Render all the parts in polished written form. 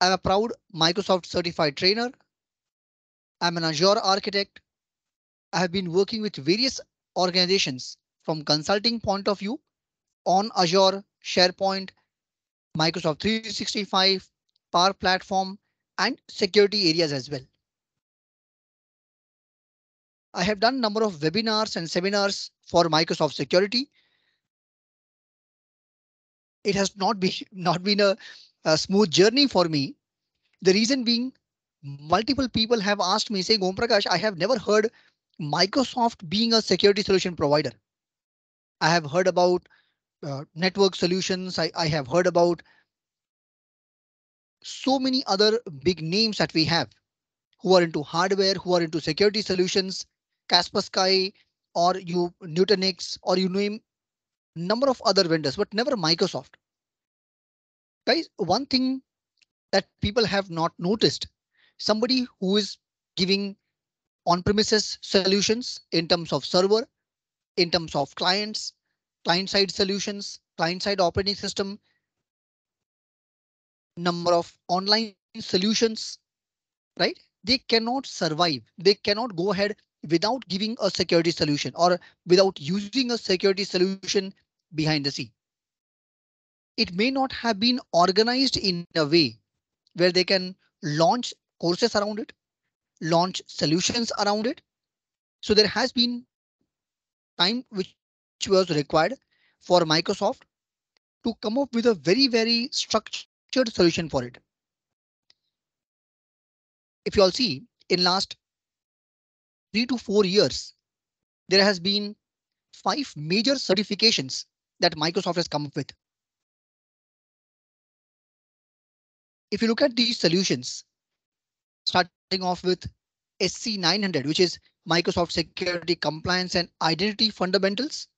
I'm a proud Microsoft certified trainer. I'm an Azure architect. I have been working with various organizations from consulting point of view on Azure, SharePoint, Microsoft 365, Power Platform, and security areas as well. I have done a number of webinars and seminars for Microsoft security. It has not been a smooth journey for me. The reason being, multiple people have asked me saying, Om Prakash, I have never heard Microsoft being a security solution provider. I have heard about network solutions. I have heard about so many other big names that we have who are into hardware, who are into security solutions, Kaspersky, or you Nutanix, or you name number of other vendors, but never Microsoft. Guys, one thing that people have not noticed, somebody who is giving on-premises solutions in terms of server, in terms of clients, client-side solutions, client-side operating system, number of online solutions, right? They cannot survive. They cannot go ahead without giving a security solution or without using a security solution behind the scene. It may not have been organized in a way where they can launch courses around it, launch solutions around it. So there has been time which was required for Microsoft to come up with a very structured solution for it. If you all see, in last 3 to 4 years, there has been 5 major certifications that Microsoft has come up with. If you look at these solutions, starting off with SC 900, which is Microsoft Security Compliance and Identity Fundamentals,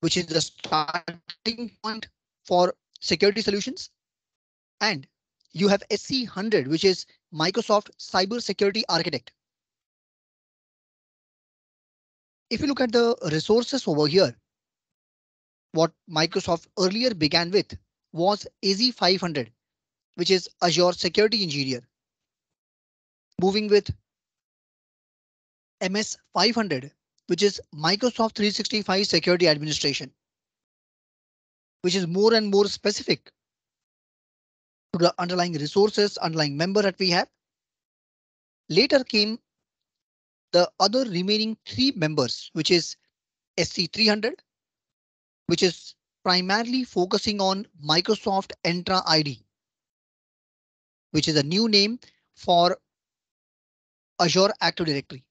which is the starting point for security solutions. And you have SC 100, which is Microsoft Cyber Security Architect. If you look at the resources over here, what Microsoft earlier began with was AZ 500, which is Azure Security Engineer. Moving with MS 500, which is Microsoft 365 Security Administration, which is more and more specific to the underlying resources, underlying member that we have. Later came the other remaining 3 members, which is SC 300, which is primarily focusing on Microsoft Entra ID, which is a new name for Azure Active Directory.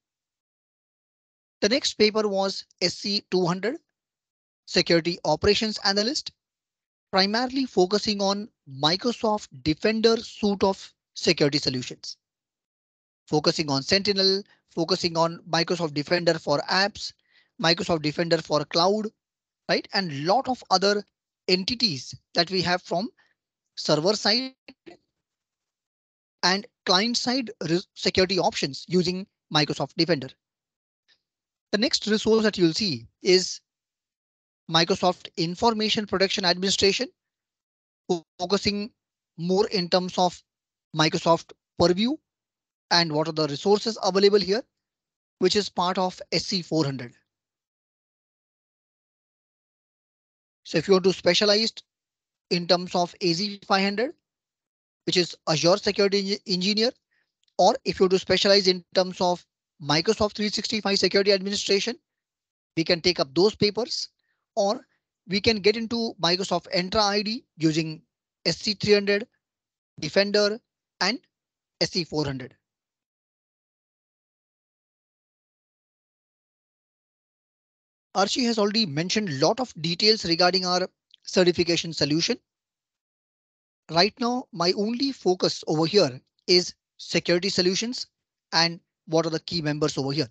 The next paper was SC 200, Security Operations Analyst, primarily focusing on Microsoft Defender suite of security solutions, focusing on Sentinel, focusing on Microsoft Defender for apps, Microsoft Defender for cloud, right? And lot of other entities that we have from server side and client side security options using Microsoft Defender. The next resource that you'll see is Microsoft Information Protection Administration, focusing more in terms of Microsoft purview and what are the resources available here, which is part of SC 400. So if you want to specialize in terms of AZ 500, which is Azure Security Engineer, or if you want to specialize in terms of Microsoft 365 Security Administration, we can take up those papers. Or we can get into Microsoft Entra ID using SC 300, Defender, and SC 400. Archie has already mentioned a lot of details regarding our certification solution. Right now, my only focus over here is security solutions and what are the key members over here.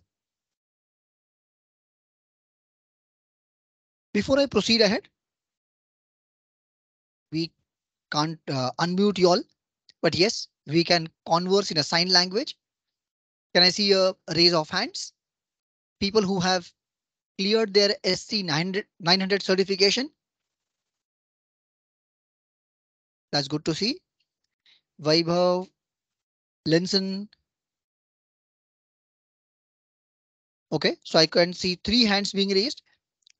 Before I proceed ahead, we can't unmute you all, but yes, we can converse in a sign language. Can I see a raise of hands? People who have cleared their SC 900 certification. That's good to see. Vaibhav, Linson. OK, so I can see three hands being raised.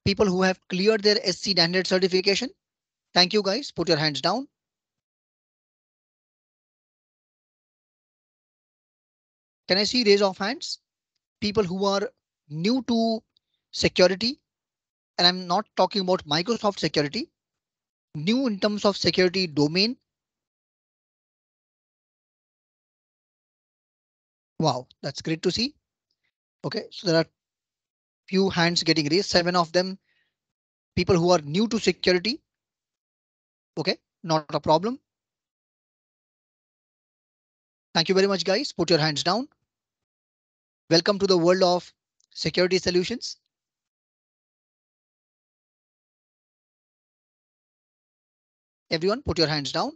People who have cleared their SC 900 certification. Thank you, guys. Put your hands down. Can I see raise of hands? People who are new to security, and I'm not talking about Microsoft security, new in terms of security domain. Wow, that's great to see. OK, so there are few hands getting raised, 7 of them. People who are new to security. OK, not a problem. Thank you very much, guys. Put your hands down. Welcome to the world of security solutions. Everyone, put your hands down.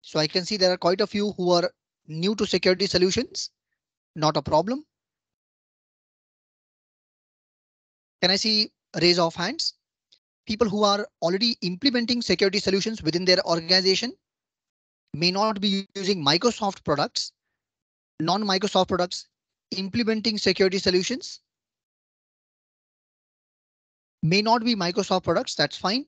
So I can see there are quite a few who are new to security solutions. Not a problem. Can I see a raise of hands? People who are already implementing security solutions within their organization may not be using Microsoft products, non-Microsoft products, implementing security solutions. May not be Microsoft products, that's fine.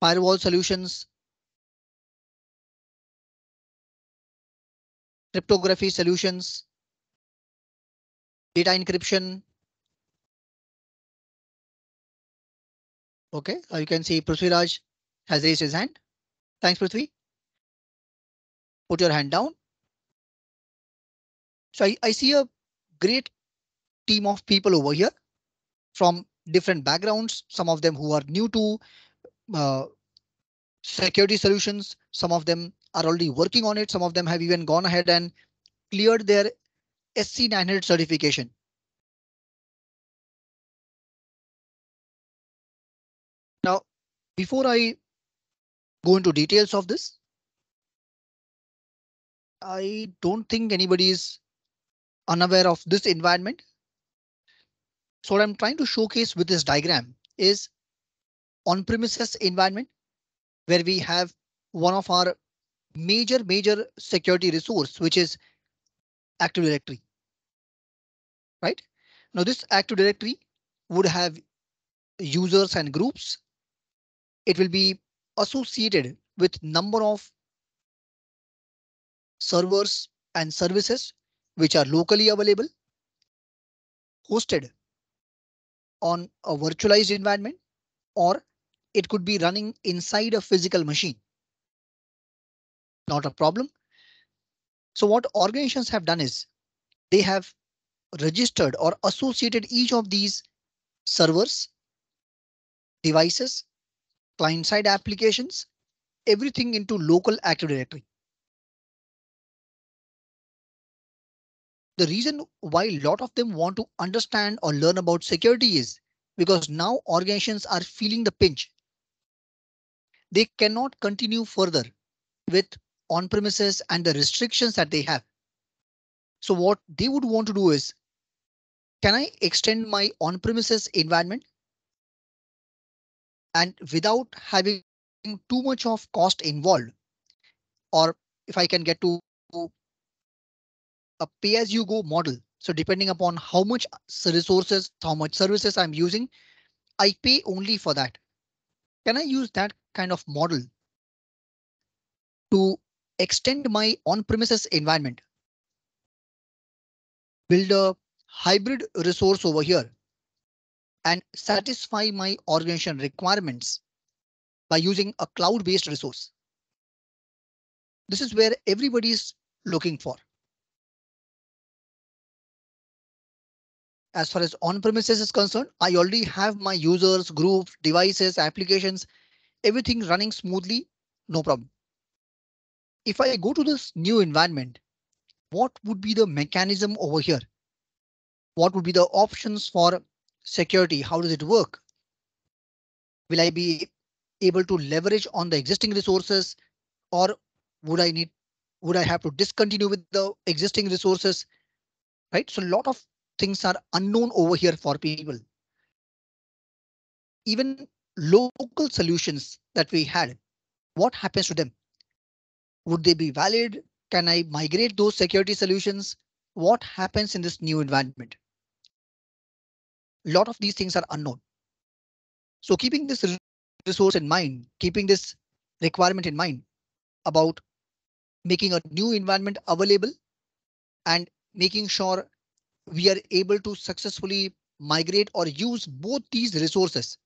Firewall solutions. Cryptography solutions. Data encryption. OK, you can see Prithviraj has raised his hand. Thanks, Prithvi. Put your hand down. So I see a great team of people over here from different backgrounds, some of them who are new to security solutions. Some of them are already working on it. Some of them have even gone ahead and cleared their SC 900 certification. Now, before I go into details of this, I don't think anybody is unaware of this environment. So what I'm trying to showcase with this diagram is on-premises environment where we have one of our major security resource, which is Active Directory. Right now, this Active Directory would have users and groups. It will be associated with number of servers and services which are locally available, hosted on a virtualized environment, or it could be running inside a physical machine. Not a problem. So what organizations have done is they have registered or associated each of these servers, devices, client-side applications, everything into local Active Directory. The reason why a lot of them want to understand or learn about security is because now organizations are feeling the pinch. They cannot continue further with on-premises and the restrictions that they have. So what they would want to do is, can I extend my on-premises environment and without having too much of cost involved, or if I can get to a pay-as-you-go model. So depending upon how much resources, how much services I'm using, I pay only for that. Can I use that kind of model to extend my on-premises environment? Build a hybrid resource over here and satisfy my organization requirements by using a cloud-based resource. This is where everybody is looking for. As far as on-premises is concerned, I already have my users, groups, devices, applications, everything running smoothly, no problem. If I go to this new environment, what would be the mechanism over here? What would be the options for security? How does it work? Will I be able to leverage on the existing resources, or would I have to discontinue with the existing resources? Right, so a lot of things are unknown over here for people. even local solutions that we had, what happens to them? Would they be valid? Can I migrate those security solutions? What happens in this new environment? A lot of these things are unknown. So keeping this resource in mind, keeping this requirement in mind about making a new environment available and making sure we are able to successfully migrate or use both these resources.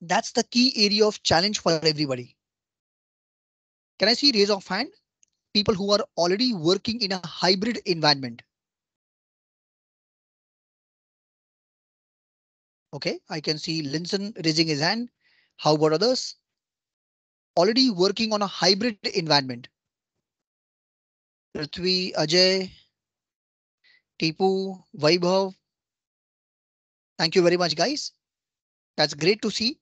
That's the key area of challenge for everybody. Can I see raise of hand? People who are already working in a hybrid environment. OK, I can see Linson raising his hand. How about others? Already working on a hybrid environment. Prithvi, Ajay, Tipu, Vaibhav. Thank you very much, guys. That's great to see.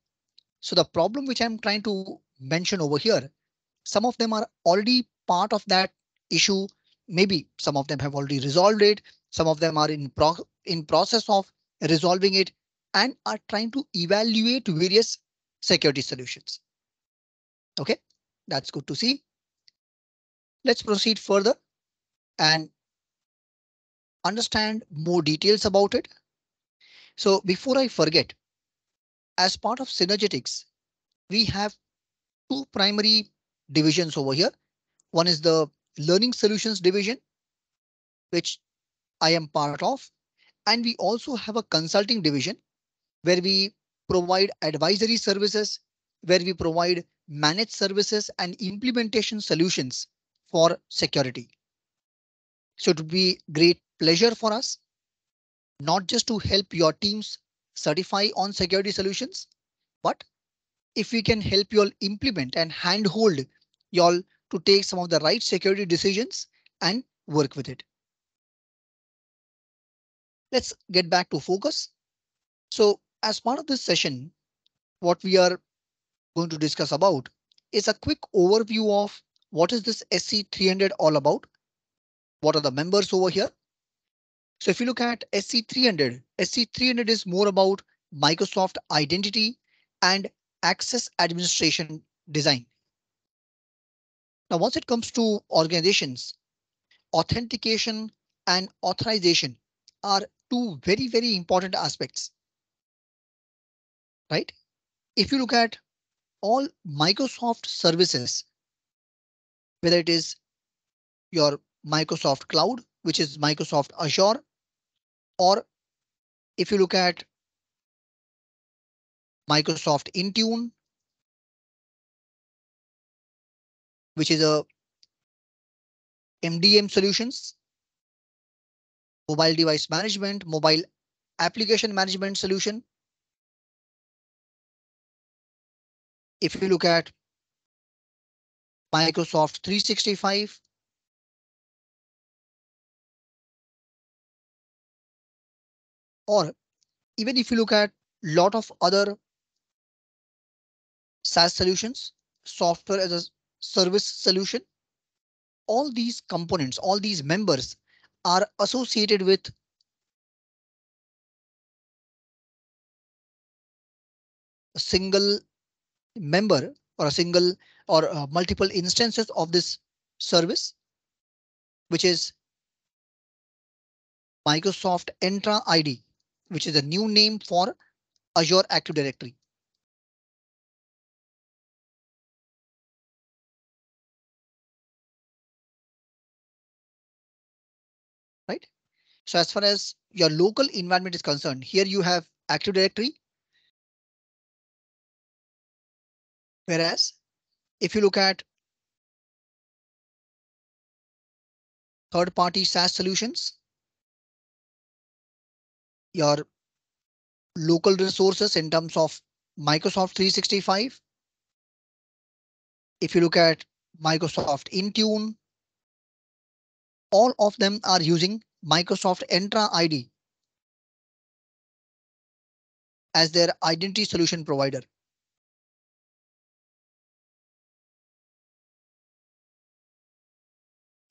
So the problem which I'm trying to mention over here, some of them are already part of that issue. Maybe some of them have already resolved it. Some of them are in process of resolving it and are trying to evaluate various security solutions. OK, that's good to see. Let's proceed further and understand more details about it. So before I forget, as part of Synergetics, we have two primary divisions over here. One is the Learning Solutions division, which I am part of, and we also have a consulting division where we provide advisory services, where we provide managed services and implementation solutions for security. So it would be great pleasure for us not just to help your teams certify on security solutions, but if we can help you all implement and handhold you all to take some of the right security decisions and work with it. Let's get back to focus. So as part of this session, what we are going to discuss about is a quick overview of what is this SC 300 all about? What are the members over here? So if you look at SC 300, SC 300 is more about Microsoft identity and access administration design. Now, once it comes to organizations, authentication and authorization are two very, very important aspects. Right? If you look at all Microsoft services, whether it is your Microsoft Cloud, which is Microsoft Azure, or if you look at Microsoft Intune, which is a MDM solutions, mobile device management, mobile application management solution. If you look at Microsoft 365, or even if you look at a lot of other SaaS solutions, software as a service solution, all these components, all these members are associated with a single member or a single or multiple instances of this service, which is Microsoft Entra ID, which is a new name for Azure Active Directory. Right. So as far as your local environment is concerned, here you have Active Directory. Whereas if you look at third party SaaS solutions, your local resources in terms of Microsoft 365. If you look at Microsoft Intune, all of them are using Microsoft Entra ID as their identity solution provider.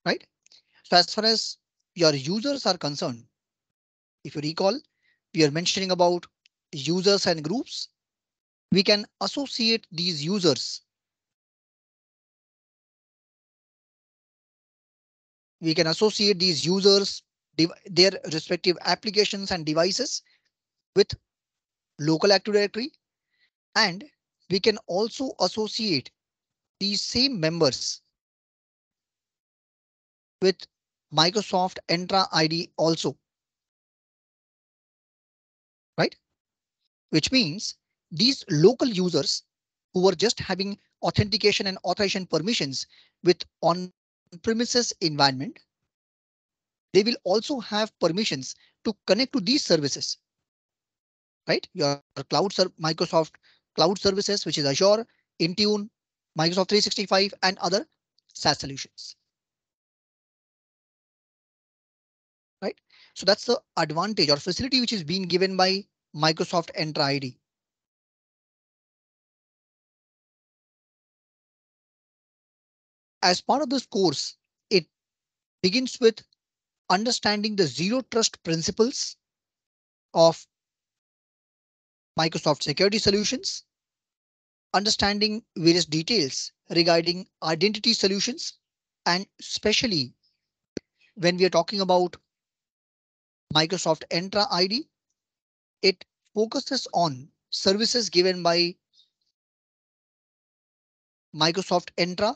Right? So as far as your users are concerned, if you recall, we are mentioning about users and groups. We can associate these users. We can associate these users, their respective applications and devices with local Active Directory, and we can also associate these same members with Microsoft Entra ID also. Right? Which means these local users who were just having authentication and authorization permissions with on-premises environment, they will also have permissions to connect to these services. Right? Your cloud Microsoft cloud services, which is Azure, Intune, Microsoft 365 and other SaaS solutions. Right? So that's the advantage or facility which is being given by Microsoft Entra ID. As part of this course, it begins with understanding the zero trust principles of Microsoft security solutions, understanding various details regarding identity solutions, and especially when we are talking about Microsoft Entra ID, it focuses on services given by Microsoft Entra,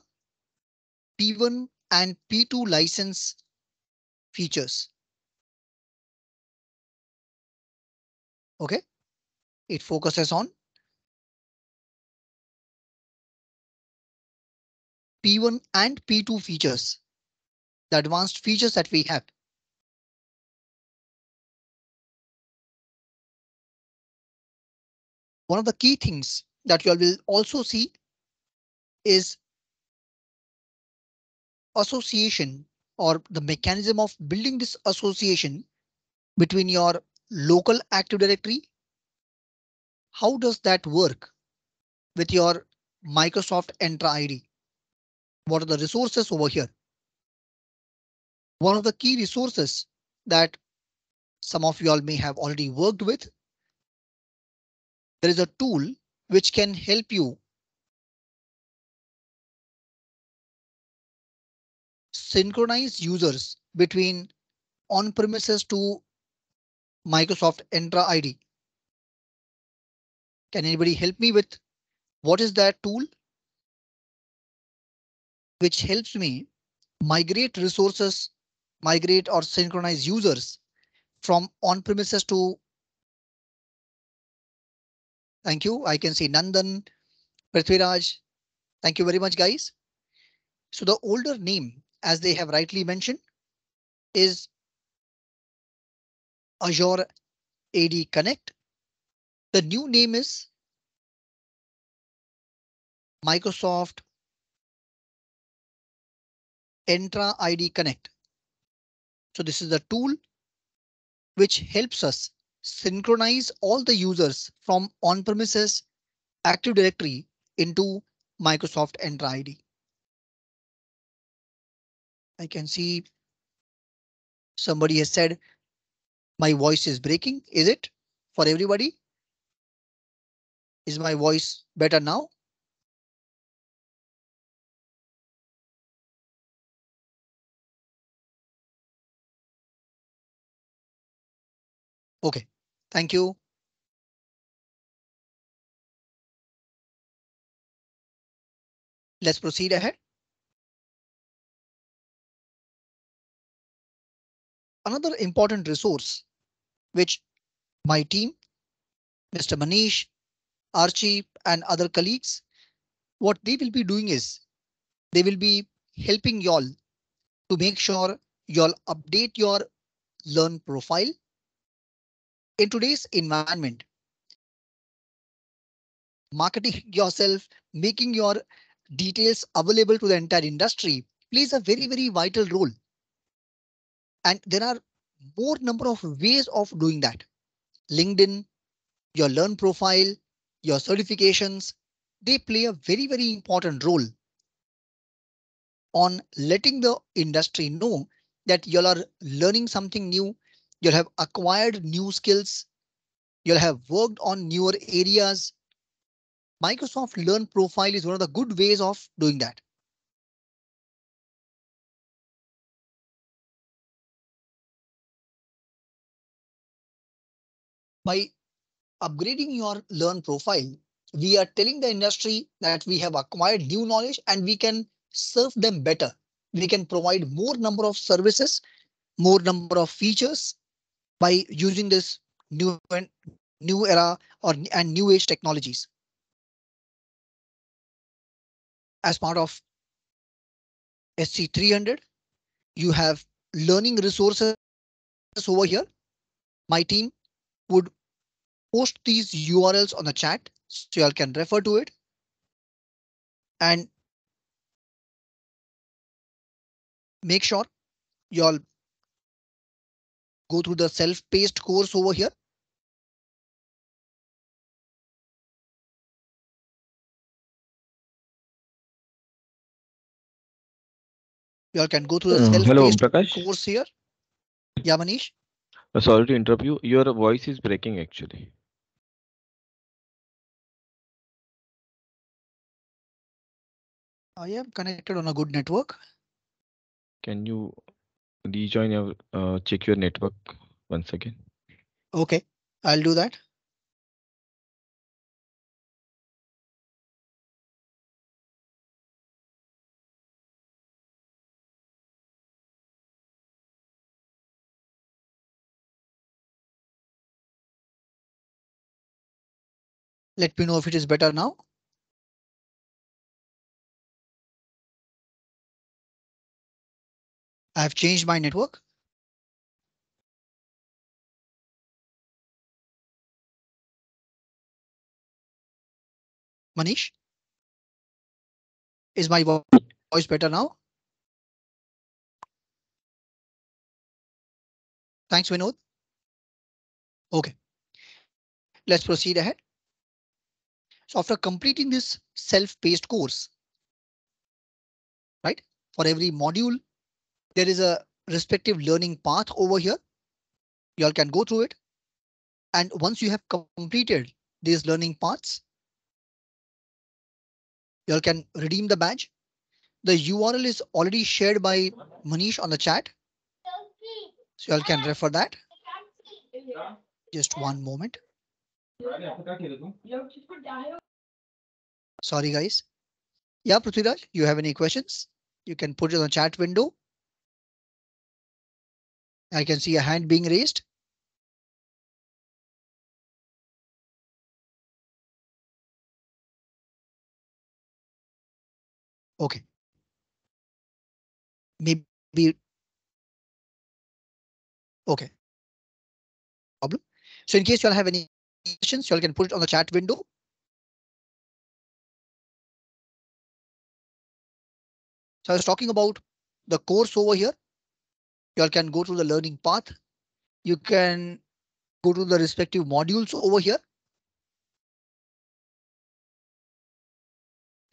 P1 and P2 license features. Okay. It focuses on P1 and P2 features, the advanced features that we have. One of the key things that you all will also see is association or the mechanism of building this association between your local Active Directory. How does that work with your Microsoft Entra ID? What are the resources over here? One of the key resources that some of you all may have already worked with. There is a tool which can help you synchronize users between on-premises to Microsoft Entra ID. Can anybody help me with what is that tool which helps me migrate resources, migrate or synchronize users from on-premises to. Thank you. I can see Nandan, Prithviraj. Thank you very much, guys. So the older name, as they have rightly mentioned, is Azure AD Connect. The new name is Microsoft Entra ID Connect. So this is the tool which helps us synchronize all the users from on-premises Active Directory into Microsoft Entra ID. I can see somebody has said my voice is breaking. Is it for everybody? Is my voice better now? OK, thank you. Let's proceed ahead. Another important resource which my team, Mr. Manish, Archie and other colleagues, what they will be doing is they will be helping y'all to make sure y'all update your learn profile. In today's environment, marketing yourself, making your details available to the entire industry plays a very, very vital role. And there are more number of ways of doing that. LinkedIn, your learn profile, your certifications, they play a very, very important role on letting the industry know that you all are learning something new, you have acquired new skills, You'll have worked on newer areas. Microsoft Learn Profile is one of the good ways of doing that. By upgrading your Learn Profile, we are telling the industry that we have acquired new knowledge and we can serve them better. We can provide more number of services, more number of features by using this new era and new age technologies as part of SC 300. You have learning resources over here. My team would post these URLs on the chat so you all can refer to it. And make sure you all go through the self-paced course over here. You all can go through the self-paced course here. Yeah, Manish. Sorry to interrupt you. Your voice is breaking actually. I am connected on a good network. Can you rejoin your check your network once again? OK, I'll do that. Let me know if it is better now. I have changed my network. Manish, is my voice better now? Thanks, Vinod. OK, let's proceed ahead. So after completing this self-paced course, right, for every module, there is a respective learning path over here. You all can go through it. And once you have completed these learning paths, you all can redeem the badge. The URL is already shared by Manish on the chat, so you all can refer that. Just one moment. Sorry, guys. Yeah, Prithviraj, you have any questions? You can put it on the chat window. I can see a hand being raised. OK. Maybe. OK. Problem. So in case you all have any questions, you all can put it on the chat window. So I was talking about the course over here. You all can go through the learning path. You can go to the respective modules over here.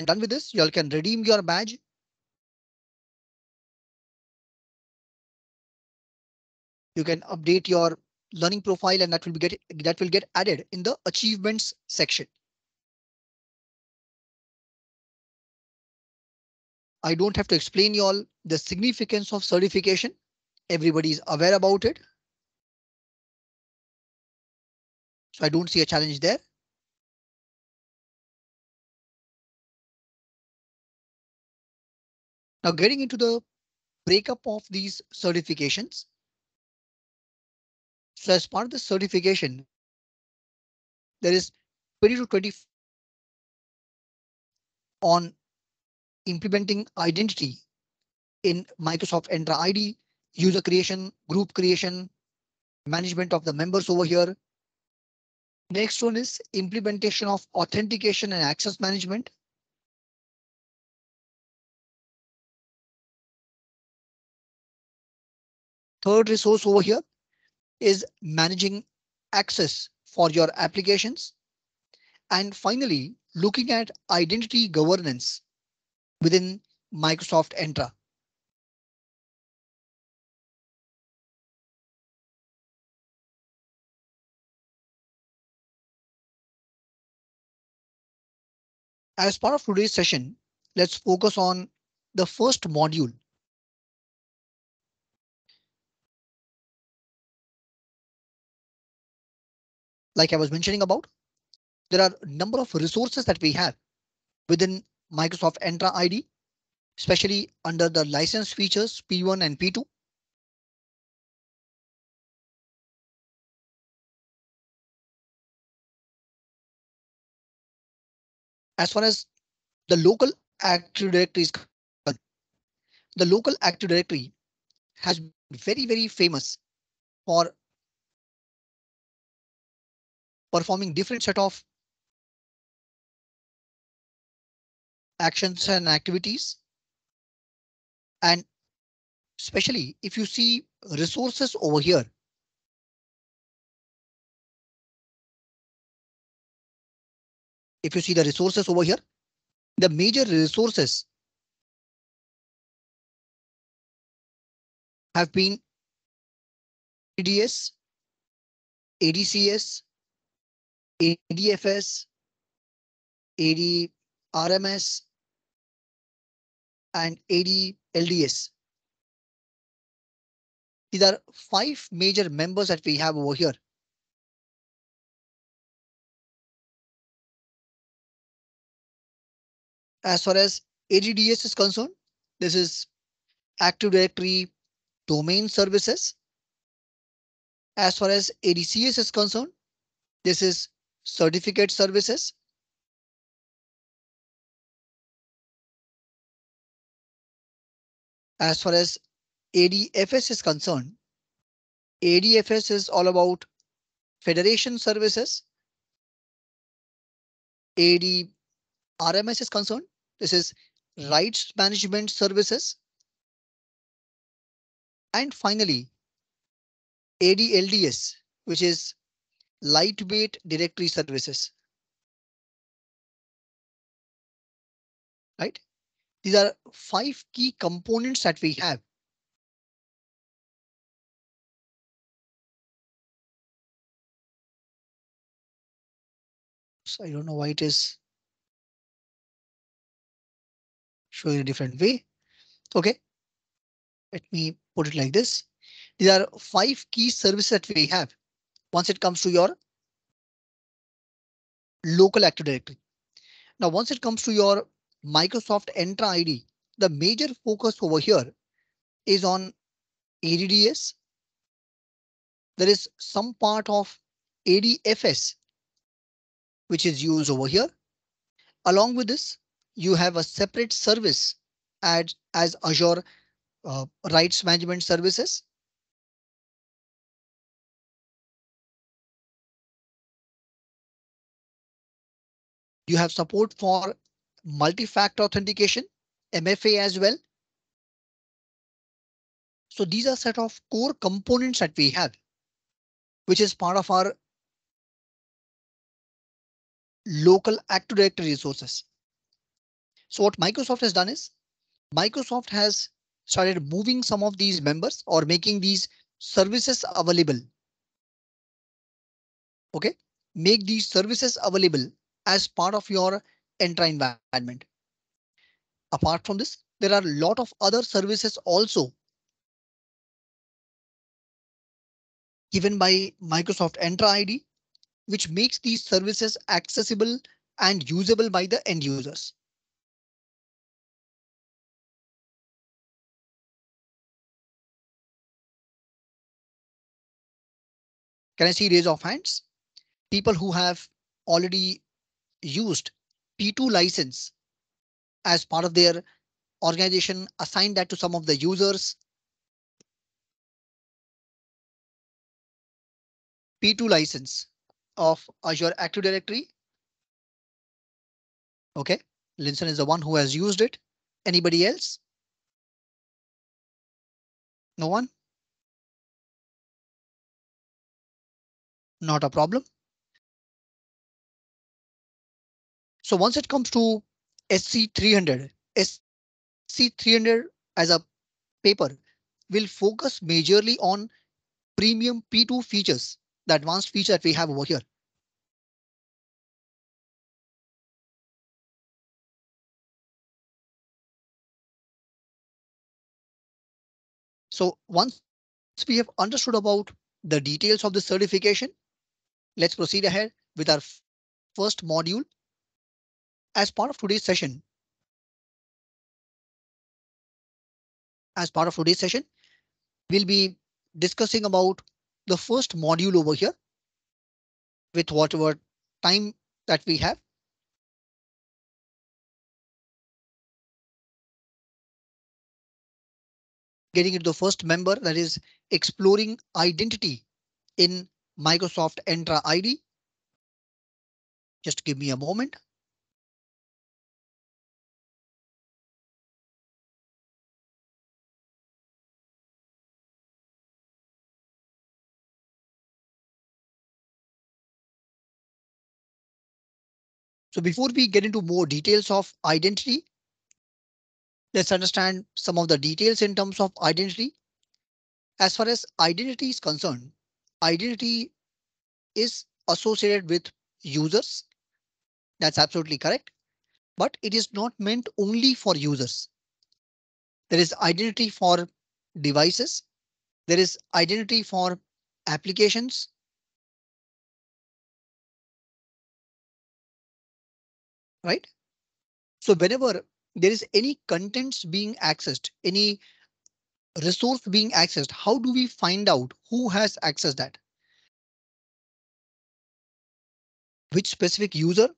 And done with this, you all can redeem your badge. You can update your learning profile and that will get added in the achievements section. I don't have to explain you all the significance of certification. Everybody is aware about it. So I don't see a challenge there. Now getting into the breakup of these certifications. So as part of the certification, there is 20 to 25 on implementing identity in Microsoft Entra ID. User creation, group creation, management of the members over here. Next one is implementation of authentication and access management. Third resource over here is managing access for your applications. And finally, looking at identity governance within Microsoft Entra. As part of today's session, let's focus on the first module. Like I was mentioning about, there are a number of resources that we have within Microsoft Entra ID, especially under the license features P1 and P2. As far as the local Active Directory is concerned, the local Active Directory has been very famous for performing different set of actions and activities. And especially if you see resources over here, if you see the resources over here, the major resources have been ADS, ADCS, ADFS, ADRMS, and ADLDS. These are five major members that we have over here. As far as ADDS is concerned, this is Active Directory Domain Services. As far as ADCS is concerned, this is Certificate Services. As far as ADFS is concerned, ADFS is all about Federation Services. ADRMS is concerned, this is Rights Management Services. And finally, ADLDS, which is Lightweight Directory Services. Right? These are five key components that we have. So I don't know why it is showing in a different way. OK, let me put it like this. These are five key services that we have once it comes to your local Active Directory. Now, once it comes to your Microsoft Entra ID, the major focus over here is on ADDS. There is some part of ADFS which is used over here. Along with this, you have a separate service as Azure Rights Management Services. You have support for multi-factor authentication, MFA as well. So these are set of core components that we have, which is part of our local Active Directory resources. So what Microsoft has done is Microsoft has started moving some of these members or making these services available. OK, make these services available as part of your Entra environment. Apart from this, there are a lot of other services also given by Microsoft Entra ID, which makes these services accessible and usable by the end users. Can I see raise of hands? People who have already used P2 license as part of their organization, assigned that to some of the users. P2 license of Azure Active Directory. OK, Linson is the one who has used it. Anybody else? No one? Not a problem. So once it comes to SC 300, SC 300 as a paper will focus majorly on premium P2 features, the advanced feature that we have over here. So once we have understood about the details of the certification, let's proceed ahead with our first module. As part of today's session, we'll be discussing about the first module over here with whatever time that we have. Getting into the first member, that is exploring identity in Microsoft Entra ID. Just give me a moment. So before we get into more details of identity, let's understand some of the details in terms of identity. As far as identity is concerned, identity is associated with users. That's absolutely correct, but it is not meant only for users. There is identity for devices. There is identity for applications. Right? So whenever there is any contents being accessed, any resource being accessed, how do we find out who has accessed that? Which specific user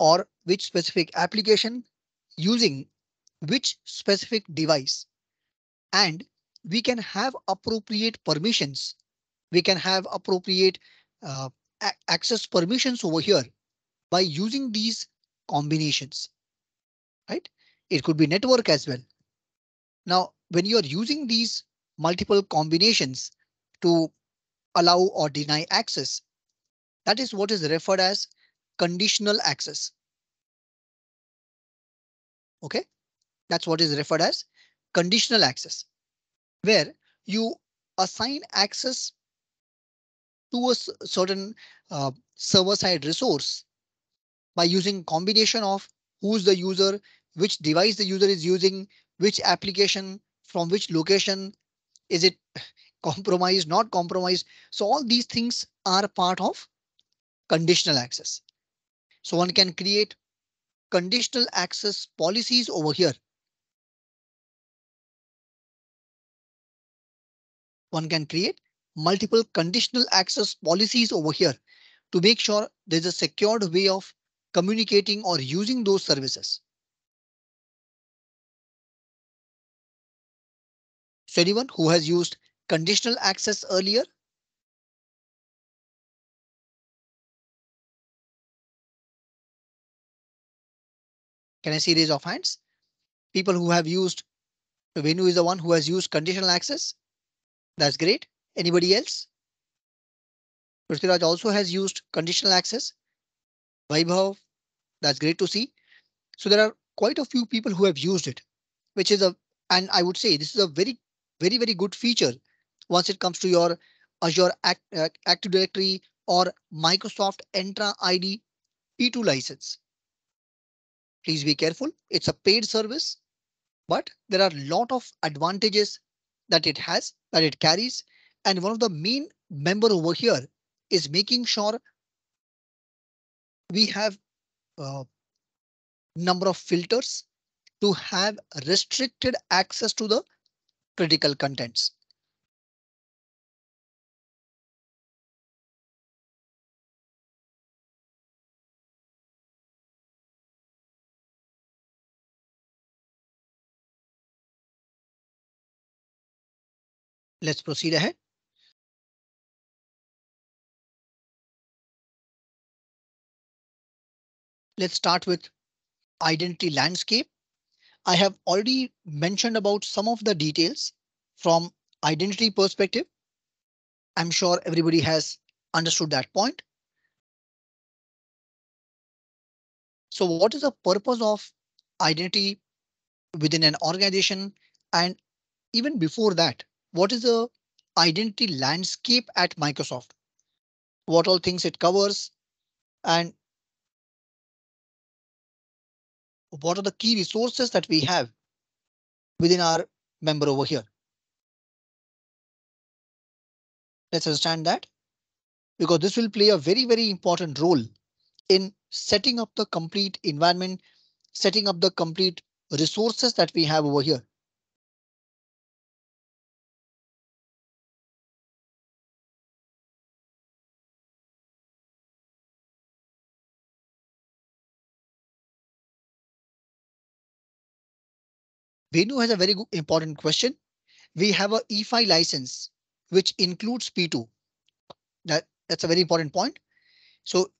or which specific application using which specific device? And we can have appropriate permissions. We can have appropriate access permissions over here by using these combinations, right? It could be network as well. Now, when you are using these multiple combinations to allow or deny access, that is what is referred as conditional access. OK, that's what is referred as conditional access, where you assign access to a certain server side resource by using combination of who's the user, which device the user is using, which application from which location, is it compromised, not compromised. So all these things are part of conditional access. So one can create conditional access policies over here. One can create multiple conditional access policies over here to make sure there's a secured way of communicating or using those services. So anyone who has used conditional access earlier? Can I see raise of hands? People who have used, Venu is the one who has used conditional access. That's great. Anybody else? Prithviraj also has used conditional access. Vaibhav, that's great to see. So there are quite a few people who have used it, which is a, and I would say this is a very, very good feature once it comes to your Azure Active Directory or Microsoft Entra ID P2 license. Please be careful. It's a paid service, but there are a lot of advantages that it has, that it carries. And one of the main member over here is making sure we have a number of filters to have restricted access to the critical contents. Let's proceed ahead. Let's start with identity landscape. I have already mentioned about some of the details from identity perspective. I'm sure everybody has understood that point. So what is the purpose of identity within an organization? And even before that, what is the identity landscape at Microsoft? What all things it covers and what are the key resources that we have within our member over here? Let's understand that, because this will play a very, very important role in setting up the complete environment, setting up the complete resources that we have over here. Venu has a very important question. We have a E5 license, which includes P2. That's a very important point. So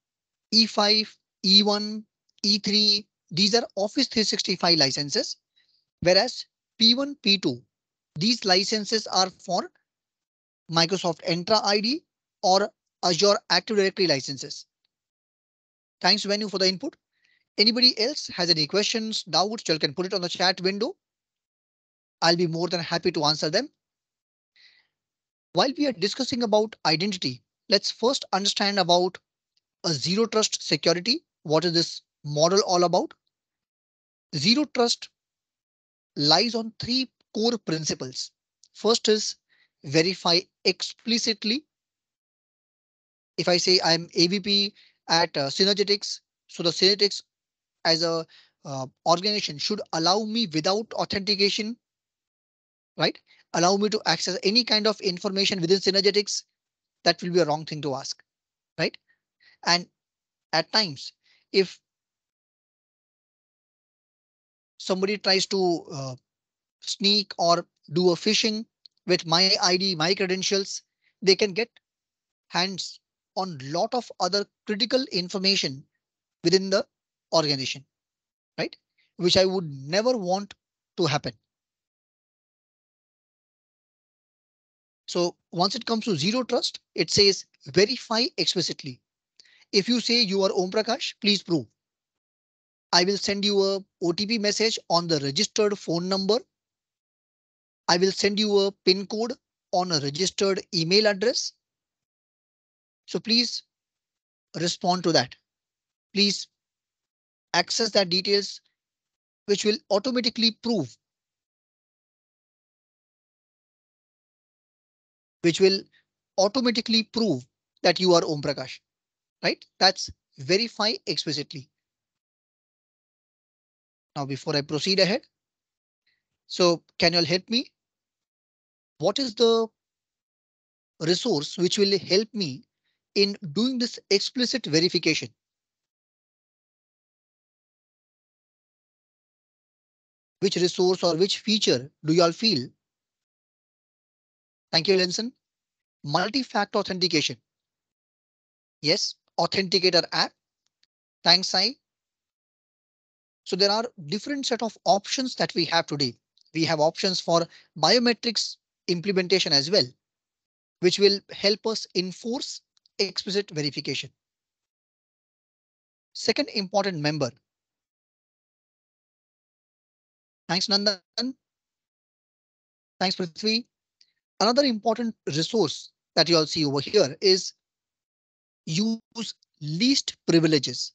E5, E1, E3, these are Office 365 licenses, whereas P1, P2, these licenses are for Microsoft Entra ID or Azure Active Directory licenses. Thanks, Venu, for the input. Anybody else has any questions, doubts, you can put it on the chat window. I'll be more than happy to answer them. While we are discussing about identity, let's first understand about a zero trust security. What is this model all about? Zero trust lies on three core principles. First is verify explicitly. If I say I'm AVP at Synergetics, so the Synergetics as a organization should allow me without authentication, right? Allow me to access any kind of information within Synergetics. That will be a wrong thing to ask, right? And at times, if somebody tries to sneak or do a phishing with my ID, my credentials, they can get hands on a lot of other critical information within the organization, right? Which I would never want to happen. So once it comes to zero trust, it says verify explicitly. If you say you are Om Prakash, please prove. I will send you a OTP message on the registered phone number. I will send you a PIN code on a registered email address. So please respond to that. Please access that details, which will automatically prove, that you are Om Prakash, right? That's verify explicitly. Now, before I proceed ahead, so can you all help me? What is the resource which will help me in doing this explicit verification? Which resource or which feature do you all feel? Thank you, Linson. Multi-factor authentication. Yes, Authenticator app. Thanks, Sai. So there are different set of options that we have today. We have options for biometrics implementation as well, which will help us enforce explicit verification. Second important member. Thanks, Nandan. Thanks, Prithvi. Another important resource that you all see over here is use least privileges.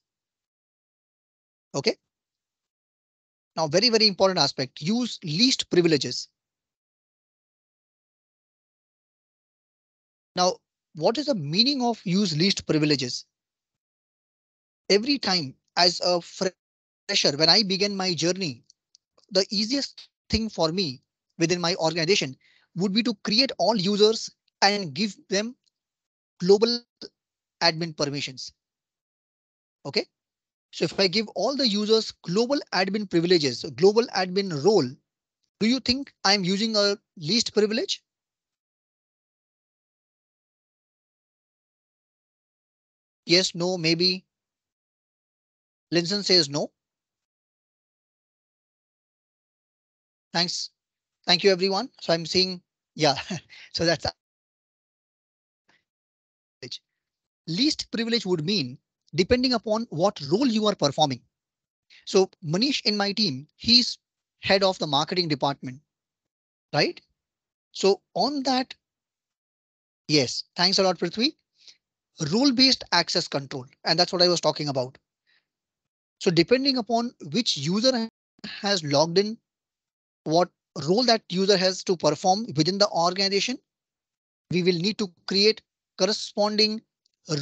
OK. Now, very, very important aspect, use least privileges. Now, what is the meaning of use least privileges? Every time as a fresher, when I began my journey, the easiest thing for me within my organization would be to create all users and give them global admin permissions. OK, so if I give all the users global admin privileges, global admin role, do you think I'm using a least privilege? Yes, no, maybe. Linson says no. Thanks. Thank you, everyone. So I'm seeing. Yeah, so that's least privilege would mean depending upon what role you are performing. So Manish in my team, he's head of the marketing department, right? So on that. Yes, thanks a lot, Prithvi. Role based access control, and that's what I was talking about. So depending upon which user has logged in, what role that user has to perform within the organization, we will need to create corresponding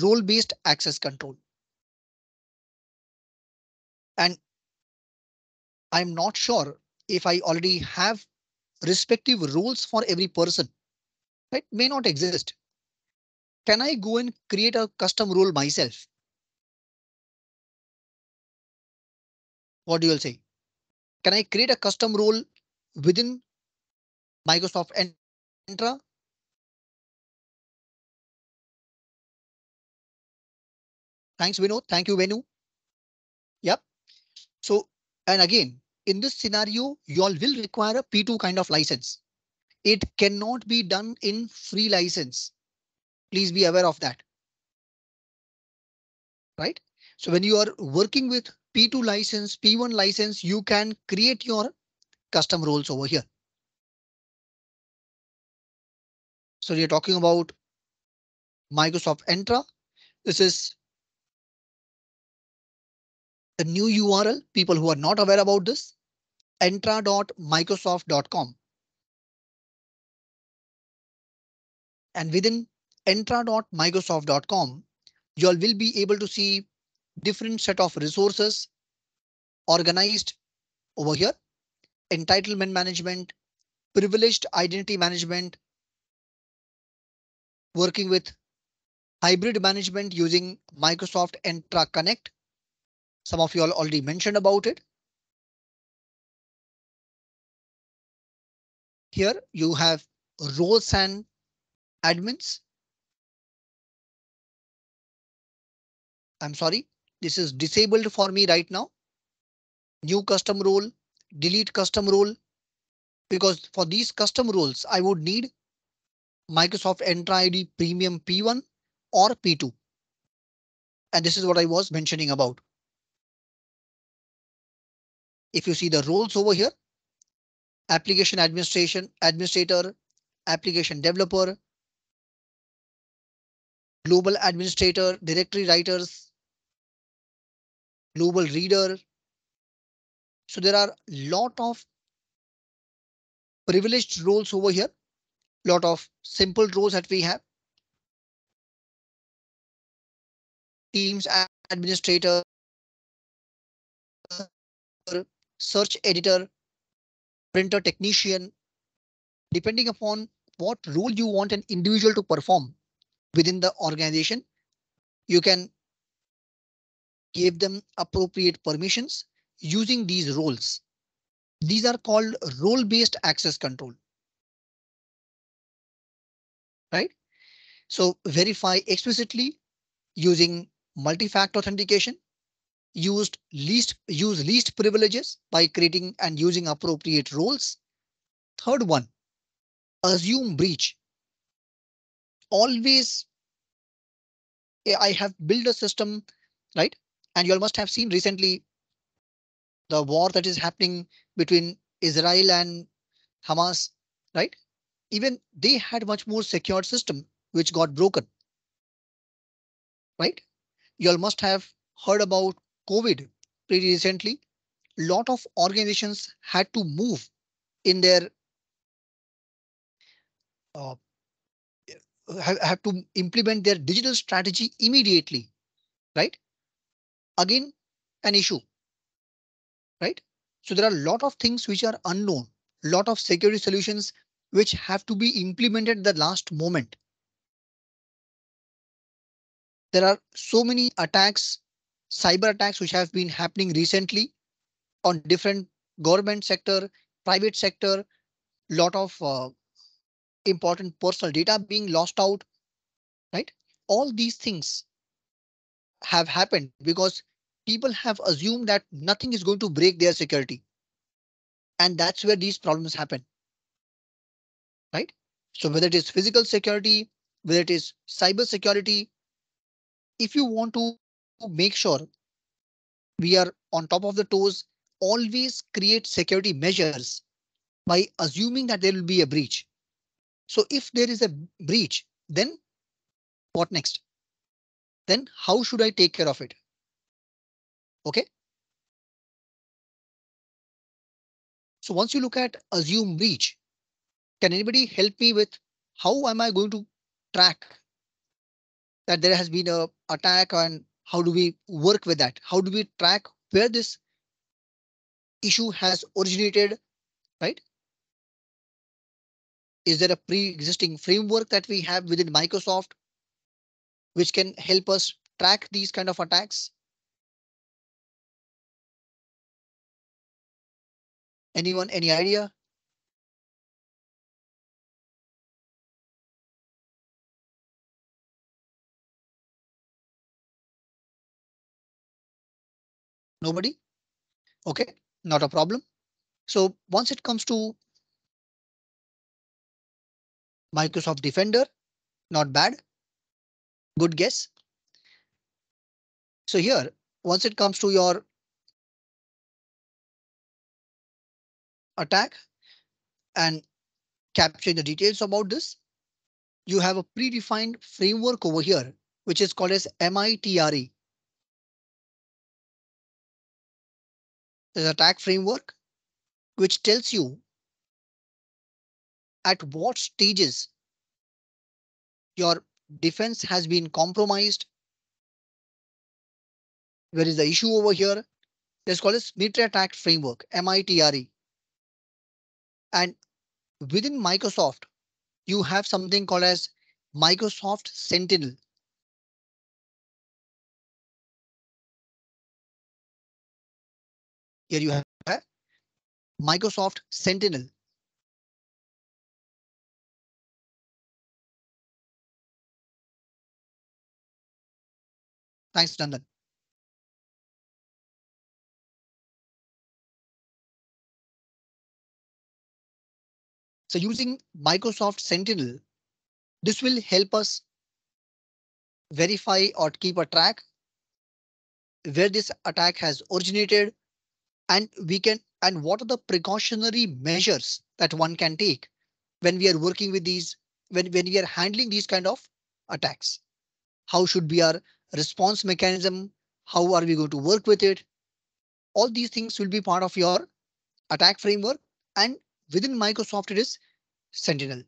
role-based access control. And I'm not sure if I already have respective roles for every person. It may not exist. Can I go and create a custom role myself? What do you all say? Can I create a custom role within Microsoft Entra? Thanks, Venu. Thank you, Venu. Yep. So, and again, in this scenario, you all will require a P2 kind of license. It cannot be done in free license. Please be aware of that. Right? So when you are working with P2 license, P1 license, you can create your custom roles over here. So you're talking about Microsoft Entra. This is the new URL. People who are not aware about this, entra.microsoft.com. And within entra.microsoft.com, you all will be able to see different set of resources organized over here. Entitlement management, privileged identity management, working with hybrid management using Microsoft Entra Connect. Some of you all already mentioned about it. Here you have roles and admins. I'm sorry, this is disabled for me right now. New custom role, delete custom role, because for these custom roles, I would need Microsoft Entra ID Premium P1 or P2. And this is what I was mentioning about. If you see the roles over here, application administrator, application developer, global administrator, directory writers, global reader. So there are a lot of privileged roles over here, lot of simple roles that we have. Teams administrator, search editor, printer technician. Depending upon what role you want an individual to perform within the organization, you can give them appropriate permissions using these roles. These are called role-based access control. Right? So verify explicitly using multi-factor authentication. Use least privileges by creating and using appropriate roles. Third one, assume breach. Always, I have built a system, right? And you all must have seen recently the war that is happening between Israel and Hamas, right? Even they had much more secured system which got broken, right? You all must have heard about COVID pretty recently. A lot of organizations had to move in their have to implement their digital strategy immediately, right? Again, an issue, right? So there are a lot of things which are unknown, a lot of security solutions which have to be implemented at the last moment. There are so many attacks, cyber attacks which have been happening recently on different government sector, private sector, lot of important personal data being lost out, right? All these things have happened because people have assumed that nothing is going to break their security. And that's where these problems happen, right? So whether it is physical security, whether it is cyber security, if you want to make sure we are on top of the toes, always create security measures by assuming that there will be a breach. So if there is a breach, then what next? Then how should I take care of it? OK. So once you look at assume breach, can anybody help me with how am I going to track that there has been a attack, and how do we work with that? How do we track where this issue has originated, right? Is there a pre-existing framework that we have within Microsoft which can help us track these kind of attacks? Anyone, any idea? Nobody? OK, not a problem. So once it comes to Microsoft Defender, not bad. Good guess. So here, once it comes to your attack and capturing the details about this, you have a predefined framework over here, which is called as MITRE. There's an attack framework which tells you at what stages your defense has been compromised. Where is the issue over here? That's called as MITRE attack framework, MITRE. And within Microsoft, you have something called as Microsoft Sentinel. Here you have Microsoft Sentinel. Thanks, Nandan. So using Microsoft Sentinel, this will help us verify or keep a track where this attack has originated, and we can, and what are the precautionary measures that one can take when we are working with these, when we are handling these kind of attacks. How should be our response mechanism? How are we going to work with it? All these things will be part of your attack framework, and within Microsoft it is Sentinel.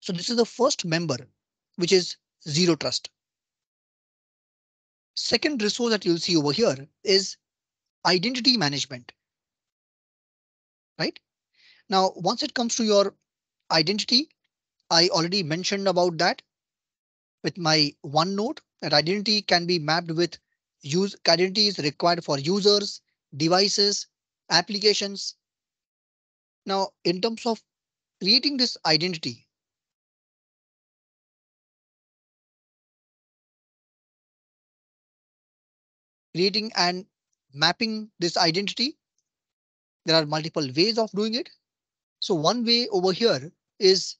So this is the first member, which is Zero Trust. Second resource that you'll see over here is identity management. Right now, once it comes to your identity, I already mentioned about that with my OneNote, that identity can be mapped with use. Identity is required for users, devices, applications. Now, in terms of creating this identity, creating and mapping this identity, there are multiple ways of doing it. So one way over here is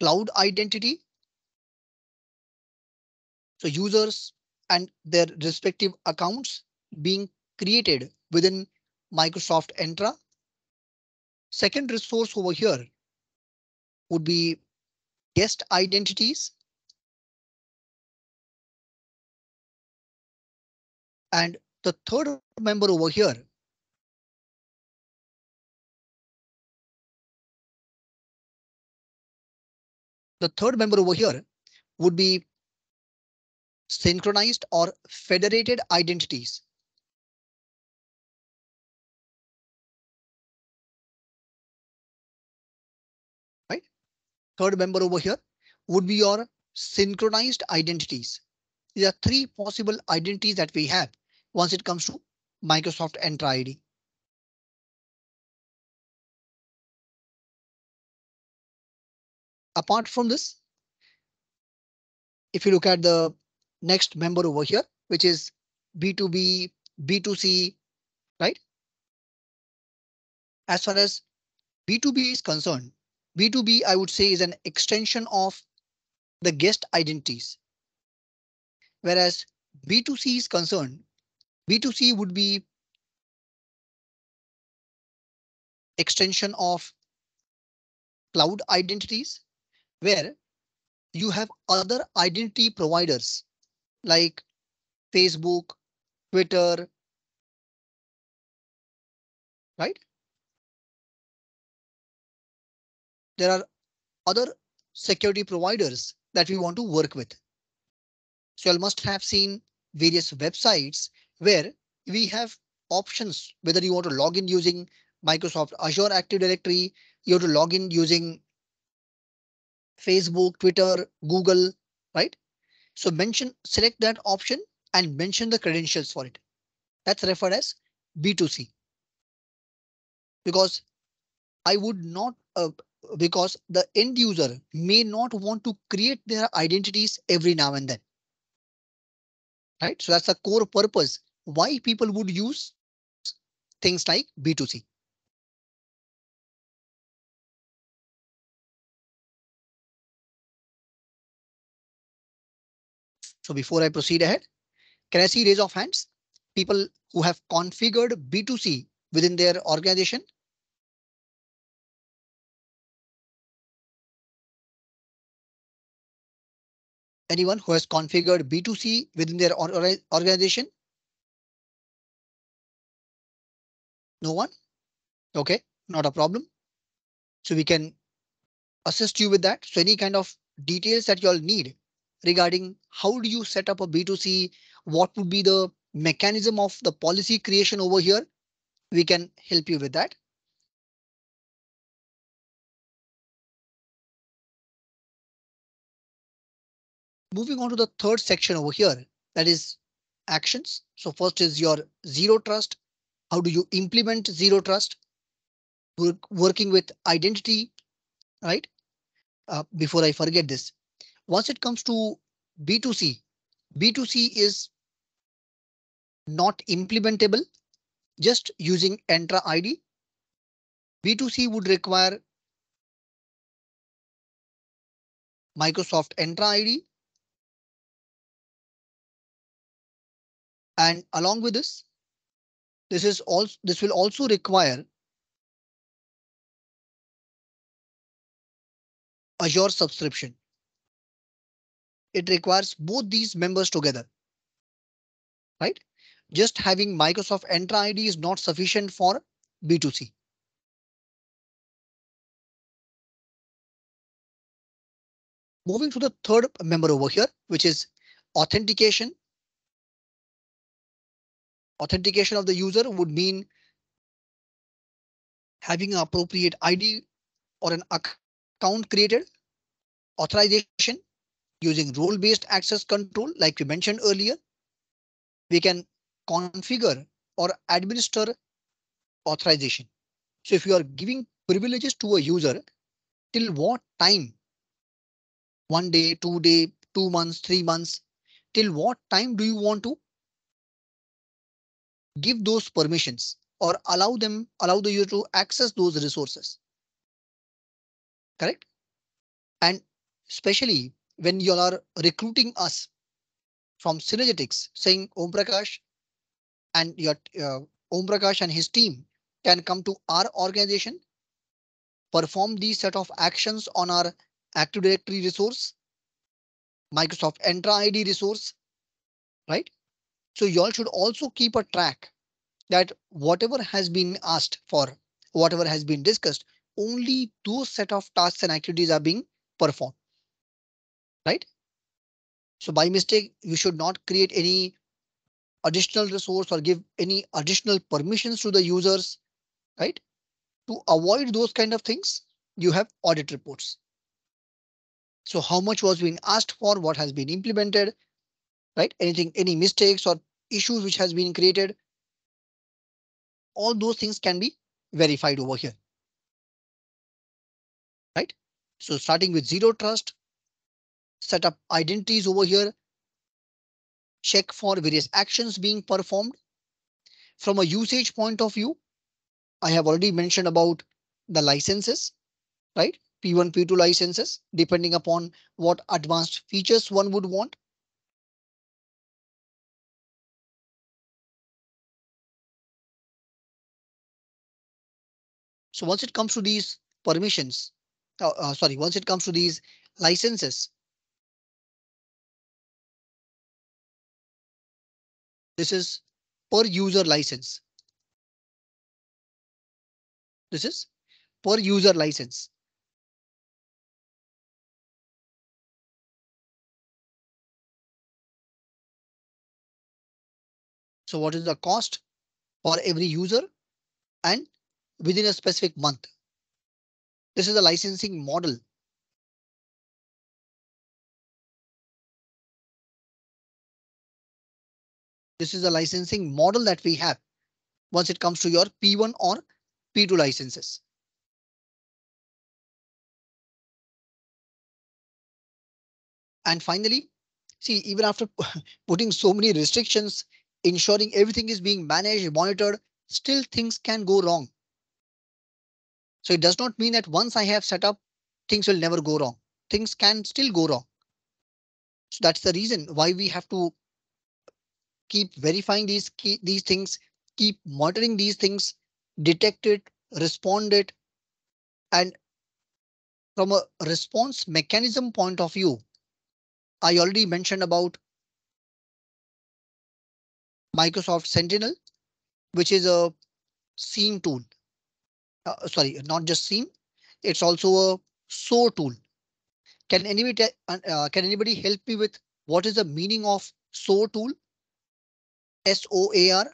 cloud identity. So users and their respective accounts being created within Microsoft Entra. Second resource over here would be guest identities. And the third member over here would be synchronized or federated identities. Right? Third member over here would be your synchronized identities. There are three possible identities that we have once it comes to Microsoft Entra ID. Apart from this, if you look at the next member over here, which is B2B, B2C, right? As far as B2B is concerned, B2B, I would say, is an extension of the guest identities. Whereas B2C is concerned, B2C would be extension of cloud identities, where you have other identity providers like Facebook, Twitter. Right? there are other security providers that we want to work with. So you must have seen various websites where we have options, whether you want to log in using Microsoft Azure Active Directory, you have to log in using Facebook, Twitter, Google, right? So select that option and mention the credentials for it. That's referred as B2C. Because I would not, because the end user may not want to create their identities every now and then. Right, so that's the core purpose why people would use things like B2C. So before I proceed ahead, can I see raise of hands? People who have configured B2C within their organization. Anyone who has configured B2C within their organization? No one? OK, not a problem. So we can assist you with that. So any kind of details that you all need regarding how do you set up a B2C, what would be the mechanism of the policy creation over here, we can help you with that. Moving on to the third section over here, that is actions. So first is your zero trust. How do you implement zero trust? Working with identity, right? Before I forget this, once it comes to B2C, B2C is not implementable just using Entra ID. B2C would require Microsoft Entra ID. And along with this, this will also require Azure subscription. It requires both these members together, right? Just having Microsoft Entra ID is not sufficient for B2C. Moving to the third member over here, which is authentication. Authentication of the user would mean having an appropriate ID or an account created, authorization using role-based access control, like we mentioned earlier. We can configure or administer authorization. So if you are giving privileges to a user, till what time? 1 day, 2 days, 2 months, 3 months, till what time do you want to give those permissions or allow the user to access those resources? Correct? And especially when you are recruiting us from Synergetics, saying Om Prakash and your Om Prakash and his team can come to our organization, perform these set of actions on our Active Directory resource, Microsoft Entra ID resource, right? So you all should also keep a track that whatever has been asked for, whatever has been discussed, only those set of tasks and activities are being performed. Right? So by mistake, you should not create any additional resource or give any additional permissions to the users, right? To avoid those kind of things, you have audit reports. So how much was being asked for, what has been implemented, right? Anything, any mistakes or issues which has been created. All those things can be verified over here. Right? So starting with zero trust, set up identities over here. Check for various actions being performed. From a usage point of view, I have already mentioned about the licenses, right? P1, P2 licenses, depending upon what advanced features one would want. So once it comes to these permissions, once it comes to these licenses, this is per user license. This is per user license. So what is the cost for every user and within a specific month? This is the licensing model. This is the licensing model that we have once it comes to your P1 or P2 licenses. And finally, see, even after putting so many restrictions, ensuring everything is being managed, monitored, still things can go wrong. So it does not mean that once I have set up, things will never go wrong. Things can still go wrong. So that's the reason why we have to keep verifying these things, keep monitoring these things, detect it, respond it. And from a response mechanism point of view, I already mentioned about Microsoft Sentinel, which is a SIEM tool. Sorry, not just SIEM, it's also a SOAR tool. Can anybody help me with what is the meaning of SOAR tool? SOAR.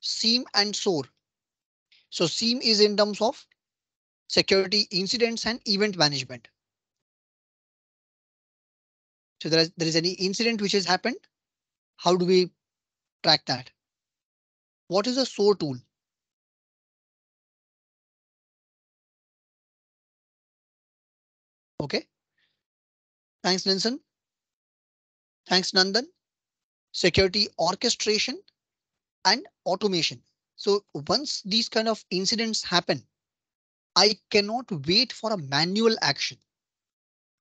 SIEM and SOAR. So SIEM is in terms of security incidents and event management. So there is any incident which has happened. How do we track that? What is a SOAR tool? OK. Thanks, Linson. Thanks, Nandan. Security orchestration and automation. So once these kind of incidents happen, I cannot wait for a manual action.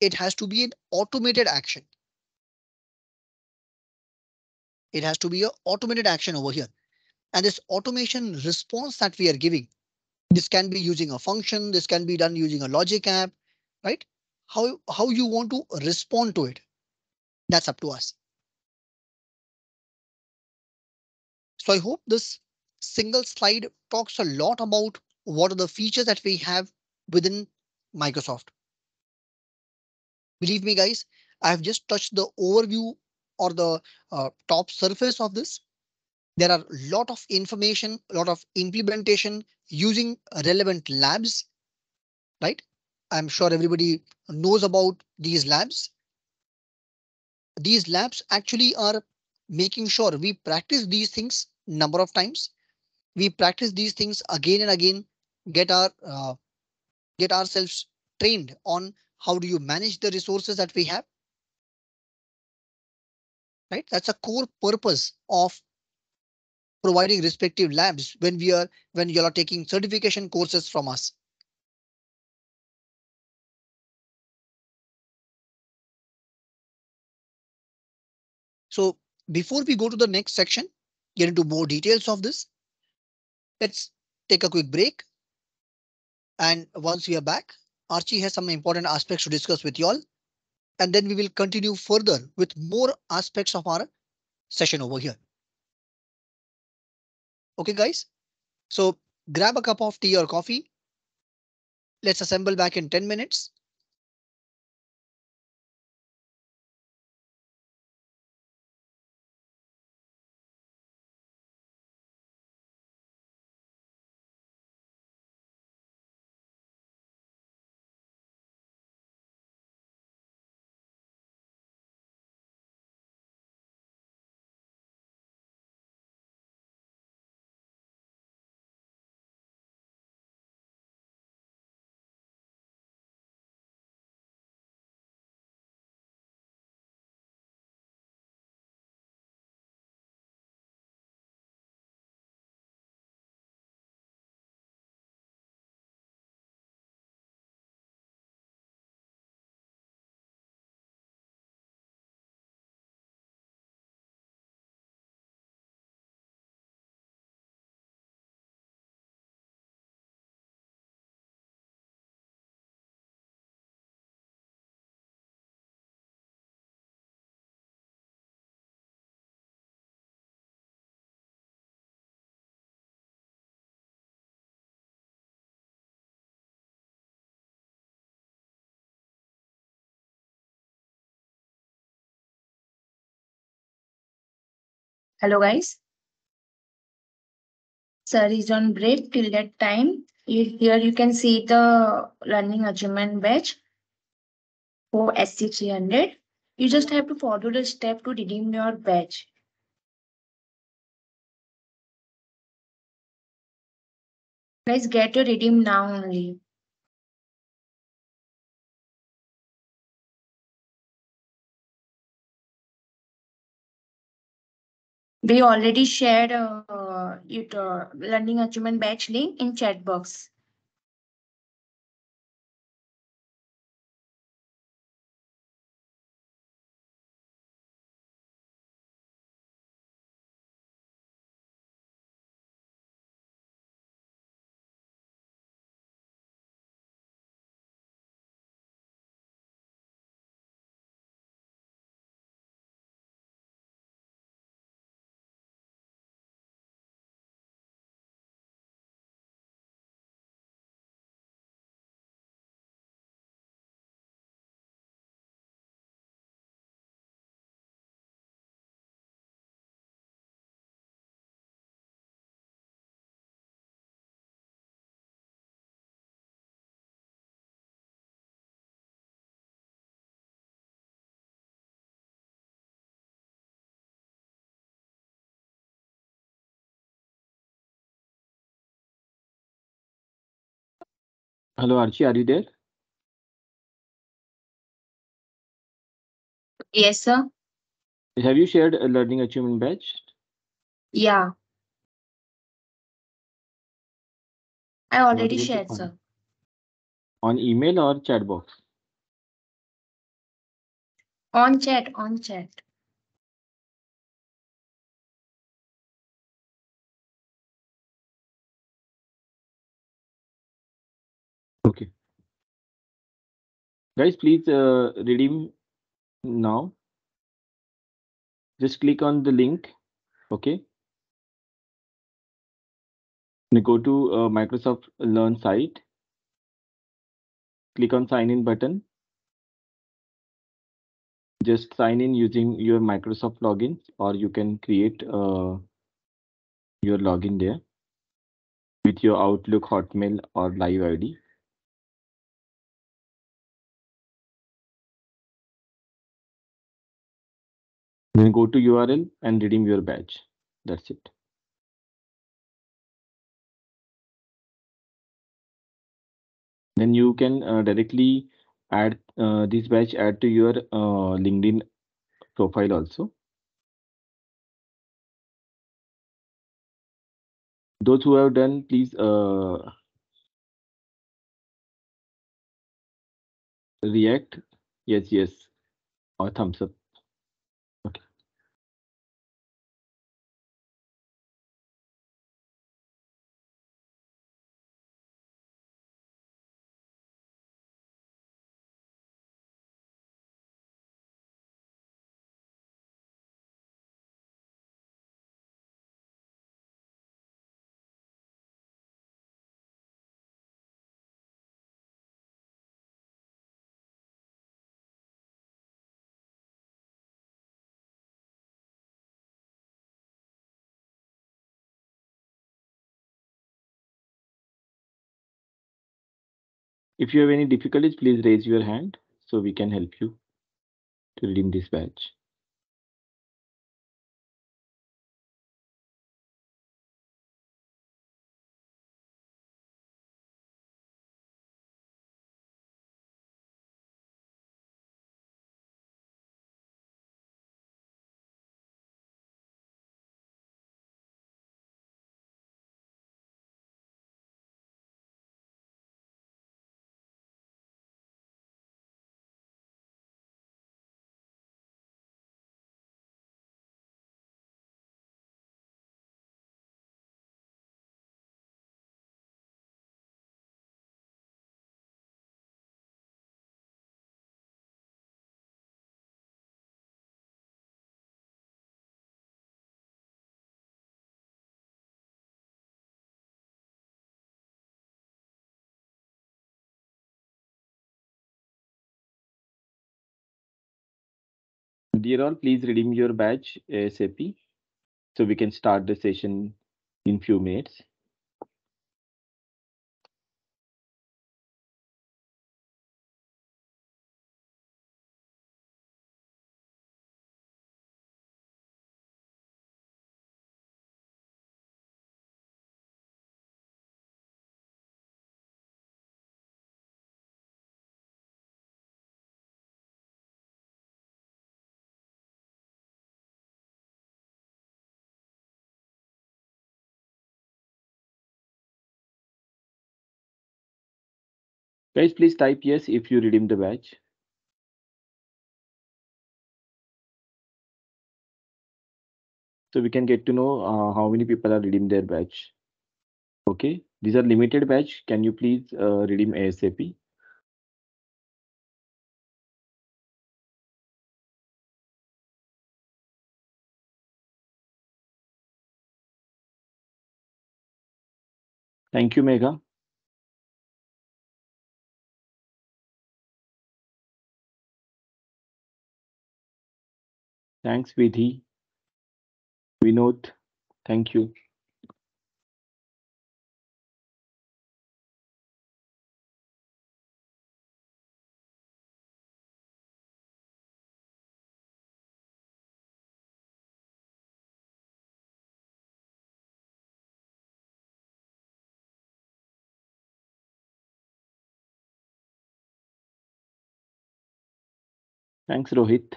It has to be an automated action. It has to be an automated action over here. And this automation response that we are giving, this can be using a function, this can be done using a logic app, right? How you want to respond to it, that's up to us. So I hope this single slide talks a lot about what are the features that we have within Microsoft. Believe me, guys, I have just touched the overview or the top surface of this. There are a lot of information, a lot of implementation using relevant labs, right? I'm sure everybody knows about these labs. These labs actually are making sure we practice these things a number of times. We practice these things again and again, get ourselves trained on how do you manage the resources that we have. Right, that's a core purpose of providing respective labs when you are taking certification courses from us. So before we go to the next section, get into more details of this, let's take a quick break. And once we are back, Archie has some important aspects to discuss with you all. And then we will continue further with more aspects of our session over here. OK, guys, so grab a cup of tea or coffee. Let's assemble back in 10 minutes. Hello guys. Sir is on break till that time. Here you can see the learning achievement badge for SC 300. You just have to follow the step to redeem your badge. Guys, get your redeem now only. We already shared learning achievement badge link in chat box. Hello, Archie, are you there? Yes, sir. Have you shared a learning achievement badge? Yeah. I already shared, sir. On email or chat box? On chat, on chat. Okay. Guys, please redeem now. Just click on the link. Okay. And go to Microsoft Learn site. Click on sign in button. Just sign in using your Microsoft login, or you can create your login there with your Outlook, Hotmail or Live ID. Then go to URL and redeem your badge. That's it. Then you can directly add this badge to your LinkedIn profile also. Those who have done, please react. Yes, yes, or thumbs up. If you have any difficulties, please raise your hand so we can help you to redeem this badge. Dear all, please redeem your badge ASAP. So we can start the session in few minutes. Guys, please type yes if you redeem the badge. So we can get to know how many people are redeeming their badge. Okay, these are limited badge. Can you please redeem ASAP? Thank you, Megha. Thanks, Vidhi. Vinod, thank you. Thanks, Rohit.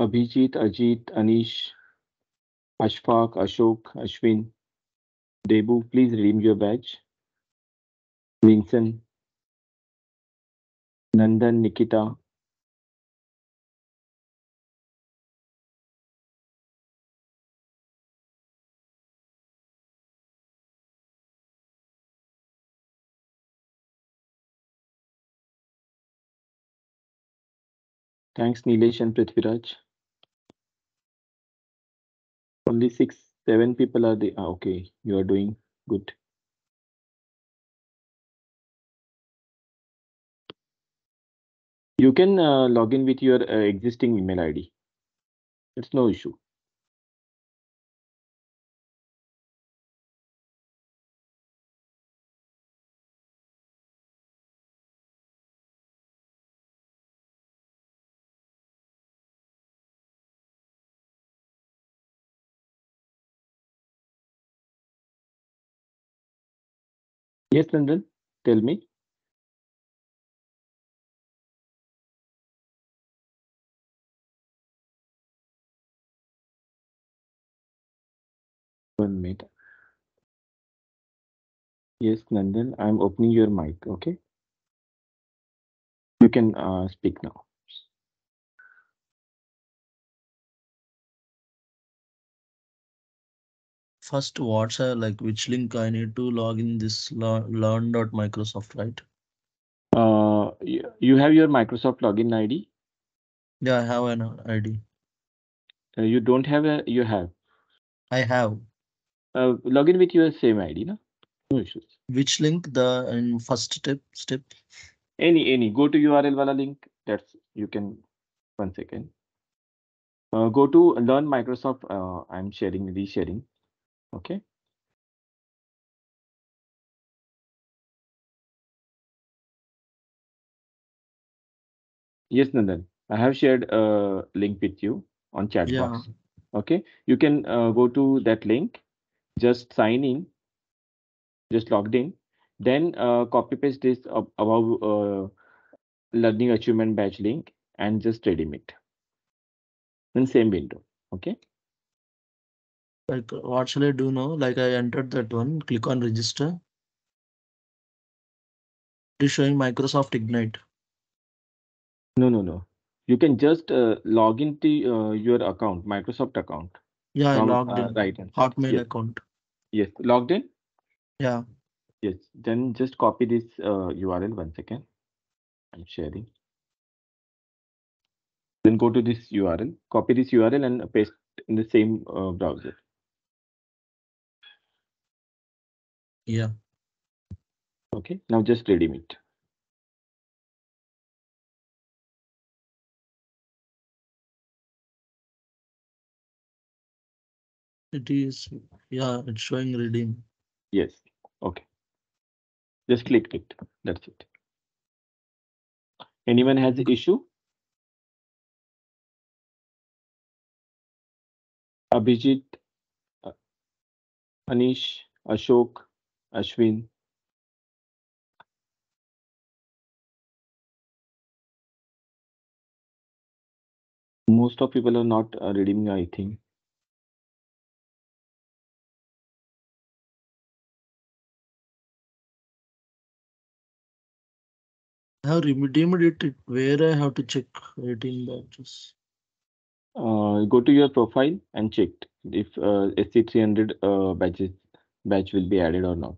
Abhijit, Ajit, Anish, Ashfaq, Ashok, Ashwin, Debu, please redeem your badge. Linson, Nandan, Nikita. Thanks, Nilesh and Prithviraj. Only 6, 7 people are there. Ah, okay, you are doing good. You can log in with your existing email ID. It's no issue. Yes, Nandan, tell me. One minute. Yes, Nandan, I'm opening your mic. Okay. You can speak now. First, what's like which link I need to log in? This learn.microsoft, right? You have your Microsoft login ID? Yeah, I have an ID. You don't have a, you have? I have. Login with your same ID, no? No issues. Which link? The first step? Any. Go to URL wala link. That's, you can, one second. Go to learn Microsoft. I'm sharing, resharing. Okay. Yes, Nandan, I have shared a link with you on chat box. Okay, you can go to that link, just sign in, just logged in, then copy paste this above learning achievement badge link and just redeem it in same window. Okay. Like, what shall I do now? Like, I entered that one, click on register. It is showing Microsoft Ignite. No. You can just log into your account, Microsoft account. Yeah, from, I logged in. Right. Hotmail yes. Account. Yes, logged in? Yeah. Yes, then just copy this URL. One second. I'm sharing. Then go to this URL, copy this URL and paste in the same browser. Yeah. Okay, now just redeem it. It is, yeah, it's showing reading. Yes, okay. Just click it, that's it. Anyone has an issue? Abhijit, Manish, Ashok, Ashwin. Most of people are not reading, I think. I have redeemed it where I have to check it in batches. Go to your profile and check if SC 300 batch will be added or not.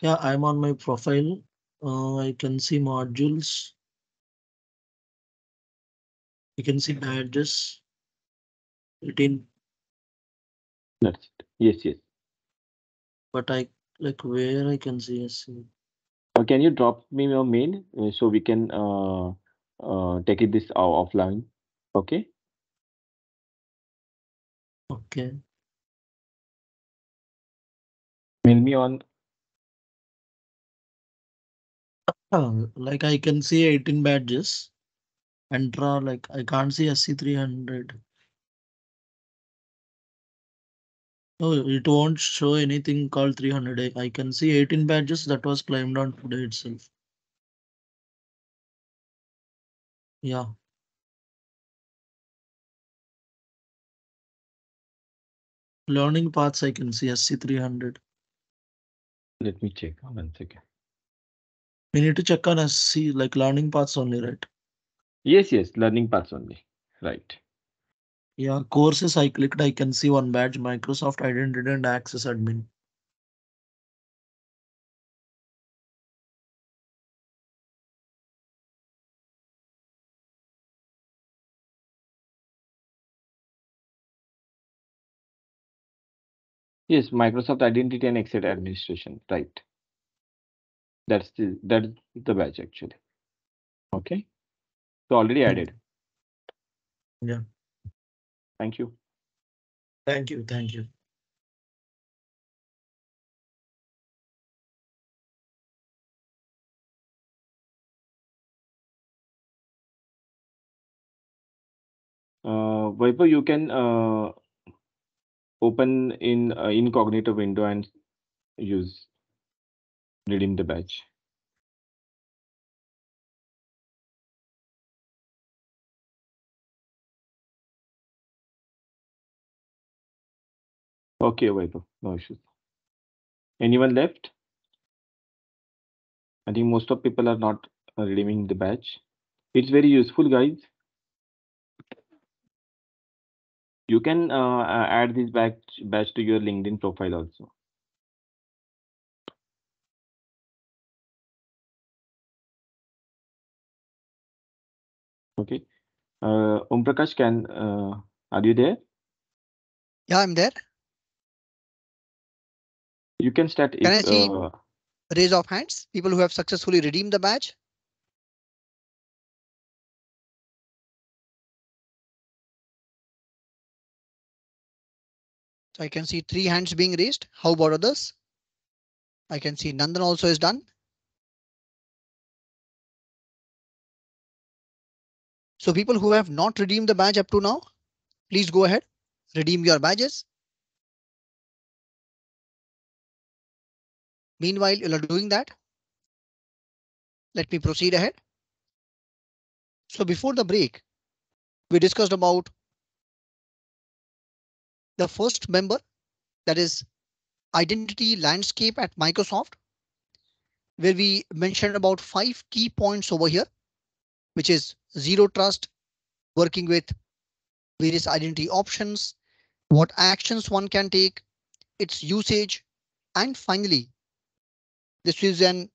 Yeah, I'm on my profile. I can see modules. You can see badges. 18. That's it. Yes, yes. But I like where I can see SC. Can you drop me your mail so we can take it this offline? Okay. Okay. Mail me on. Like I can see 18 badges. Entra, like I can't see SC 300. No, it won't show anything called 300. I can see 18 badges that was claimed on today itself. Yeah. Learning paths, I can see SC 300. Let me check one second. We need to check on SC, like learning paths only, right? Yes, yes, learning paths only. Right. Yeah, courses I clicked, I can see one badge, Microsoft Identity and Access Admin. Yes, Microsoft Identity and Access Administration, right. That's the badge actually. Okay. So already added. Yeah. Thank you. Thank you. Thank you. Vaibhav, you can open in incognito window and use redeem the badge. Okay, Vaibhav, no issues. Anyone left? I think most of people are not redeeming the badge. It's very useful, guys. You can add this badge to your LinkedIn profile also. Okay. Om Prakash, are you there? Yeah, I'm there. You can start. Can I see raise of hands? People who have successfully redeemed the badge. So I can see 3 hands being raised. How about others? I can see Nandan also is done. So people who have not redeemed the badge up to now, please go ahead, redeem your badges. Meanwhile, you are doing that. Let me proceed ahead. So before the break, we discussed about the first member, that is identity landscape at Microsoft, where we mentioned about 5 key points over here, which is zero trust, working with various identity options, what actions one can take, its usage, and finally, this is an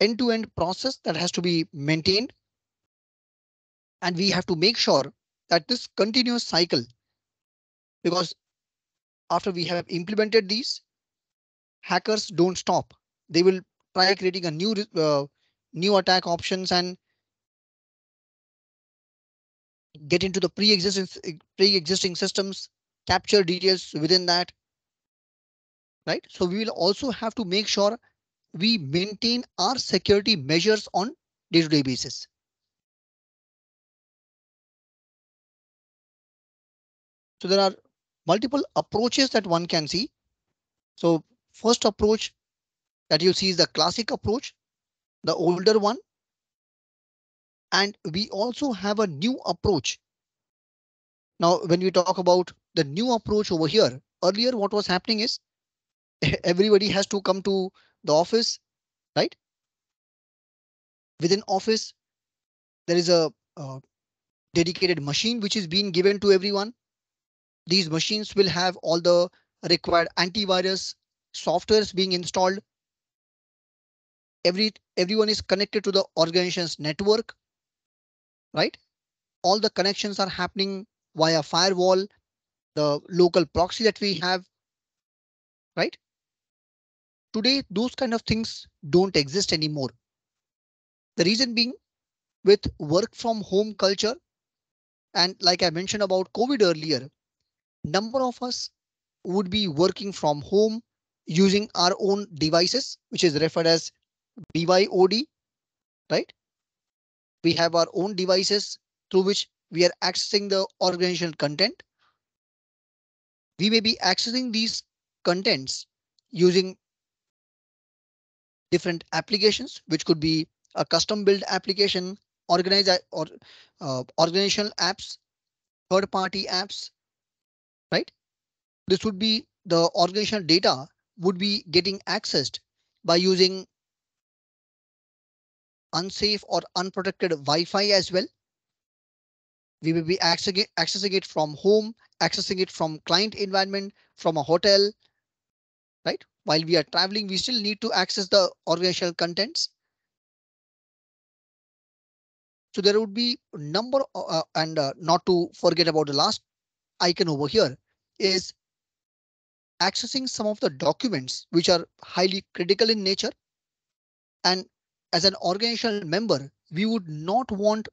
end-to-end process that has to be maintained. And we have to make sure that this continuous cycle, because after we have implemented these, hackers don't stop. They will try creating a new attack options and get into the pre-existing systems, capture details within that. Right, so we will also have to make sure we maintain our security measures on day-to-day basis. So there are multiple approaches that one can see. So first approach that you see is the classic approach, the older one. And we also have a new approach. Now, when we talk about the new approach over here, earlier what was happening is everybody has to come to the office, right? Within office, there is a dedicated machine which is being given to everyone. These machines will have all the required antivirus softwares being installed. Everyone is connected to the organization's network, right? All the connections are happening via firewall, the local proxy that we have, right? Today, those kind of things don't exist anymore. The reason being with work from home culture, and like I mentioned about COVID earlier, number of us would be working from home using our own devices, which is referred as BYOD, right? We have our own devices through which we are accessing the organizational content. We may be accessing these contents using different applications, which could be a custom built application, organizational apps, third party apps, right? This would be the organizational data would be getting accessed by using unsafe or unprotected Wi-Fi as well. We will be accessing it from home, accessing it from client environment, from a hotel, right? While we are traveling, we still need to access the organizational contents. So there would be number and not to forget about the last icon over here is accessing some of the documents which are highly critical in nature. And as an organizational member, we would not want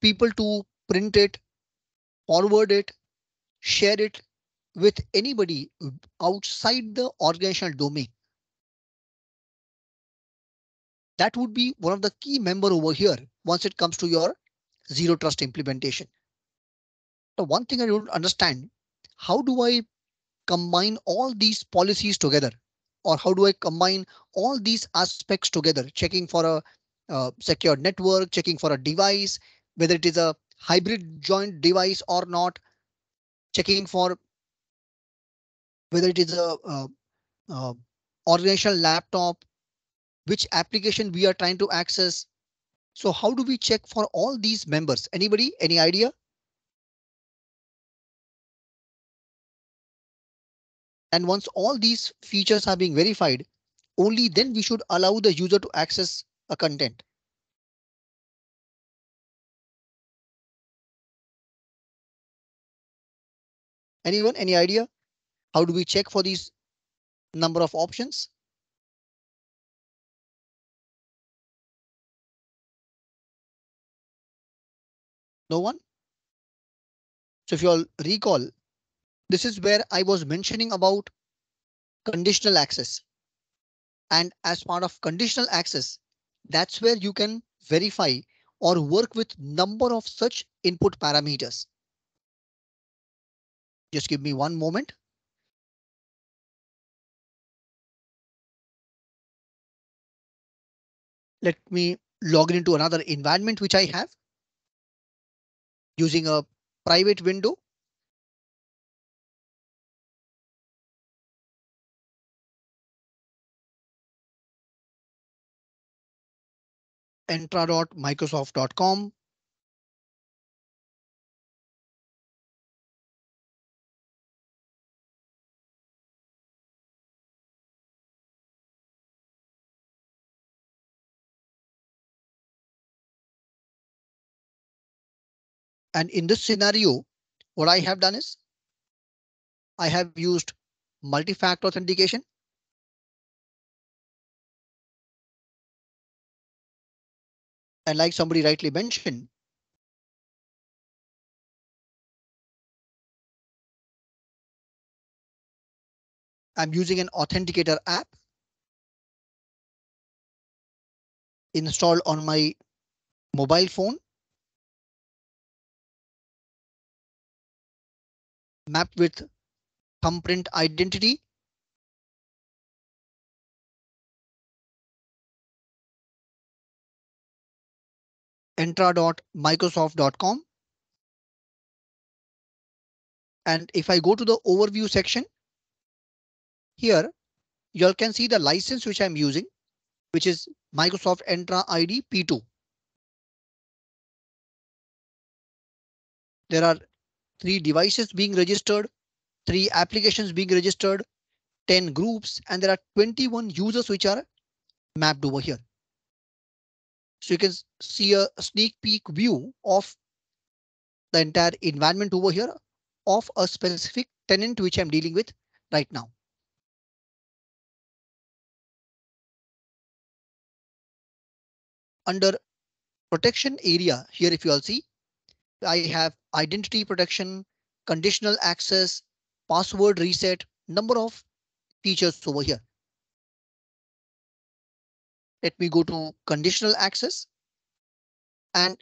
people to print it, forward it, share it with anybody outside the organizational domain. That would be one of the key member over here once it comes to your zero trust implementation. The one thing I don't understand, how do I combine all these policies together? Or how do I combine all these aspects together? Checking for a secure network, checking for a device, whether it is a hybrid joint device or not, checking for whether it is a organizational laptop, which application we are trying to access. So how do we check for all these members? Anybody, any idea? And once all these features are being verified, only then we should allow the user to access a content. Anyone, any idea? How do we check for these number of options? No one? So if you all recall, this is where I was mentioning about conditional access. And as part of conditional access, that's where you can verify or work with number of such input parameters. Just give me one moment. Let me log into another environment which I have using a private window. Entra.microsoft.com. And in this scenario, what I have done is I have used multi-factor authentication. And like somebody rightly mentioned, I'm using an authenticator app installed on my mobile phone. Mapped with thumbprint identity. Entra.microsoft.com. And if I go to the overview section. Here you all can see the license which I'm using, which is Microsoft Entra ID P2. There are 3 devices being registered, 3 applications being registered, 10 groups, and there are 21 users which are mapped over here. So you can see a sneak peek view of the entire environment over here of a specific tenant which I'm dealing with right now. Under protection area here, if you all see, I have identity protection, conditional access, password reset, number of features over here. Let me go to conditional access. And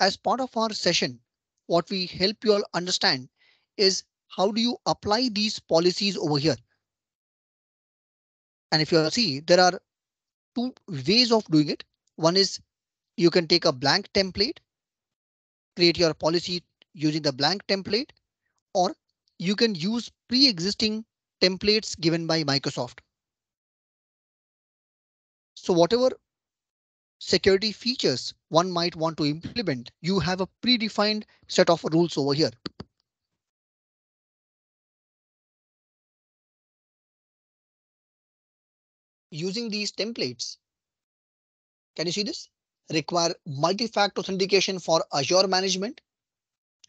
as part of our session, what we help you all understand is how do you apply these policies over here? And if you all see, there are 2 ways of doing it. One is you can take a blank template, create your policy using the blank template, or you can use pre-existing templates given by Microsoft. So whatever security features one might want to implement, you have a predefined set of rules over here. Using these templates, can you see this? Require multi-factor authentication for Azure management,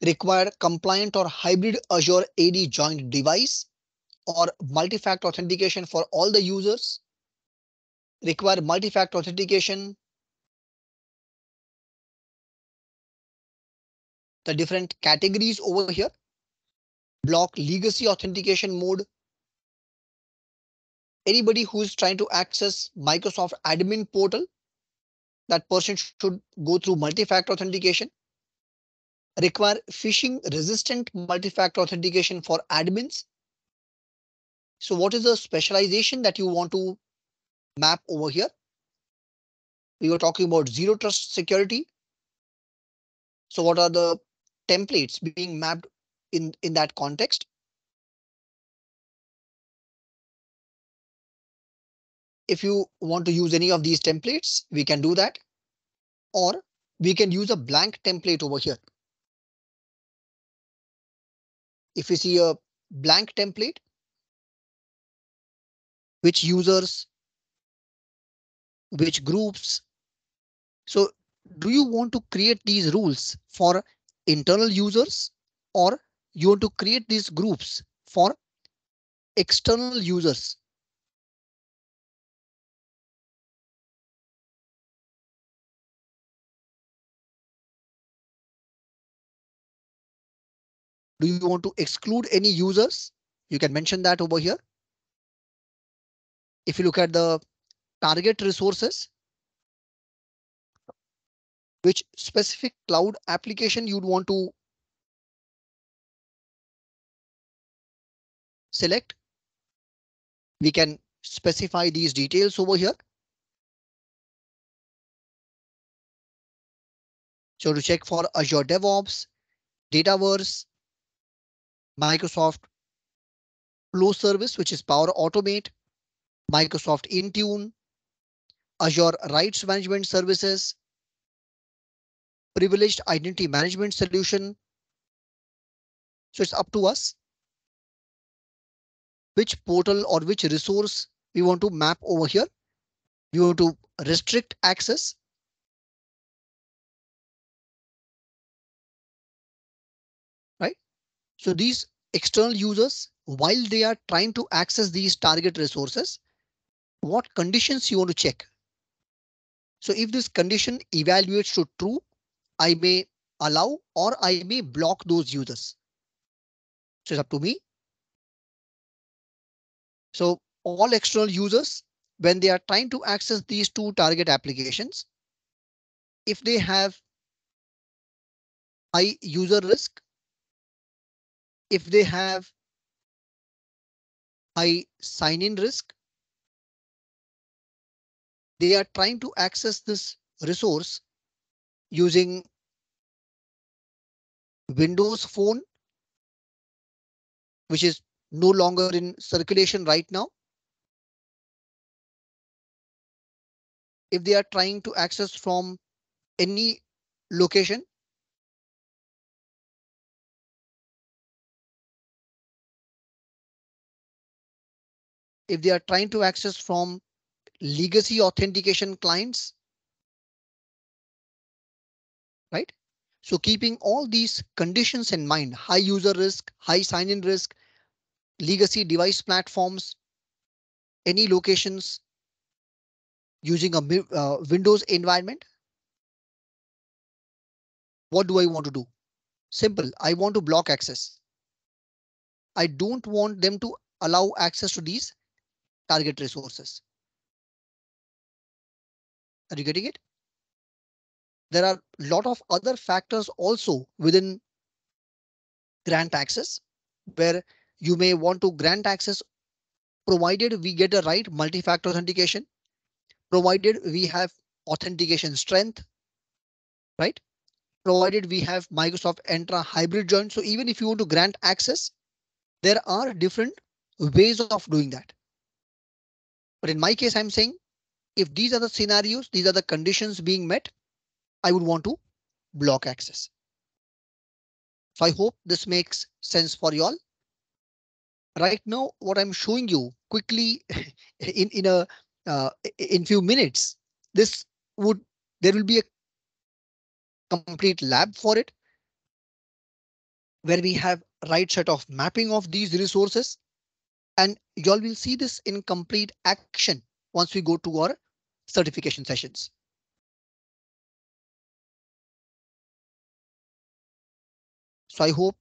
require compliant or hybrid Azure AD joint device, or multi-factor authentication for all the users, require multi-factor authentication. The different categories over here, block legacy authentication mode. Anybody who is trying to access Microsoft admin portal, that person should go through multi-factor authentication. Require phishing resistant multi-factor authentication for admins. So what is the specialization that you want to map over here? We were talking about zero trust security. So what are the templates being mapped in that context? If you want to use any of these templates, we can do that, or we can use a blank template over here. If you see a blank template, which users, which groups. So do you want to create these rules for internal users, or you want to create these groups for external users? Do you want to exclude any users? You can mention that over here. If you look at the target resources, which specific cloud application you'd want to select, we can specify these details over here. So to check for Azure DevOps, Dataverse, Microsoft Flow Service, which is Power Automate, Microsoft Intune, Azure Rights Management Services, Privileged Identity Management Solution. So it's up to us which portal or which resource we want to map over here. We want to restrict access. So these external users, while they are trying to access these target resources, what conditions you want to check? So if this condition evaluates to true, I may allow or I may block those users. So it's up to me. So all external users, when they are trying to access these two target applications, if they have high user risk, if they have high sign-in risk, they are trying to access this resource using Windows Phone, which is no longer in circulation right now. If they are trying to access from any location, if they are trying to access from legacy authentication clients, right? So keeping all these conditions in mind, high user risk, high sign-in risk, legacy device platforms, any locations, using a Windows environment. What do I want to do? Simple. I want to block access. I don't want them to allow access to these target resources. Are you getting it? There are a lot of other factors also within grant access, where you may want to grant access provided we get a right multi-factor authentication, provided we have authentication strength, right? Provided we have Microsoft Entra hybrid join. So even if you want to grant access, there are different ways of doing that. But in my case, I'm saying if these are the scenarios, these are the conditions being met, I would want to block access. So I hope this makes sense for you all. Right now, what I'm showing you quickly in few minutes, there will be a complete lab for it, where we have right set of mapping of these resources, and you all will see this in complete action once we go to our certification sessions. So I hope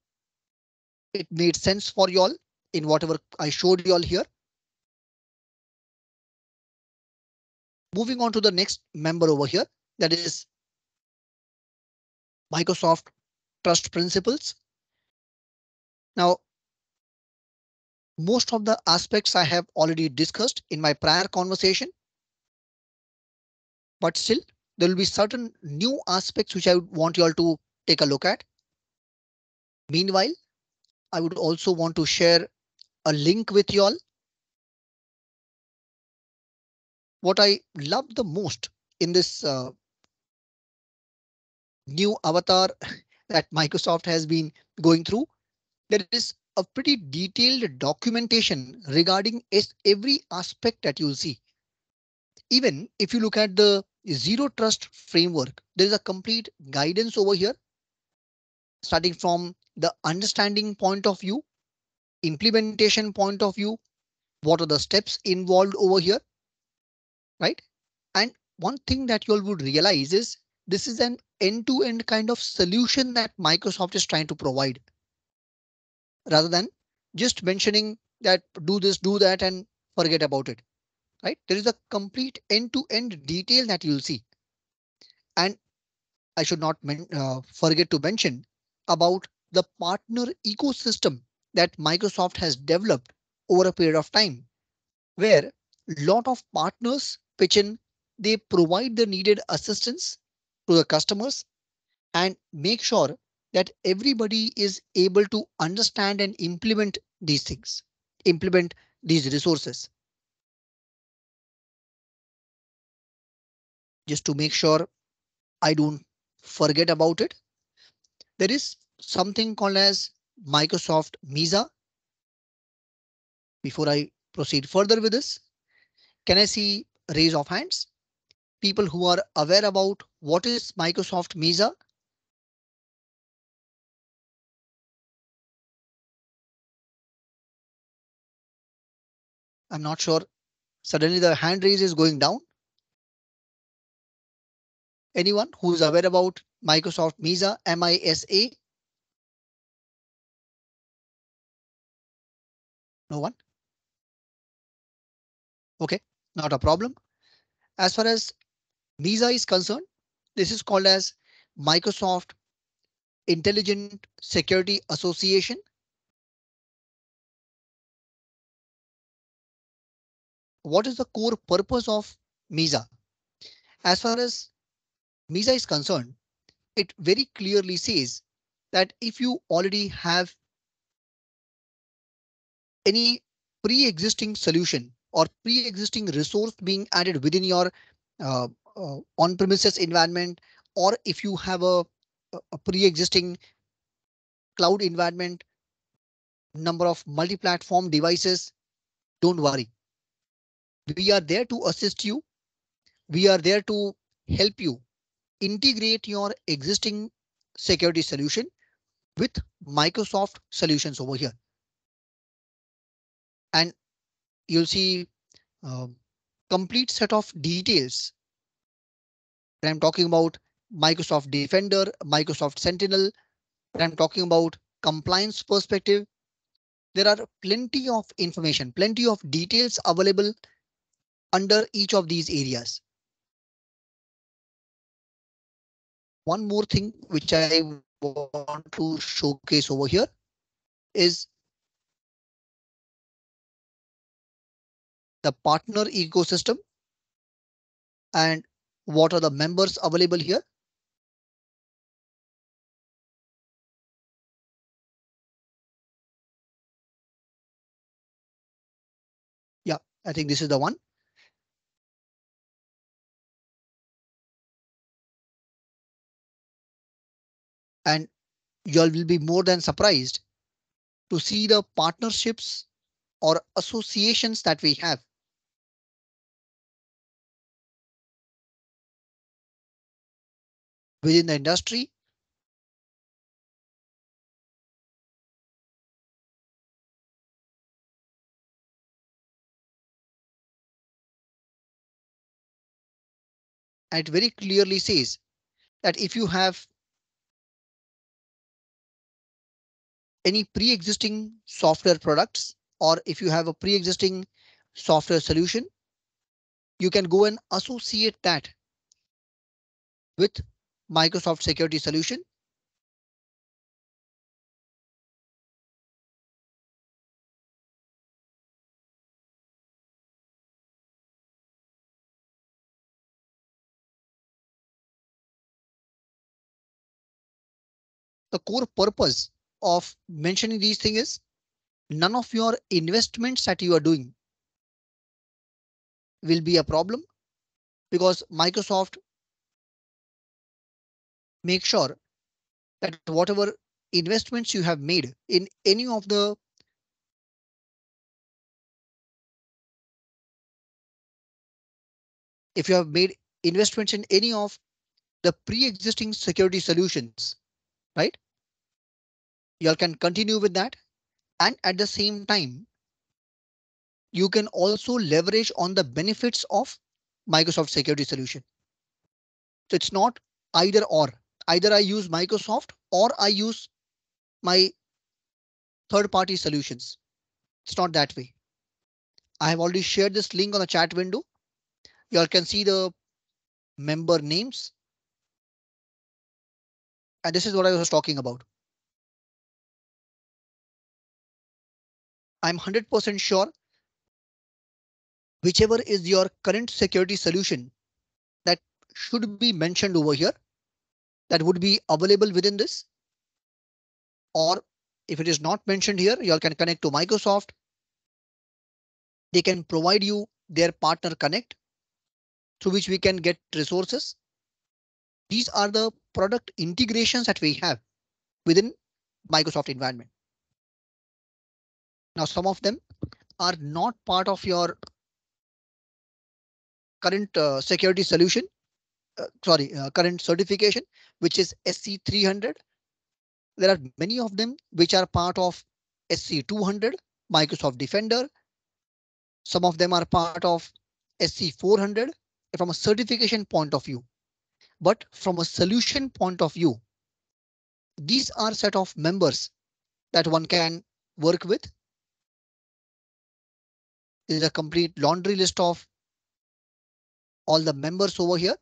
it made sense for you all in whatever I showed you all here. Moving on to the next member over here, that is Microsoft Trust Principles. Now, most of the aspects I have already discussed in my prior conversation, but still there will be certain new aspects which I would want you all to take a look at. Meanwhile, I would also want to share a link with you all. What I love the most in this new avatar that Microsoft has been going through, there is a pretty detailed documentation regarding every aspect that you'll see. Even if you look at the Zero Trust framework, there is a complete guidance over here, starting from the understanding point of view, implementation point of view, what are the steps involved over here, right? And one thing that you all would realize is this is an end-to-end kind of solution that Microsoft is trying to provide, rather than just mentioning that do this, do that, and forget about it, right? There is a complete end-to-end detail that you'll see. And I should not forget to mention about the partner ecosystem that Microsoft has developed over a period of time, where a lot of partners pitch in, they provide the needed assistance to the customers and make sure that everybody is able to understand and implement these things, implement these resources. Just to make sure I don't forget about it, there is something called as Microsoft MESA. Before I proceed further with this, can I see raise of hands? People who are aware about what is Microsoft MESA? I'm not sure. Suddenly the hand raise is going down. Anyone who is aware about Microsoft MESA, M-I-S-A? No one? OK, not a problem. As far as Visa is concerned, this is called as Microsoft Intelligent Security Association. What is the core purpose of MISA? As far as MISA is concerned, it very clearly says that if you already have any pre-existing solution or pre-existing resource being added within your on-premises environment, or if you have a pre-existing cloud environment, number of multi-platform devices, don't worry. We are there to assist you. We are there to help you integrate your existing security solution with Microsoft solutions over here. And you'll see complete set of details. I'm talking about Microsoft Defender, Microsoft Sentinel. I'm talking about compliance perspective. There are plenty of information, plenty of details available under each of these areas. One more thing which I want to showcase over here is the partner ecosystem and what are the members available here. Yeah, I think this is the one. And you all will be more than surprised to see the partnerships or associations that we have. Within the industry. And it very clearly says that if you have any pre-existing software products, or if you have a pre-existing software solution, you can go and associate that with Microsoft security solution. The core purpose of mentioning these things is none of your investments that you are doing will be a problem, because Microsoft make sure that whatever investments you have made in any of the if you have made investments in any of the pre-existing security solutions, right? You all can continue with that, and at the same time you can also leverage on the benefits of Microsoft security solution. So it's not either or. Either I use Microsoft or I use my third-party solutions. It's not that way. I have already shared this link on the chat window. You all can see the member names. And this is what I was talking about. I'm 100% sure whichever is your current security solution that should be mentioned over here, that would be available within this. Or if it is not mentioned here, you all can connect to Microsoft. They can provide you their partner connect through which we can get resources. These are the product integrations that we have within Microsoft environment. Now, some of them are not part of your current security solution. Current certification, which is SC 300. There are many of them which are part of SC 200, Microsoft Defender. Some of them are part of SC 400 from a certification point of view. But from a solution point of view, these are set of members that one can work with. is a complete laundry list of all the members over here.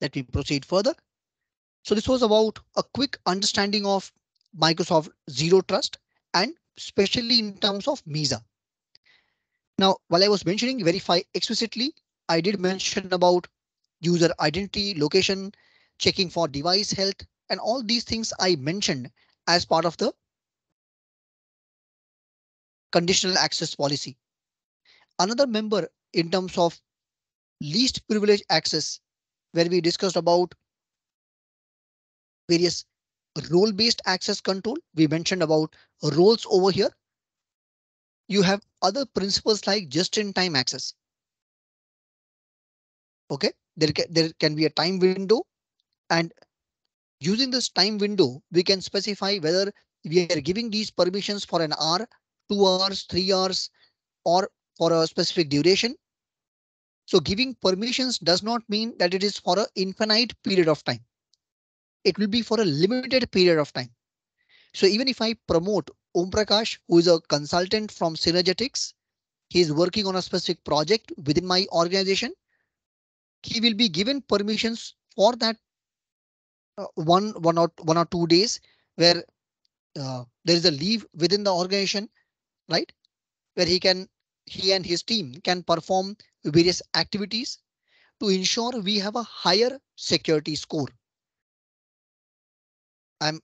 Let me proceed further. So this was about a quick understanding of Microsoft Zero Trust and especially in terms of MISA. Now, while I was mentioning verify explicitly, I did mention about user identity, location, checking for device health, and all these things I mentioned as part of the conditional access policy. Another member in terms of least privilege access, where we discussed about various role-based access control. We mentioned about roles over here. You have other principles like just-in-time access. OK, there can be a time window, and using this time window, we can specify whether we are giving these permissions for an hour, 2 hours, 3 hours, or for a specific duration. So giving permissions does not mean that it is for an infinite period of time. It will be for a limited period of time. So even if I promote Om Prakash, who is a consultant from Synergetics, he is working on a specific project within my organization. He will be given permissions for that one or two days where there is a leave within the organization, right? Where he and his team can perform various activities to ensure we have a higher security score. I'm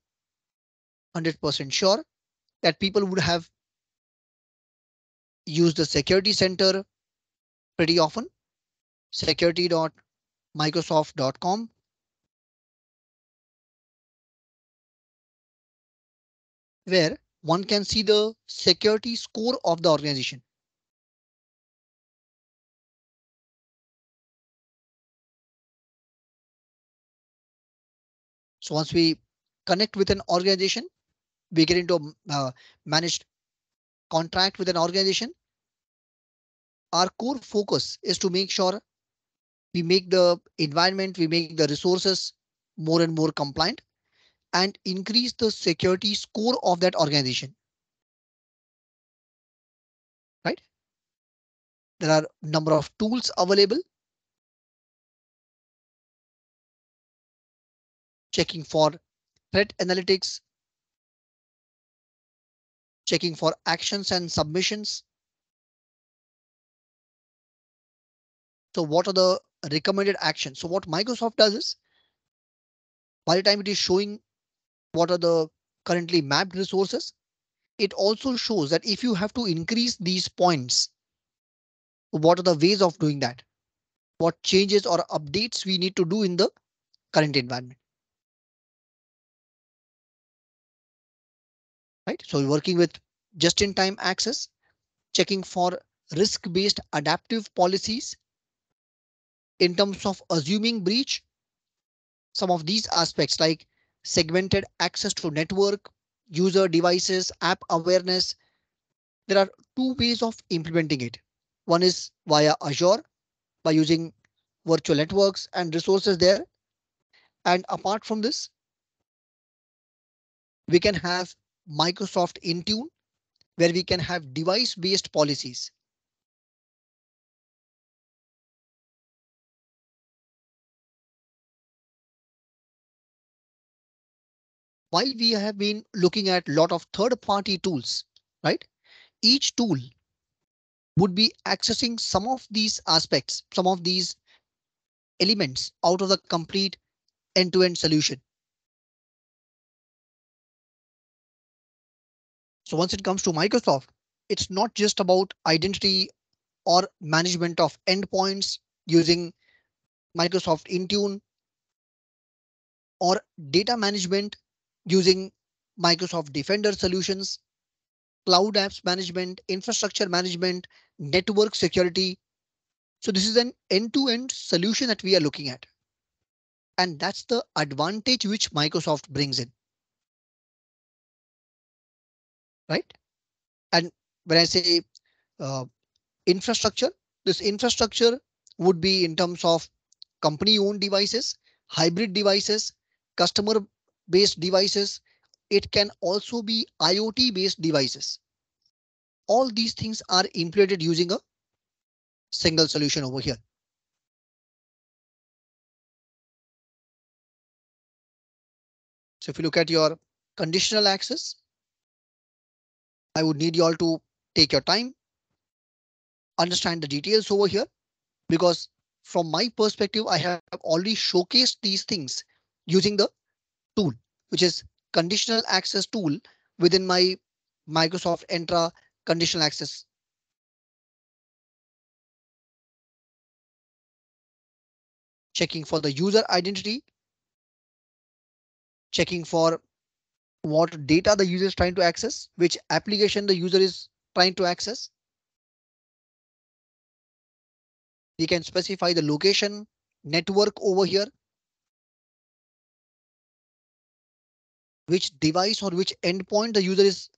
100% sure that people would have used the security center pretty often. Security.microsoft.com. Where one can see the security score of the organization. So once we connect with an organization, we get into a managed contract with an organization. Our core focus is to make sure we make the environment, we make the resources more and more compliant and increase the security score of that organization. Right? There are a number of tools available. Checking for threat analytics, checking for actions and submissions. So what are the recommended actions? So what Microsoft does is, by the time it is showing what are the currently mapped resources, it also shows that if you have to increase these points, what are the ways of doing that? What changes or updates we need to do in the current environment? Right, so we're working with just-in-time access, checking for risk-based adaptive policies in terms of assuming breach. Some of these aspects like segmented access to network, user devices, app awareness. There are two ways of implementing it. One is via Azure by using virtual networks and resources there. And apart from this, we can have Microsoft Intune, where we can have device-based policies. While we have been looking at a lot of third-party tools, right? Each tool would be accessing some of these aspects, some of these elements out of the complete end-to-end solution. So once it comes to Microsoft, it's not just about identity or management of endpoints using Microsoft Intune or data management using Microsoft Defender solutions, cloud apps management, infrastructure management, network security. So this is an end-to-end solution that we are looking at. And that's the advantage which Microsoft brings in. Right, and when I say infrastructure, this infrastructure would be in terms of company-owned devices, hybrid devices, customer-based devices. It can also be IoT-based devices. All these things are implemented using a single solution over here. So if you look at your conditional access, I would need you all to take your time, understand the details over here, because from my perspective, I have already showcased these things using the tool, which is conditional access tool within my Microsoft Entra conditional access. Checking for the user identity. Checking for what data the user is trying to access, which application the user is trying to access. We can specify the location, network over here. Which device or which endpoint the user is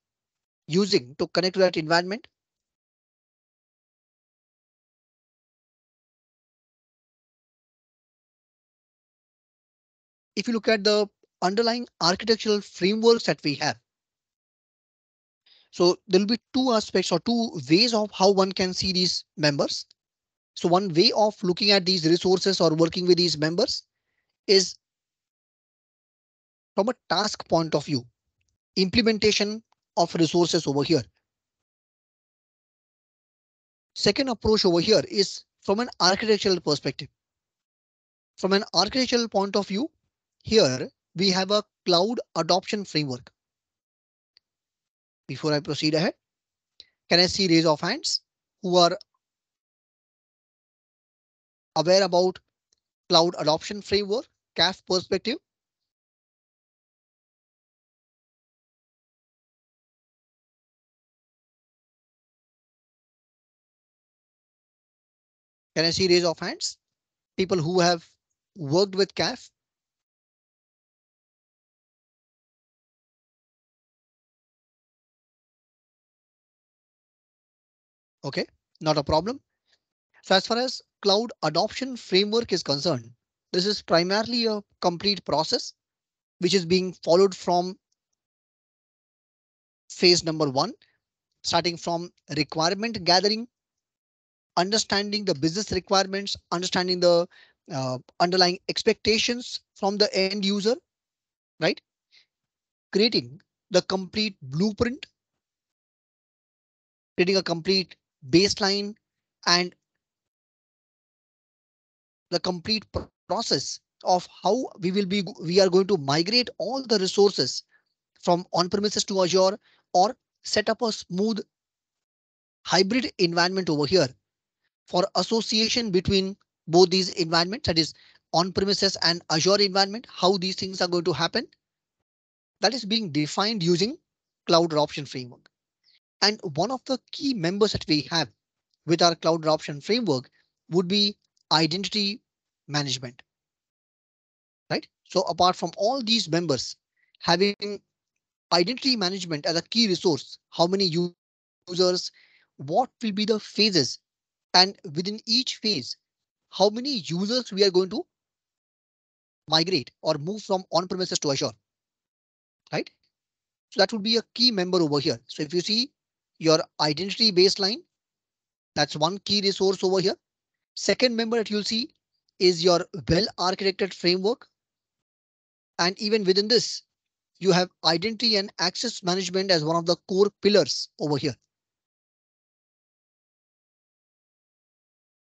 using to connect to that environment. If you look at the underlying architectural frameworks that we have. So there will be two aspects or two ways of how one can see these members. So one way of looking at these resources or working with these members is from a task point of view, implementation of resources over here. Second approach over here is from an architectural perspective. From an architectural point of view, here we have a cloud adoption framework. Before I proceed ahead, can I see raise of hands who are aware about cloud adoption framework, CAF perspective? Can I see raise of hands? People who have worked with CAF. OK, not a problem. So as far as cloud adoption framework is concerned, this is primarily a complete process which is being followed from phase number one, starting from requirement gathering, understanding the business requirements, understanding the underlying expectations from the end user, right? Creating the complete blueprint, creating a complete baseline and the complete process of how we are going to migrate all the resources from on-premises to Azure or set up a smooth hybrid environment over here for association between both these environments, that is on-premises and Azure environment, how these things are going to happen. That is being defined using Cloud Adoption Framework. And one of the key members that we have with our Cloud Adoption Framework would be identity management. Right? So apart from all these members, having identity management as a key resource, how many users, what will be the phases, and within each phase, how many users we are going to migrate or move from on-premises to Azure. Right? So that would be a key member over here. So if you see your identity baseline, that's one key resource over here. Second member that you'll see is your well-architected framework. And even within this, you have identity and access management as one of the core pillars over here.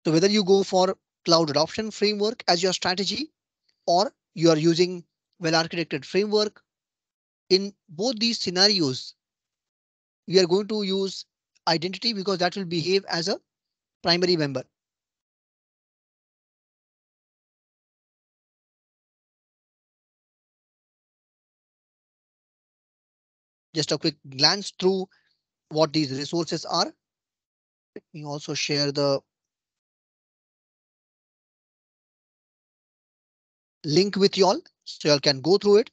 So whether you go for cloud adoption framework as your strategy or you are using well-architected framework, in both these scenarios, we are going to use identity because that will behave as a primary member. Just a quick glance through what these resources are. Let me also share the link with you all so you all can go through it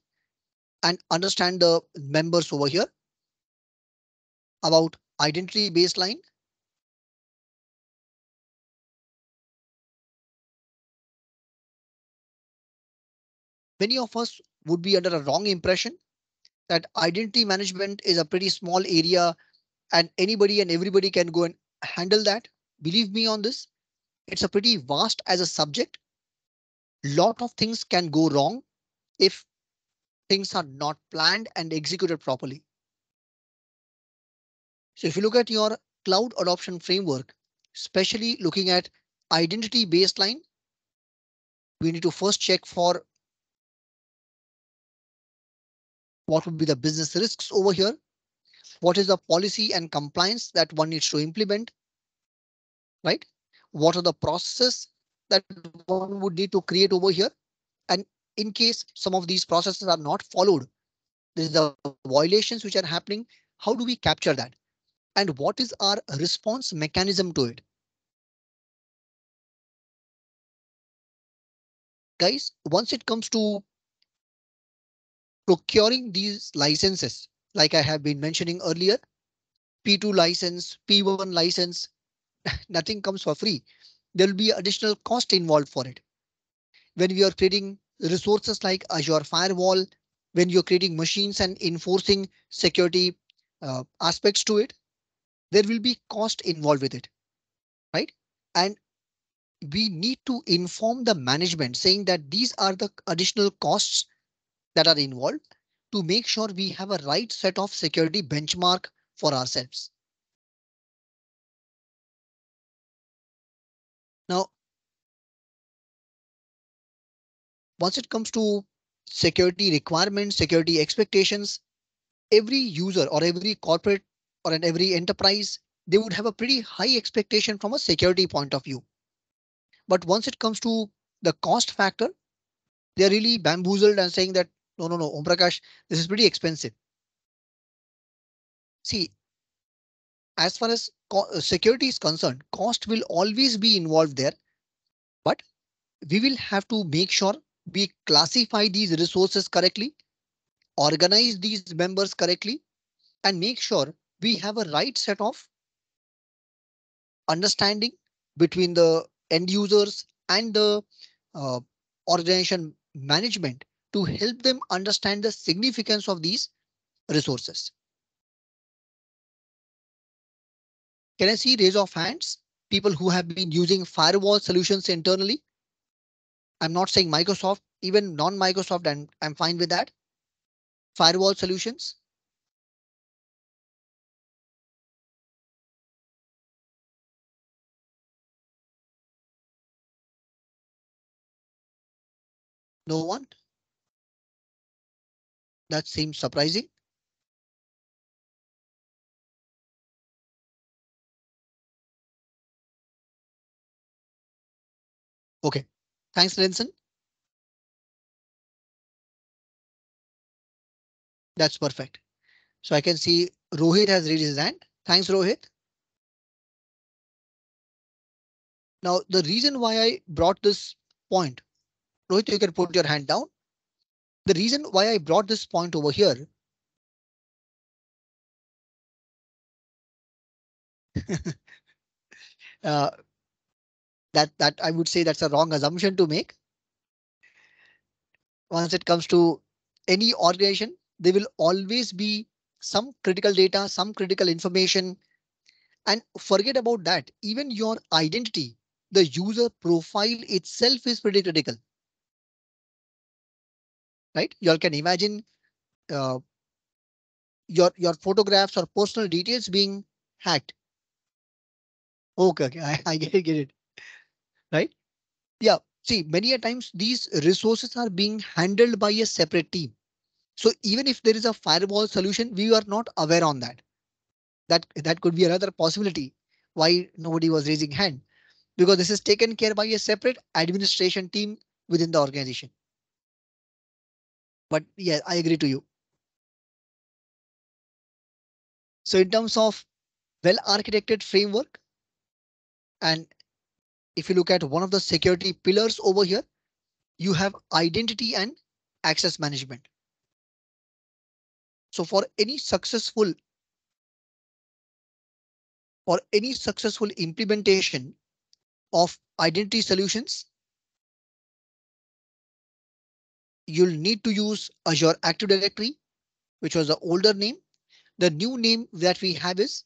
and understand the members over here. About identity baseline. many of us would be under a wrong impression that identity management is a pretty small area and anybody and everybody can go and handle that. Believe me on this, it's a pretty vast as a subject. Lot of things can go wrong if things are not planned and executed properly. So if you look at your cloud adoption framework, especially looking at identity baseline, we need to first check for what would be the business risks over here. What is the policy and compliance that one needs to implement? Right? What are the processes that one would need to create over here? And in case some of these processes are not followed, there's the violations which are happening. How do we capture that? And what is our response mechanism to it? Guys, once it comes to procuring these licenses, like I have been mentioning earlier, P2 license, P1 license, nothing comes for free. There will be additional cost involved for it. When we are creating resources like Azure Firewall, when you're creating machines and enforcing security aspects to it, there will be cost involved with it, right? And we need to inform the management saying that these are the additional costs that are involved to make sure we have a right set of security benchmark for ourselves. Now, once it comes to security requirements, security expectations, every user or every corporate or in every enterprise, they would have a pretty high expectation from a security point of view. But once it comes to the cost factor, they're really bamboozled and saying that, no, Om Prakash, this is pretty expensive. See, as far as security is concerned, cost will always be involved there, but we will have to make sure we classify these resources correctly, organize these members correctly, and make sure we have a right set of understanding between the end users and the organization management to help them understand the significance of these resources. Can I see raise of hands? People who have been using firewall solutions internally. I'm not saying Microsoft, even non-Microsoft, and I'm fine with that. Firewall solutions. No one? That seems surprising. OK, thanks, Linson. That's perfect. So I can see Rohit has raised his hand. Thanks, Rohit. Now, the reason why I brought this point, Rohit, you can put your hand down. The reason why I brought this point over here. That I would say that's a wrong assumption to make. Once it comes to any organization, there will always be some critical data, some critical information. And forget about that. Even your identity, the user profile itself is pretty critical. Right? You all can imagine your photographs or personal details being hacked. OK, I get it. Right? Yeah. See, many a times these resources are being handled by a separate team. So even if there is a firewall solution, we are not aware on that. That could be another possibility why nobody was raising hand, because this is taken care by a separate administration team within the organization. But yeah, I agree to you. So in terms of well-architected framework, and if you look at one of the security pillars over here, you have identity and access management. So for any successful. For any successful implementation of identity solutions. you'll need to use Azure Active Directory, which was the older name. The new name that we have is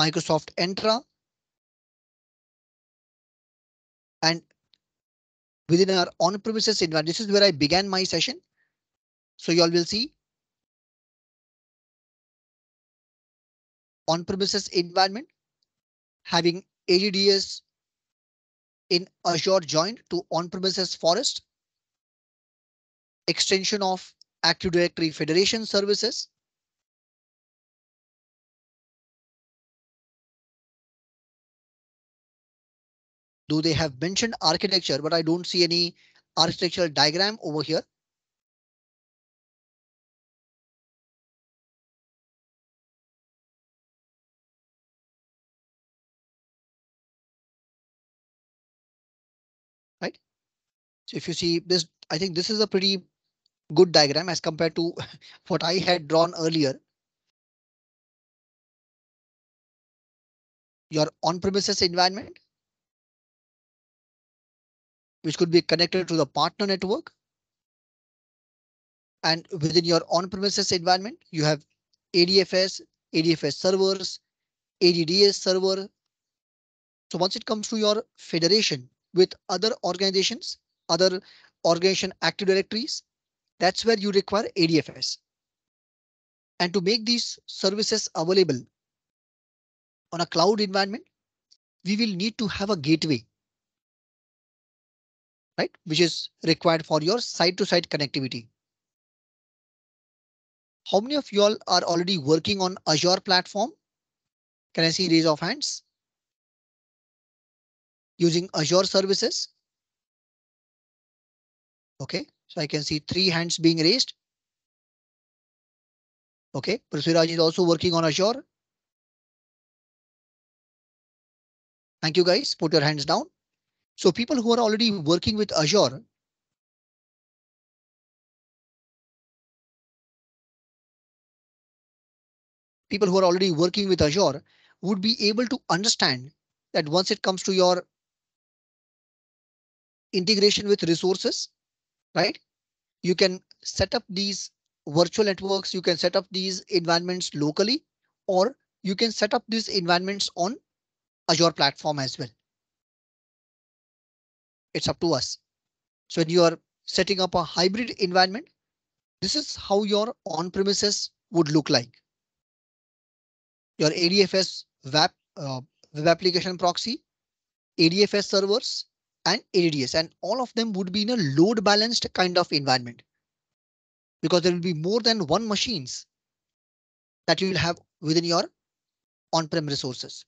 Microsoft Entra. And within our on-premises environment, this is where I began my session. So you all will see on-premises environment having ADDS in Azure joined to on-premises forest, extension of Active Directory Federation services. Though they have mentioned architecture, but I don't see any architectural diagram over here. Right? So if you see this, I think this is a pretty good diagram as compared to what I had drawn earlier. Your on-premises environment, which could be connected to the partner network. And within your on-premises environment, you have ADFS, ADFS servers, ADDS server. So once it comes to your federation with other organization active directories, that's where you require ADFS. And to make these services available on a cloud environment, we will need to have a gateway, right, which is required for your site-to-site connectivity. How many of you all are already working on Azure platform? Can I see raise of hands? Using Azure services? OK, so I can see three hands being raised. OK, Prithviraj is also working on Azure. Thank you guys, put your hands down. So people who are already working with Azure, would be able to understand that once it comes to your integration with resources, right, you can set up these virtual networks, you can set up these environments locally, or you can set up these environments on Azure platform as well. It's up to us. So when you are setting up a hybrid environment, this is how your on-premises would look like. Your ADFS web application proxy, ADFS servers, and ADDS, and all of them would be in a load balanced kind of environment, because there will be more than one machines that you will have within your on-prem resources.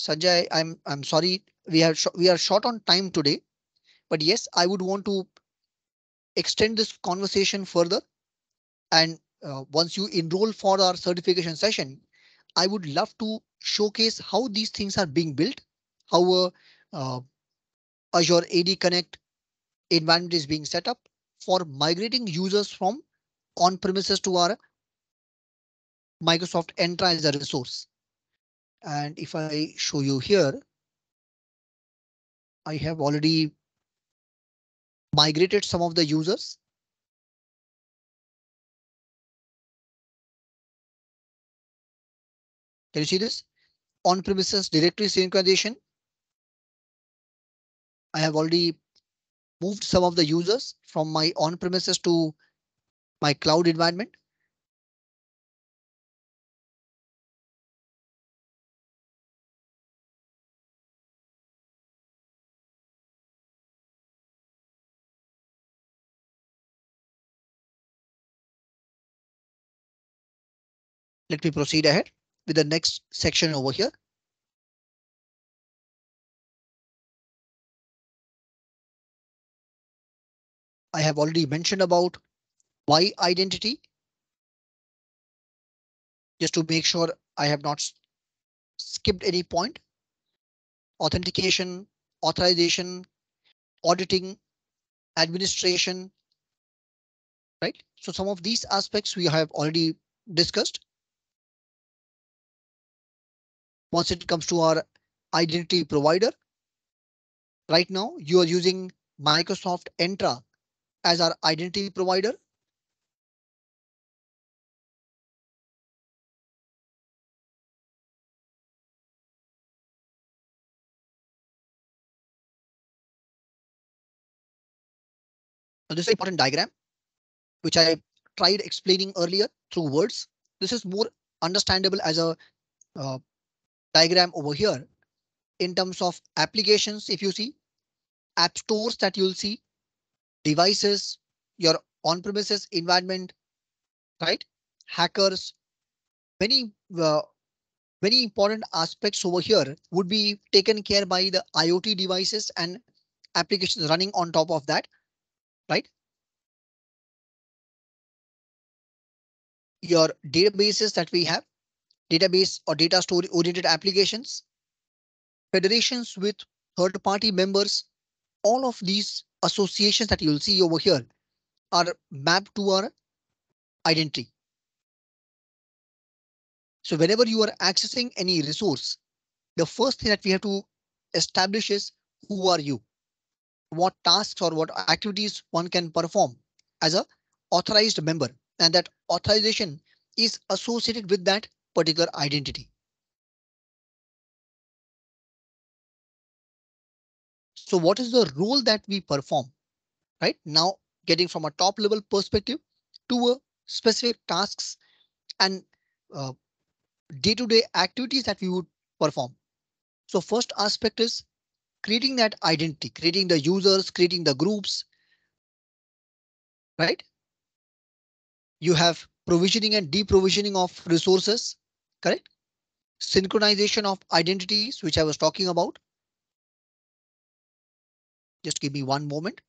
Sanjay, I'm sorry, we are short on time today, but yes, I would want to extend this conversation further. And once you enroll for our certification session, I would love to showcase how these things are being built, how Azure AD Connect environment is being set up for migrating users from on-premises to our Microsoft Entra as a resource. And if I show you here, I have already migrated some of the users. Can you see this? On-premises directory synchronization. I have already moved some of the users from my on-premises to my cloud environment. Let me proceed ahead with the next section over here. I have already mentioned about why identity. Just to make sure I have not skipped any point. Authentication, authorization, auditing, administration. Right, so some of these aspects we have already discussed. Once it comes to our identity provider, Right now you are using Microsoft Entra as our identity provider. Now, this is an important diagram, which I tried explaining earlier through words. This is more understandable as a diagram over here in terms of applications. If you see app stores that you'll see, devices, your on-premises environment, right? Hackers, many important aspects over here would be taken care by the IoT devices and applications running on top of that. Right. Your databases that we have, database or data store oriented applications, federations with third party members, all of these associations that you'll see over here are mapped to our identity. So whenever you are accessing any resource, the first thing that we have to establish is who are you? What tasks or what activities one can perform as an authorized member, and that authorization is associated with that particular identity. So what is the role that we perform? Right now, getting from a top level perspective to a specific tasks and day-to-day activities that we would perform. So first aspect is creating that identity, creating the users, creating the groups. Right. You have provisioning and deprovisioning of resources. Correct. Synchronization of identities, which I was talking about. Just give me one moment.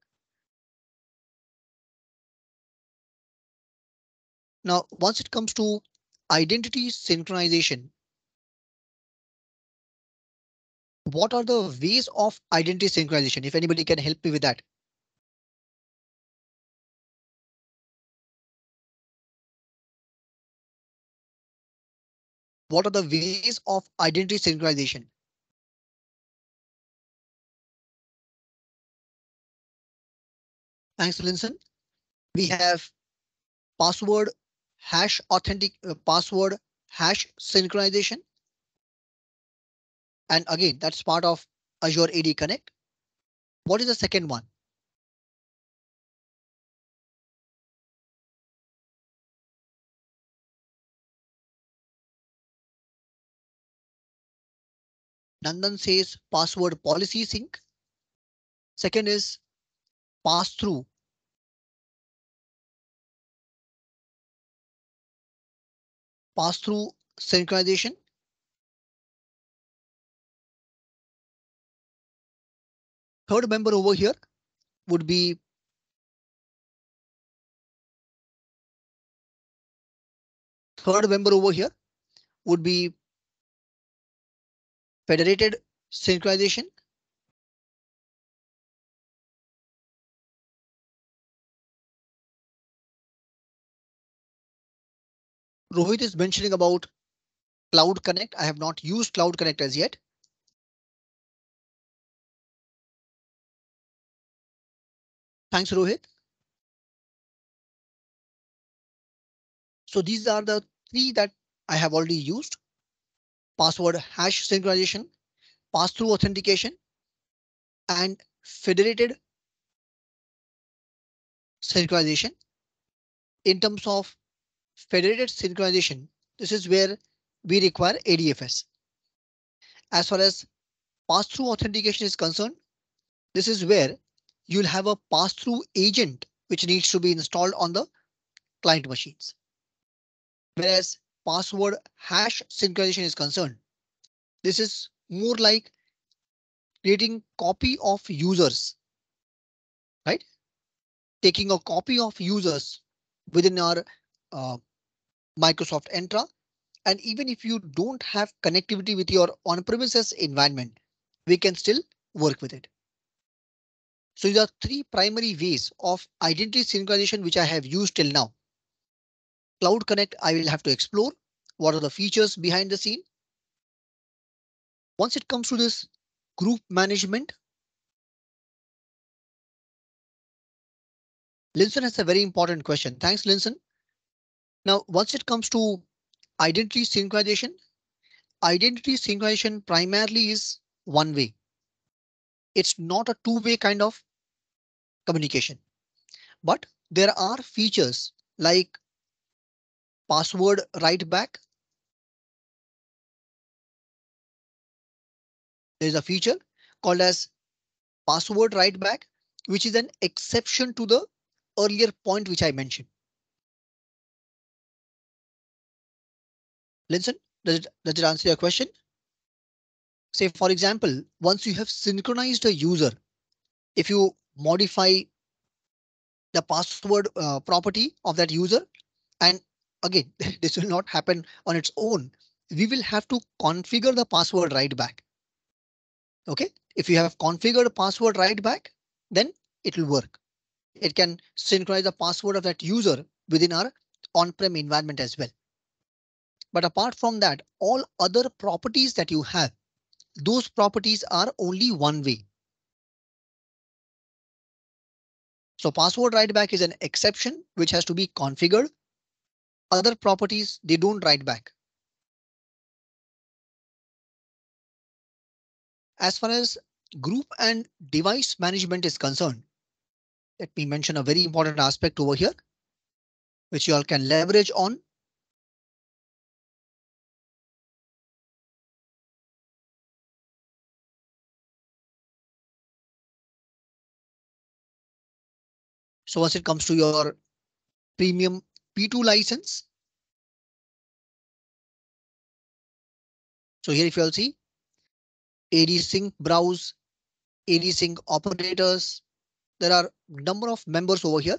Now, once it comes to identity synchronization, what are the ways of identity synchronization? If anybody can help me with that. What are the ways of identity synchronization? Thanks, Linson. We have password hash authentic password hash synchronization. And again, that's part of Azure AD Connect. What is the second one? Nandan says password policy sync. Second is pass through. Pass through synchronization. Third member over here would be federated synchronization. Rohit is mentioning about Cloud Connect. I have not used Cloud Connect as yet. Thanks, Rohit. So these are the three that I have already used. Password hash synchronization, pass-through authentication, and federated synchronization. In terms of federated synchronization, this is where we require ADFS. As far as pass-through authentication is concerned, this is where you'll have a pass-through agent which needs to be installed on the client machines. Whereas password hash synchronization is concerned, this is more like creating copy of users, right? Taking a copy of users within our Microsoft Entra, and even if you don't have connectivity with your on-premises environment, we can still work with it. So these are three primary ways of identity synchronization which I have used till now. Cloud Connect, I will have to explore what are the features behind the scene. Once it comes to this group management, Linson has a very important question. Thanks, Linson. Now, once it comes to identity synchronization primarily is one way. It's not a two-way kind of communication, but there are features like password write back. There's a feature called as password write back, which is an exception to the earlier point which I mentioned. Linson, does it answer your question? Say, for example, once you have synchronized a user, if you modify the password property of that user, and again, this will not happen on its own. We will have to configure the password write back. OK, if you have configured password write back, then it will work. It can synchronize the password of that user within our on-prem environment as well. But apart from that, all other properties that you have, those properties are only one way. So password write back is an exception which has to be configured. Other properties, they don't write back. As far as group and device management is concerned, let me mention a very important aspect over here, which you all can leverage on. So once it comes to your premium P2 license. So here if you all see AD sync browse, AD sync operators, there are number of members over here.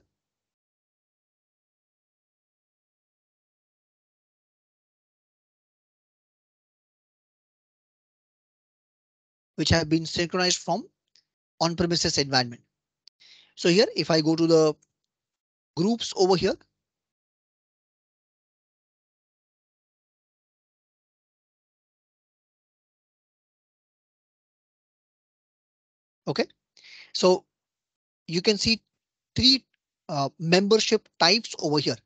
Which have been synchronized from on-premises environment. So here, if I go to the groups over here. OK, so you can see three membership types over here.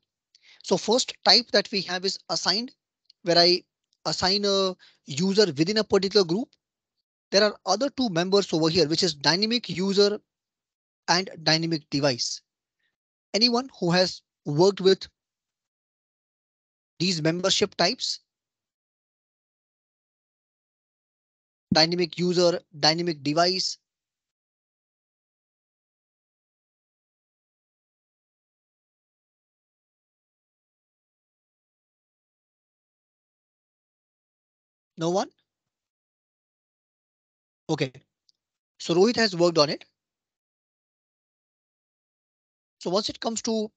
So first type that we have is assigned, where I assign a user within a particular group. There are other two members over here, which is dynamic user and dynamic device. Anyone who has worked with these membership types, dynamic user, dynamic device, no one? OK, so Rohit has worked on it. So once it comes to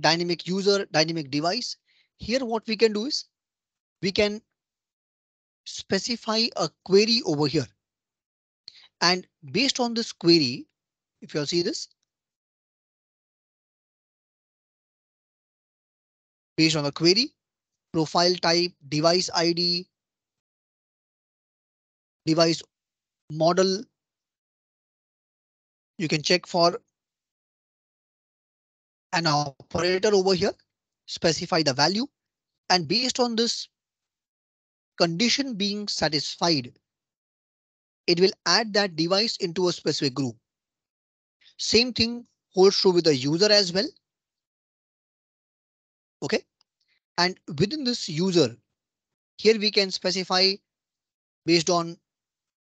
dynamic user, dynamic device, here what we can do is we can specify a query over here. And based on this query, if you all see this. Based on the query, profile type, device ID, device model. You can check for an operator over here, specify the value, and based on this condition being satisfied, it will add that device into a specific group. Same thing holds true with the user as well. OK, and within this user, here we can specify based on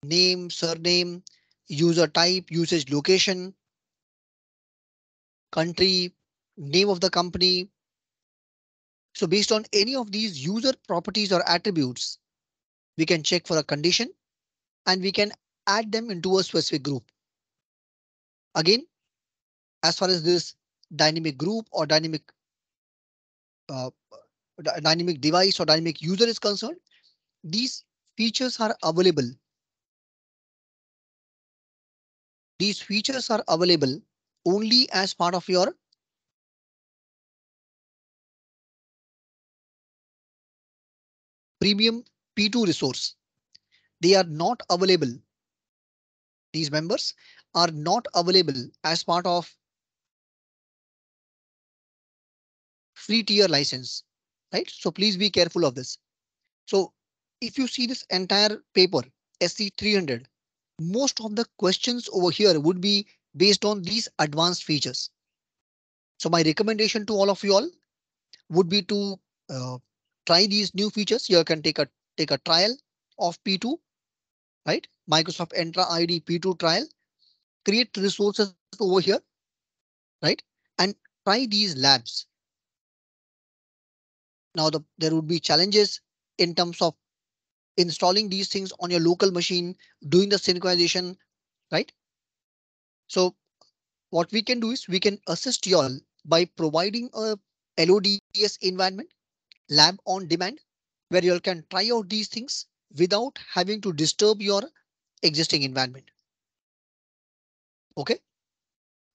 name, surname, user type, usage location, country, name of the company. So based on any of these user properties or attributes, we can check for a condition and we can add them into a specific group. Again, as far as this dynamic group or dynamic device or dynamic user is concerned, these features are available. These features are available only as part of your premium P2 resource. They are not available. These members are not available as part of free tier license, right? So please be careful of this. So if you see this entire paper, SC 300, most of the questions over here would be based on these advanced features. So my recommendation to all of you all would be to try these new features. You can take a trial of P2, right? Microsoft Entra ID P2 trial. Create resources over here, right? And try these labs. Now there would be challenges in terms of installing these things on your local machine, doing the synchronization, right? So what we can do is we can assist you all by providing a LODS environment, lab on demand, where you all can try out these things without having to disturb your existing environment. OK,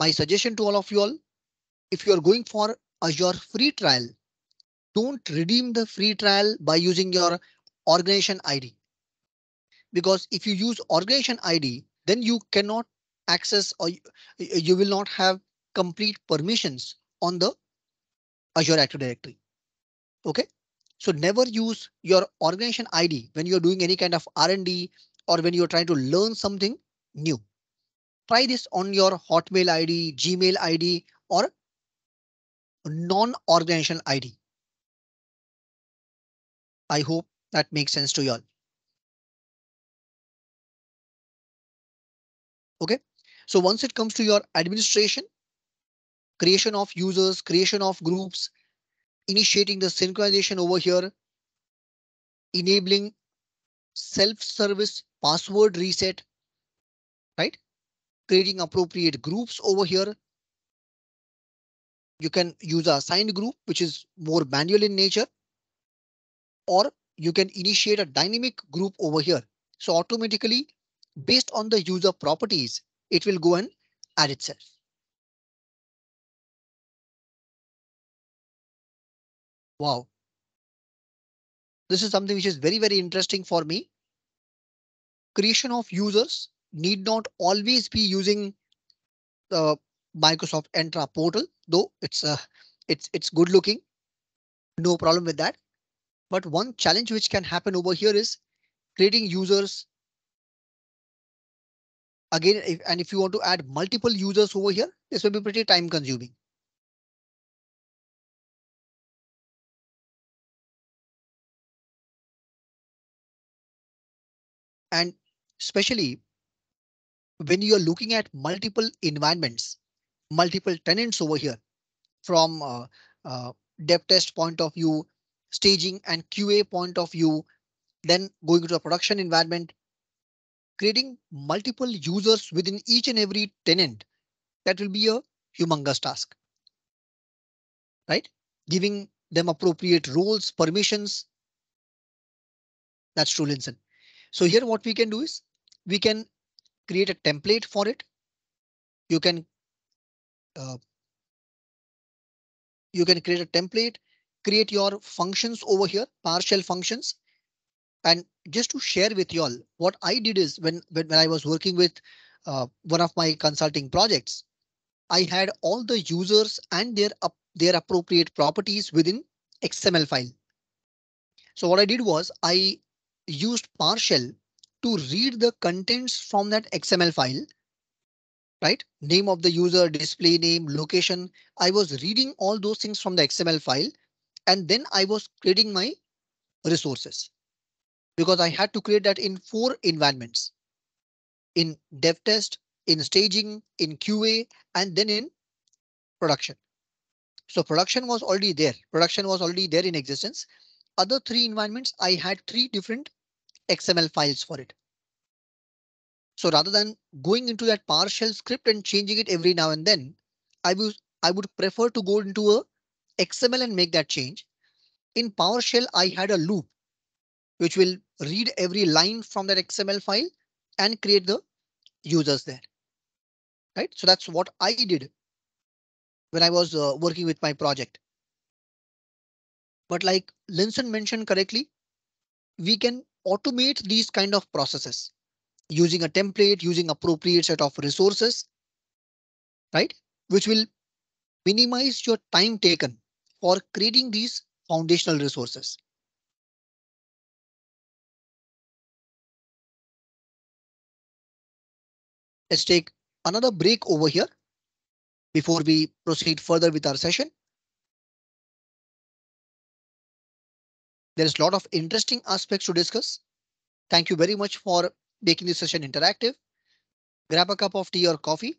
my suggestion to all of you all, if you are going for Azure free trial, don't redeem the free trial by using your organization ID. Because if you use organization ID, then you cannot access or you will not have complete permissions on the Azure Active Directory. OK, so never use your organization ID when you're doing any kind of R&D or when you're trying to learn something new. Try this on your Hotmail ID, Gmail ID, or non-organization ID. I hope that makes sense to you all. OK, so once it comes to your administration, creation of users, creation of groups, initiating the synchronization over here, enabling self-service password reset, right? Creating appropriate groups over here. You can use a assigned group, which is more manual in nature. Or you can initiate a dynamic group over here. So automatically, based on the user properties, it will go and add itself. Wow. This is something which is very, very interesting for me. Creation of users need not always be using the Microsoft Entra portal, though it's good looking. No problem with that. But one challenge which can happen over here is creating users. Again, if you want to add multiple users over here, this will be pretty time consuming. And especially when you are looking at multiple environments, multiple tenants over here from dev test point of view, staging and QA point of view, then going to a production environment, creating multiple users within each and every tenant, that will be a humongous task. Right? Giving them appropriate roles, permissions. That's true, Linson. So here what we can do is we can create a template for it. You can create a template, create your functions over here, PowerShell functions. And just to share with you all, what I did is when I was working with one of my consulting projects, I had all the users and their appropriate properties within XML file. So what I did was I used PowerShell to read the contents from that XML file, right? Name of the user, display name, location. I was reading all those things from the XML file, and then I was creating my resources because I had to create that in 4 environments. In dev test, in staging, in QA, and then in production. So production was already there. Production was already there in existence. Other 3 environments, I had 3 different XML files for it. So rather than going into that PowerShell script and changing it every now and then, I would prefer to go into a XML and make that change. In PowerShell, I had a loop which will read every line from that XML file and create the users there. Right, so that's what I did when I was working with my project. But like Linson mentioned correctly, we can automate these kind of processes using a template, using appropriate set of resources, right? Which will minimize your time taken for creating these foundational resources. Let's take another break over here before we proceed further with our session. There's a lot of interesting aspects to discuss. Thank you very much for making this session interactive. Grab a cup of tea or coffee.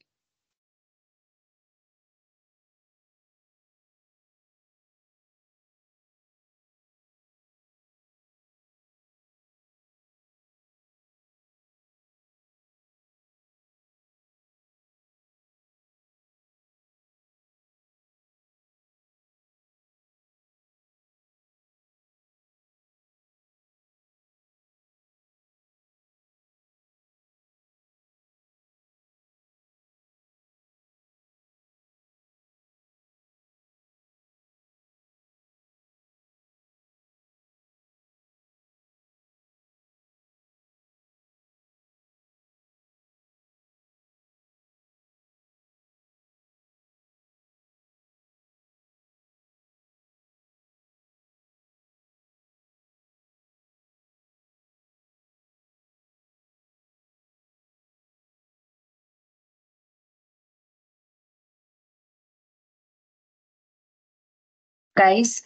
Guys,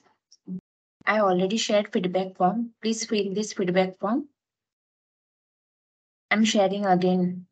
I already shared feedback form. Please fill this feedback form. I'm sharing again.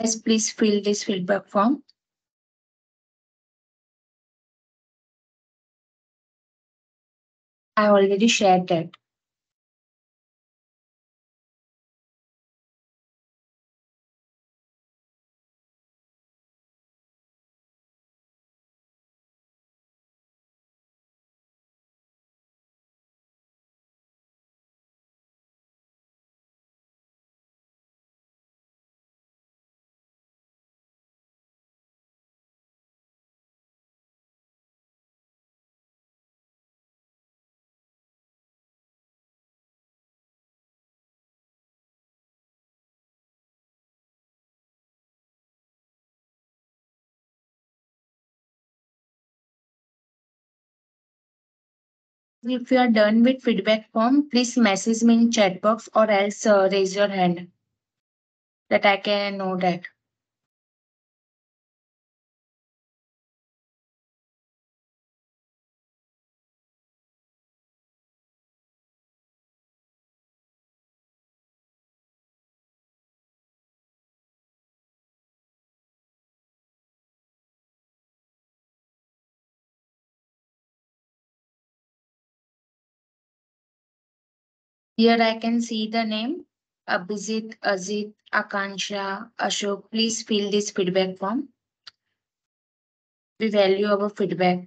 Yes, please fill this feedback form. I already shared that. If you are done with feedback form, please message me in chat box or else raise your hand that I can know that. Here I can see the name, Abhijit, Ajit, Akansha, Ashok. Please fill this feedback form. We value our feedback.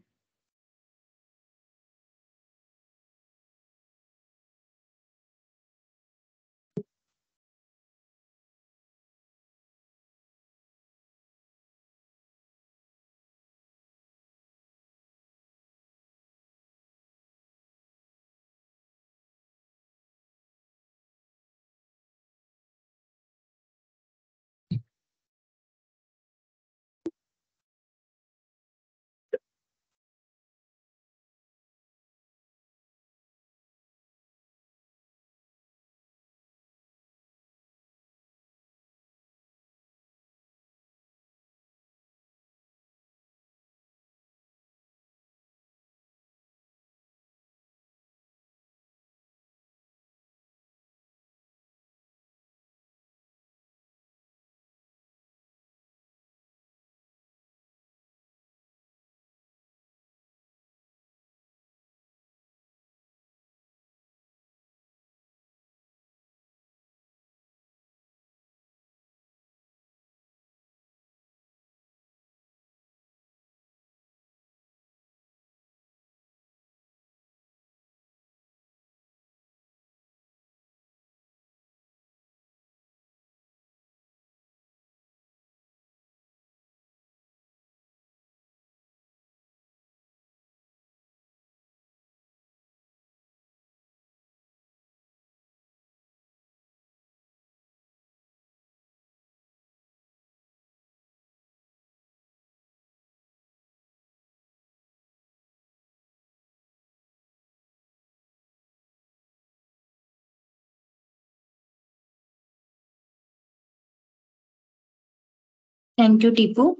Thank you, Tipu.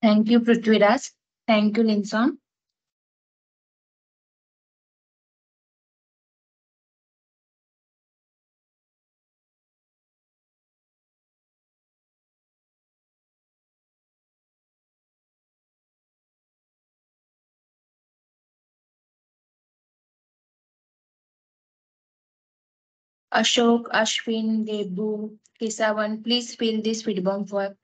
Thank you, Prithviraj. Thank you, Linson. Ashok, Ashwin, Debu, Kisavan, please fill this feedback form.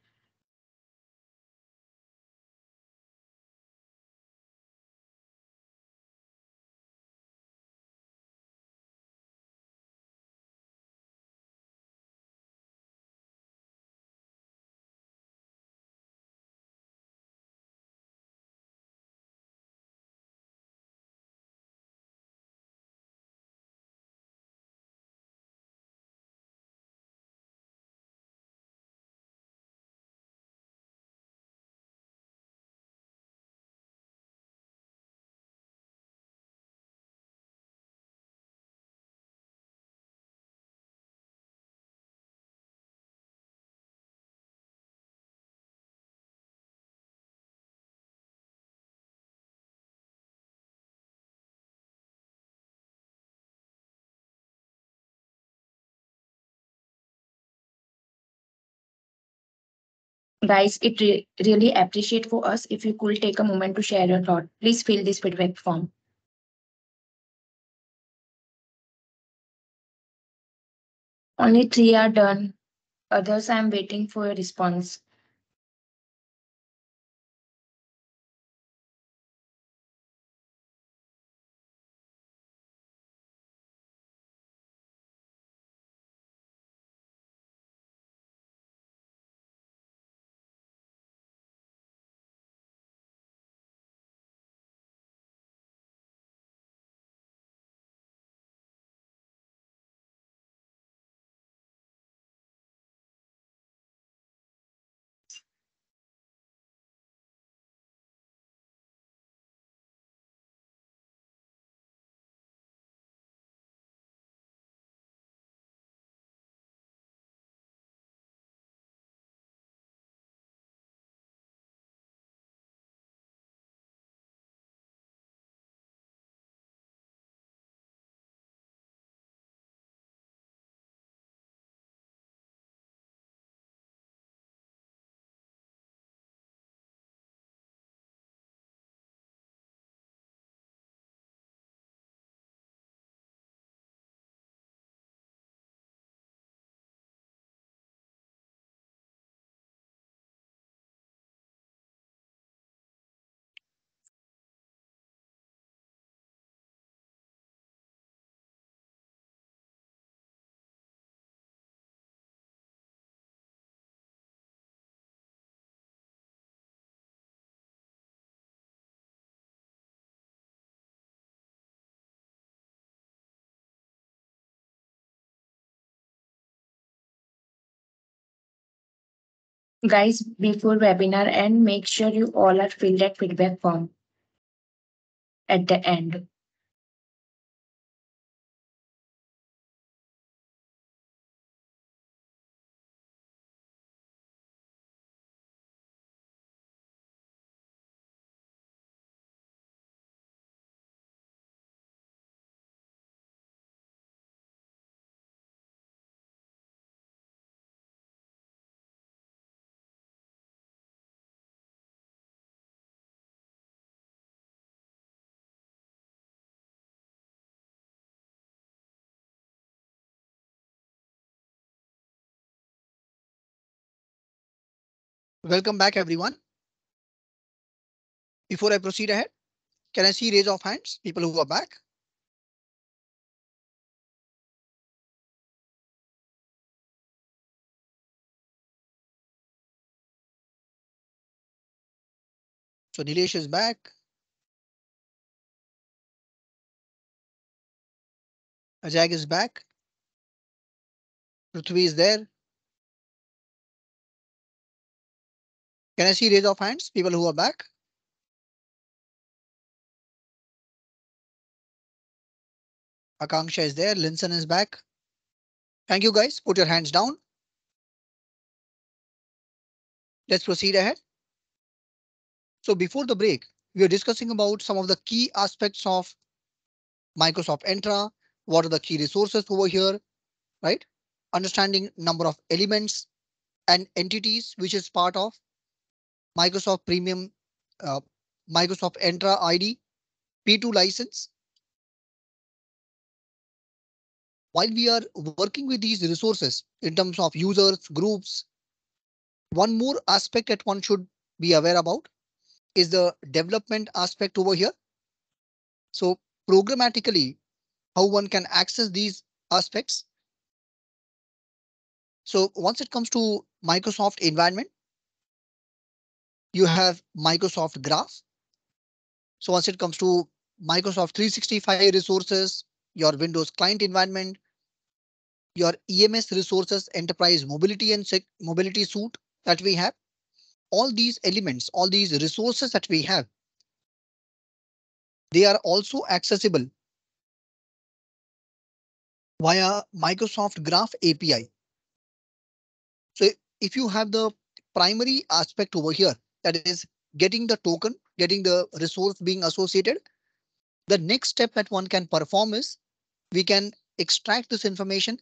Guys, it really appreciate for us if you could take a moment to share your thought. Please fill this feedback form. Only 3 are done. Others, I'm waiting for a response. Guys, before webinar end, make sure you all are filled that feedback form at the end. Welcome back, everyone. Before I proceed ahead, can I see raise of hands, people who are back? So Nilesh is back. Ajag is back. Prithvi is there. Can I see raise of hands, people who are back? Akanksha is there. Linson is back. Thank you guys. Put your hands down. Let's proceed ahead. So before the break, we were discussing about some of the key aspects of Microsoft Entra. What are the key resources over here, right? Understanding number of elements and entities, which is part of Microsoft Premium, Microsoft Entra ID, P2 license. While we are working with these resources in terms of users, groups, one more aspect that one should be aware about is the development aspect over here. So programmatically, how one can access these aspects. So once it comes to Microsoft environment, you have Microsoft Graph. So once it comes to Microsoft 365 resources, your Windows client environment, your EMS resources, enterprise mobility and mobility suite that we have, all these elements, all these resources that we have, they are also accessible via Microsoft Graph API. So if you have the primary aspect over here, that is getting the token, getting the resource being associated, the next step that one can perform is we can extract this information,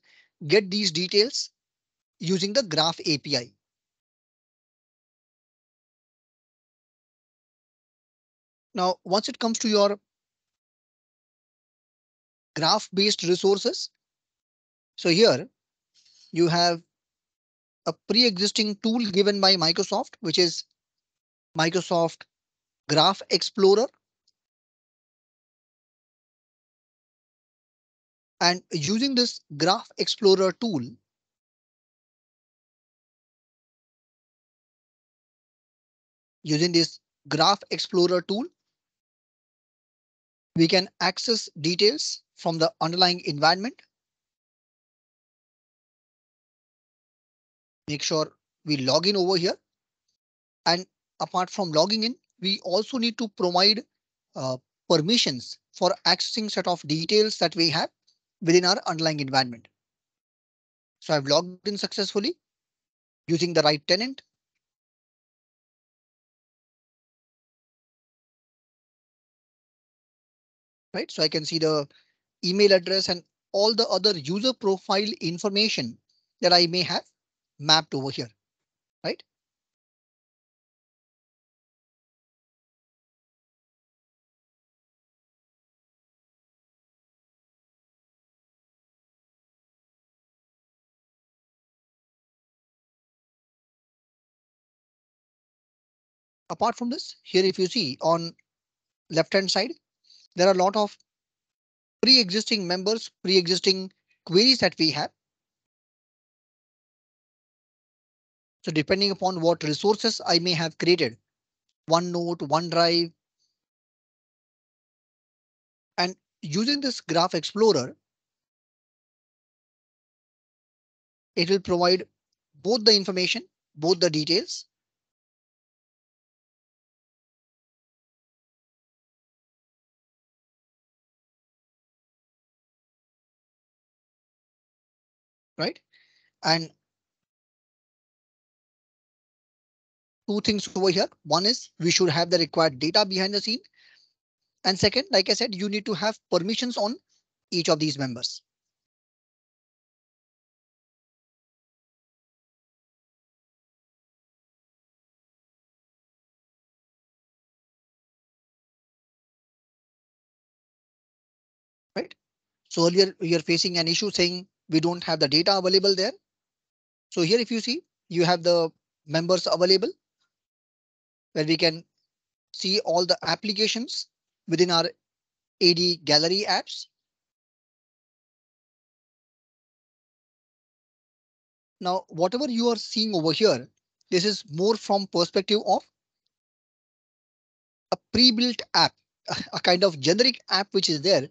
get these details using the Graph API. Now, once it comes to your graph-based resources, so here you have a pre-existing tool given by Microsoft, which is Microsoft Graph Explorer. And using this Graph Explorer tool, we can access details from the underlying environment. Make sure we log in over here. And apart from logging in, we also need to provide permissions for accessing set of details that we have within our underlying environment. So I've logged in successfully using the right tenant. Right, so I can see the email address and all the other user profile information that I may have mapped over here, right? Apart from this, here if you see on left hand side, there are a lot of pre-existing members, pre-existing queries that we have. So depending upon what resources I may have created, OneNote, OneDrive. And using this Graph Explorer, it will provide both the information, both the details. Right, and two things over here. One is we should have the required data behind the scene, and second, like I said, you need to have permissions on each of these members. Right, so earlier we are facing an issue saying we don't have the data available there. So here if you see, you have the members available where we can see all the applications within our AD gallery apps. Now, whatever you are seeing over here, this is more from perspective of a pre-built app, a kind of generic app which is there,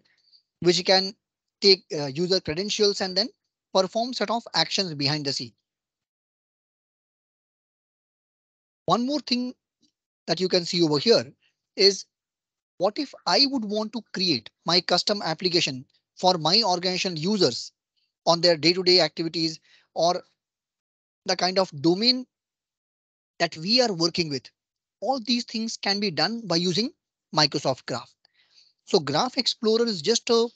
which can take user credentials and then perform set of actions behind the scene. One more thing that you can see over here is, what if I would want to create my custom application for my organization users on their day-to-day activities or the kind of domain that we are working with? All these things can be done by using Microsoft Graph. So Graph Explorer is just a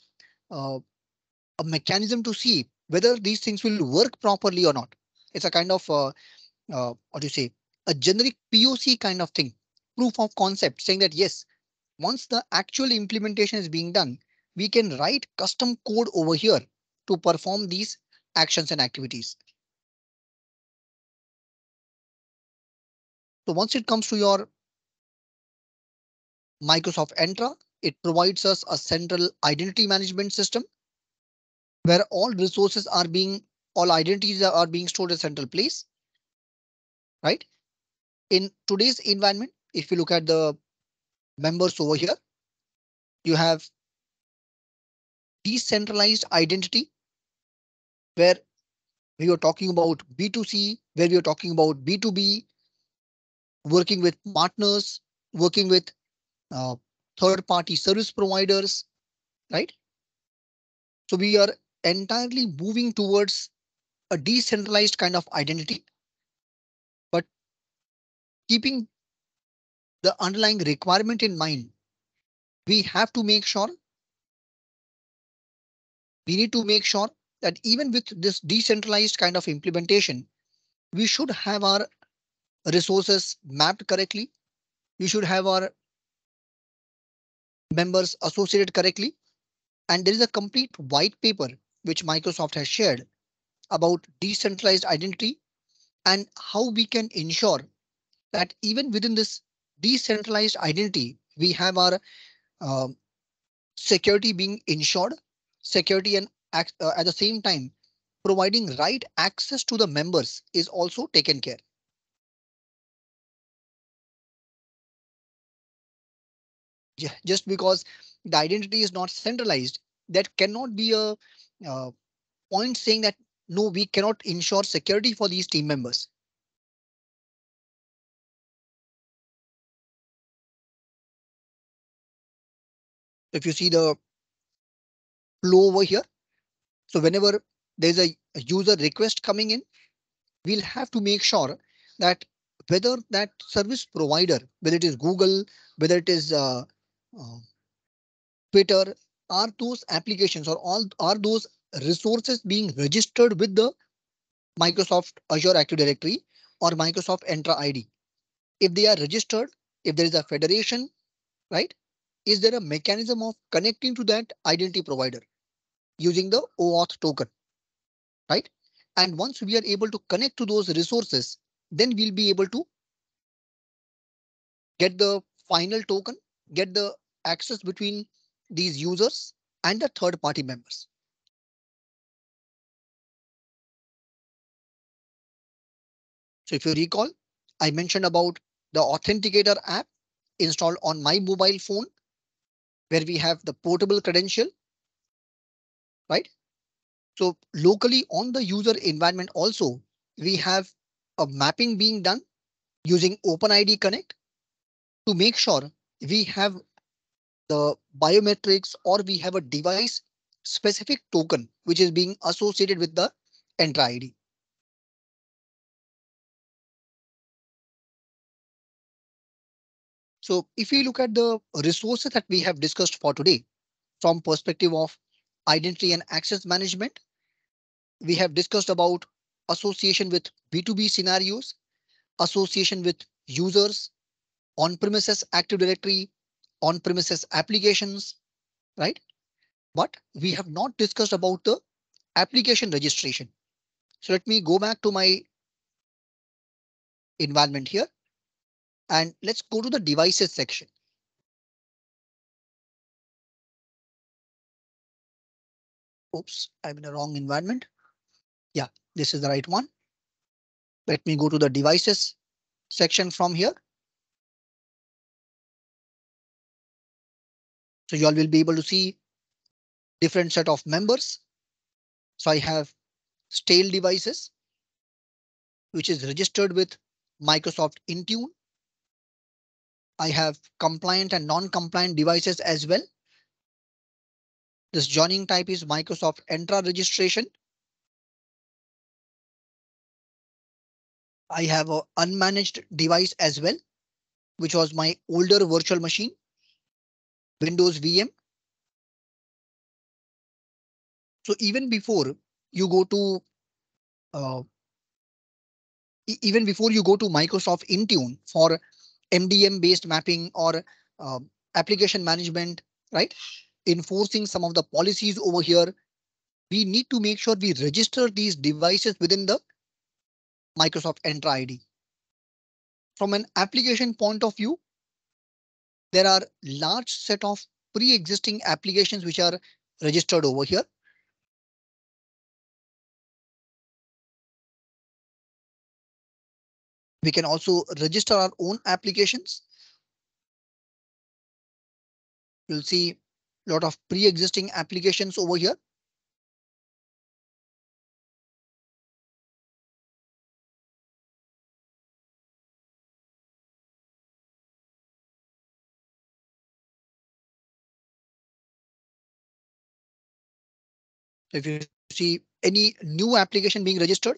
mechanism to see whether these things will work properly or not. It's a kind of what do you say, a generic POC kind of thing, proof of concept, saying that yes, once the actual implementation is being done, we can write custom code over here to perform these actions and activities. So once it comes to your Microsoft Entra, it provides us a central identity management system where all identities are being stored in a central place. Right? In today's environment, if you look at the members over here, you have decentralized identity, where we are talking about B2C, where we are talking about B2B, working with partners, working with third party service providers, right? So we are entirely moving towards a decentralized kind of identity, but keeping the underlying requirement in mind, we need to make sure that even with this decentralized kind of implementation, we should have our resources mapped correctly. We should have our members associated correctly. And there is a complete white paper which Microsoft has shared about decentralized identity and how we can ensure that even within this decentralized identity, we have our security being ensured, security and at the same time providing right access to the members is also taken care. Yeah, just because the identity is not centralized, that cannot be a point saying that no, we cannot ensure security for these team members. If you see the flow over here, so whenever there's a user request coming in, we'll have to make sure that whether that service provider, whether it is Google, whether it is Twitter, are those applications or are those resources being registered with the Microsoft Azure Active Directory or Microsoft Entra ID? If they are registered, if there is a federation, right? Is there a mechanism of connecting to that identity provider using the OAuth token, right? And once we are able to connect to those resources, then we'll be able to get the final token, get the access between these users and the third party members. So if you recall, I mentioned about the Authenticator app installed on my mobile phone, where we have the portable credential, right? So locally on the user environment also, we have a mapping being done using OpenID Connect to make sure we have the biometrics or we have a device specific token which is being associated with the Entra ID. So if we look at the resources that we have discussed for today from perspective of identity and access management, we have discussed about association with B2B scenarios, association with users, on-premises Active Directory, on-premises applications, right? But we have not discussed about the application registration. So let me go back to my environment here. And let's go to the devices section. Oops, I'm in the wrong environment. Yeah, this is the right one. Let me go to the devices section from here. So you all will be able to see different set of members. So I have stale devices, which is registered with Microsoft Intune. I have compliant and non-compliant devices as well. This joining type is Microsoft Entra registration. I have an unmanaged device as well, which was my older virtual machine, Windows VM. So even before you go to Microsoft Intune for MDM based mapping or application management, right? Enforcing some of the policies over here, we need to make sure we register these devices within the Microsoft Entra ID. From an application point of view, there are large set of pre-existing applications which are registered over here. We can also register our own applications. You'll see a lot of pre-existing applications over here. If you see any new application being registered,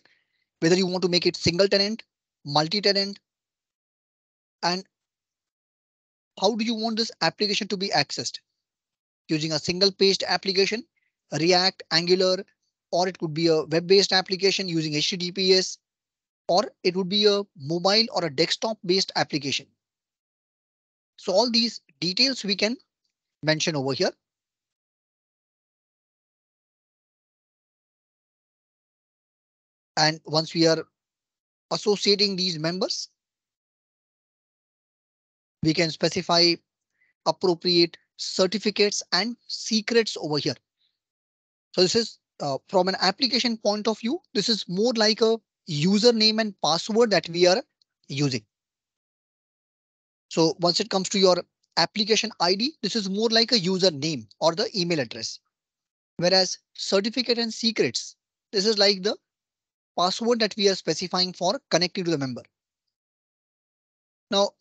whether you want to make it single tenant, multi-tenant, and how do you want this application to be accessed? Using a single paged application, React, Angular, or it could be a web-based application using HTTPS, or it would be a mobile or a desktop-based application. So all these details we can mention over here. And once we are associating these members, we can specify appropriate certificates and secrets over here. So this is from an application point of view, this is more like a username and password that we are using. So once it comes to your application ID, this is more like a username or the email address, whereas certificate and secrets, this is like the password that we are specifying for connecting to the member. Now,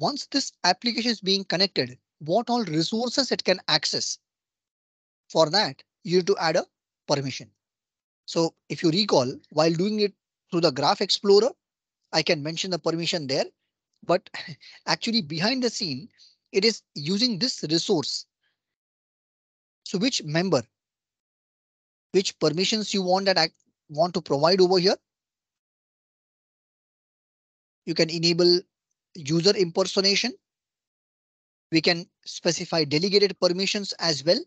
once this application is being connected, what all resources it can access? For that, you need to add a permission. So if you recall, while doing it through the Graph Explorer, I can mention the permission there, but actually behind the scene, it is using this resource. So which member, which permissions you want that want to provide over here. You can enable user impersonation. We can specify delegated permissions as well.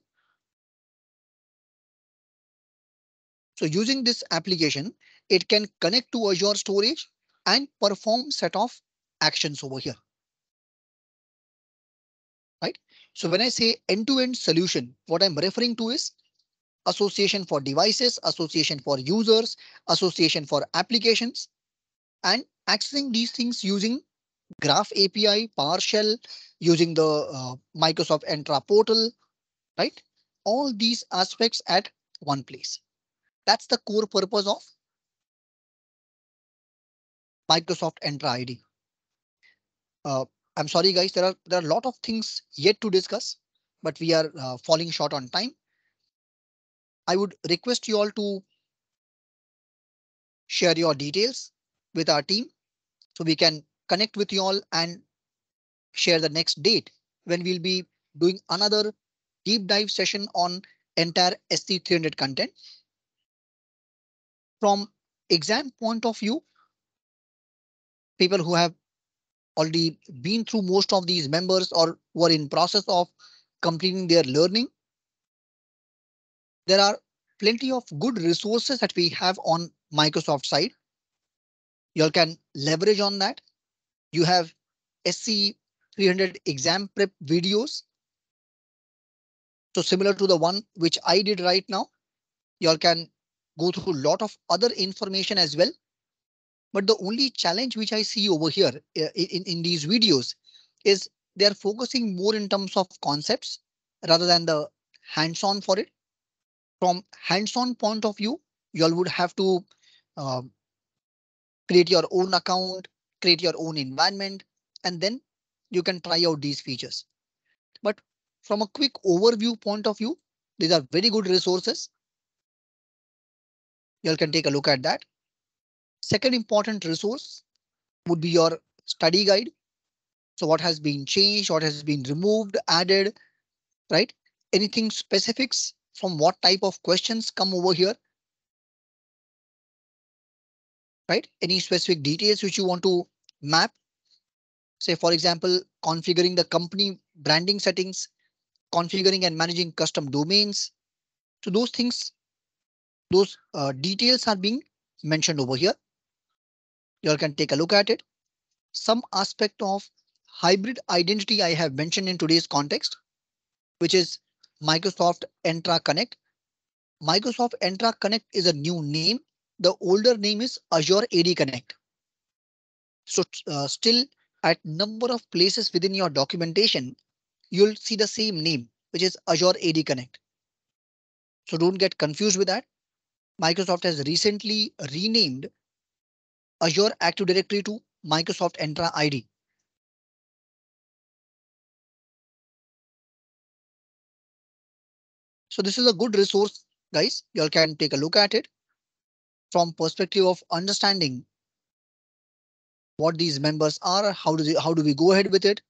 So using this application, it can connect to Azure storage and perform set of actions over here. Right? So when I say end-to-end solution, what I'm referring to is association for devices, association for users, association for applications, and accessing these things using Graph API, PowerShell, using the Microsoft Entra portal, right? All these aspects at one place. That's the core purpose of Microsoft Entra ID. I'm sorry, guys, there are a lot of things yet to discuss, but we are falling short on time. I would request you all to share your details with our team so we can connect with you all and share the next date when we'll be doing another deep dive session on entire SC 300 content. From exam point of view, people who have already been through most of these members or were in process of completing their learning, there are plenty of good resources that we have on Microsoft side. You all can leverage on that. You have SC 300 exam prep videos. So similar to the one which I did right now, you all can go through a lot of other information as well. But the only challenge which I see over here in these videos is they are focusing more in terms of concepts rather than the hands-on for it. From hands-on point of view, you all would have to create your own account, create your own environment, and then you can try out these features. But from a quick overview point of view, these are very good resources. You all can take a look at that. Second important resource would be your study guide. So what has been changed, what has been removed, added, right? Anything specifics from what type of questions come over here? Right? Any specific details which you want to map? Say, for example, configuring the company branding settings, configuring and managing custom domains. So those things, those details are being mentioned over here. You all can take a look at it. Some aspect of hybrid identity I have mentioned in today's context, which is Microsoft Entra Connect. Microsoft Entra Connect is a new name. The older name is Azure AD Connect. So still at number of places within your documentation, you'll see the same name, which is Azure AD Connect. So don't get confused with that. Microsoft has recently renamed Azure Active Directory to Microsoft Entra ID. So this is a good resource, guys. You all can take a look at it from perspective of understanding what these members are, how do we go ahead with it.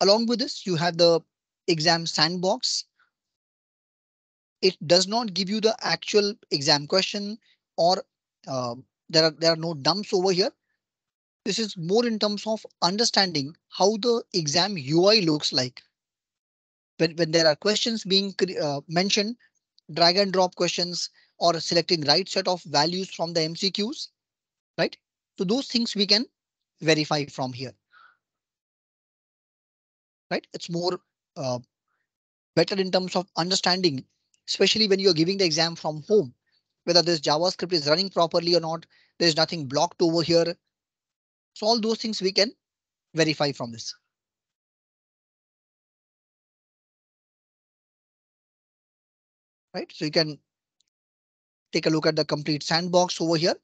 Along with this, you have the exam sandbox. It does not give you the actual exam question, or there are no dumps over here. This is more in terms of understanding how the exam UI looks like. When there are questions being mentioned, drag and drop questions or selecting right set of values from the MCQs, right? So those things we can verify from here. Right, it's more better in terms of understanding, especially when you're giving the exam from home, whether this JavaScript is running properly or not. There's nothing blocked over here. So all those things we can verify from this. Right, so you can take a look at the complete sandbox over here.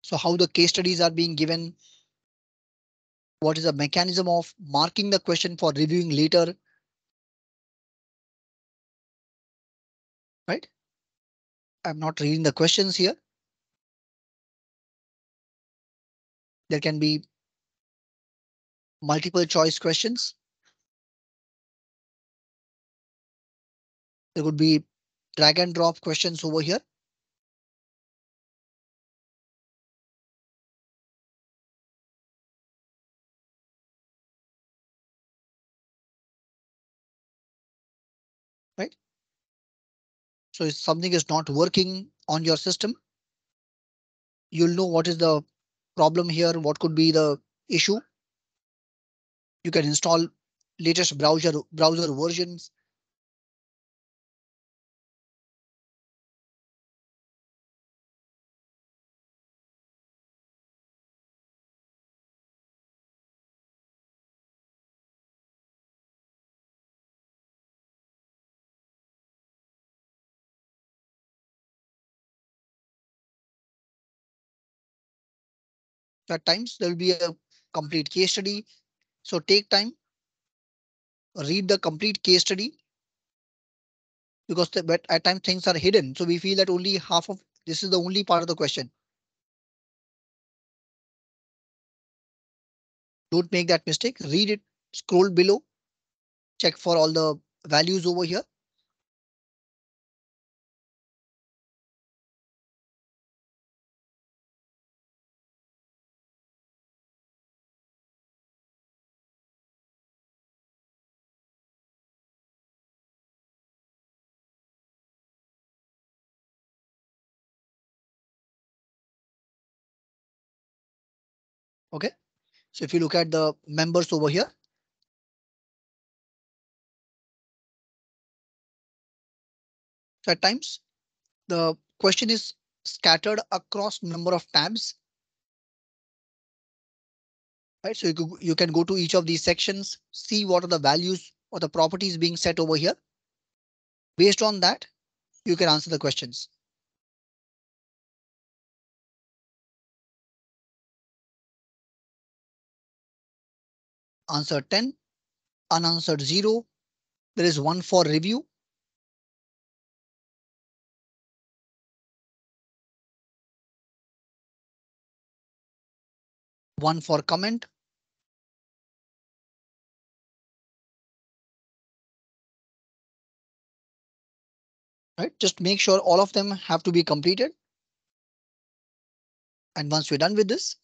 So how the case studies are being given. What is the mechanism of marking the question for reviewing later? Right? I'm not reading the questions here. There can be multiple choice questions. There could be drag and drop questions over here. Right? So if something is not working on your system, you'll know what is the problem here, what could be the issue. You can install latest browser versions. At times there will be a complete case study. So take time, read the complete case study. Because at times things are hidden, so we feel that only half of this is the only part of the question. Don't make that mistake. Read it, scroll below, check for all the values over here. OK, so if you look at the members over here. So at times the question is scattered across number of tabs. right? So you can go to each of these sections, see what are the values or the properties being set over here. Based on that, you can answer the questions. Answer 10, unanswered 0. There is one for review. One for comment. Right, just make sure all of them have to be completed. And once we're done with this,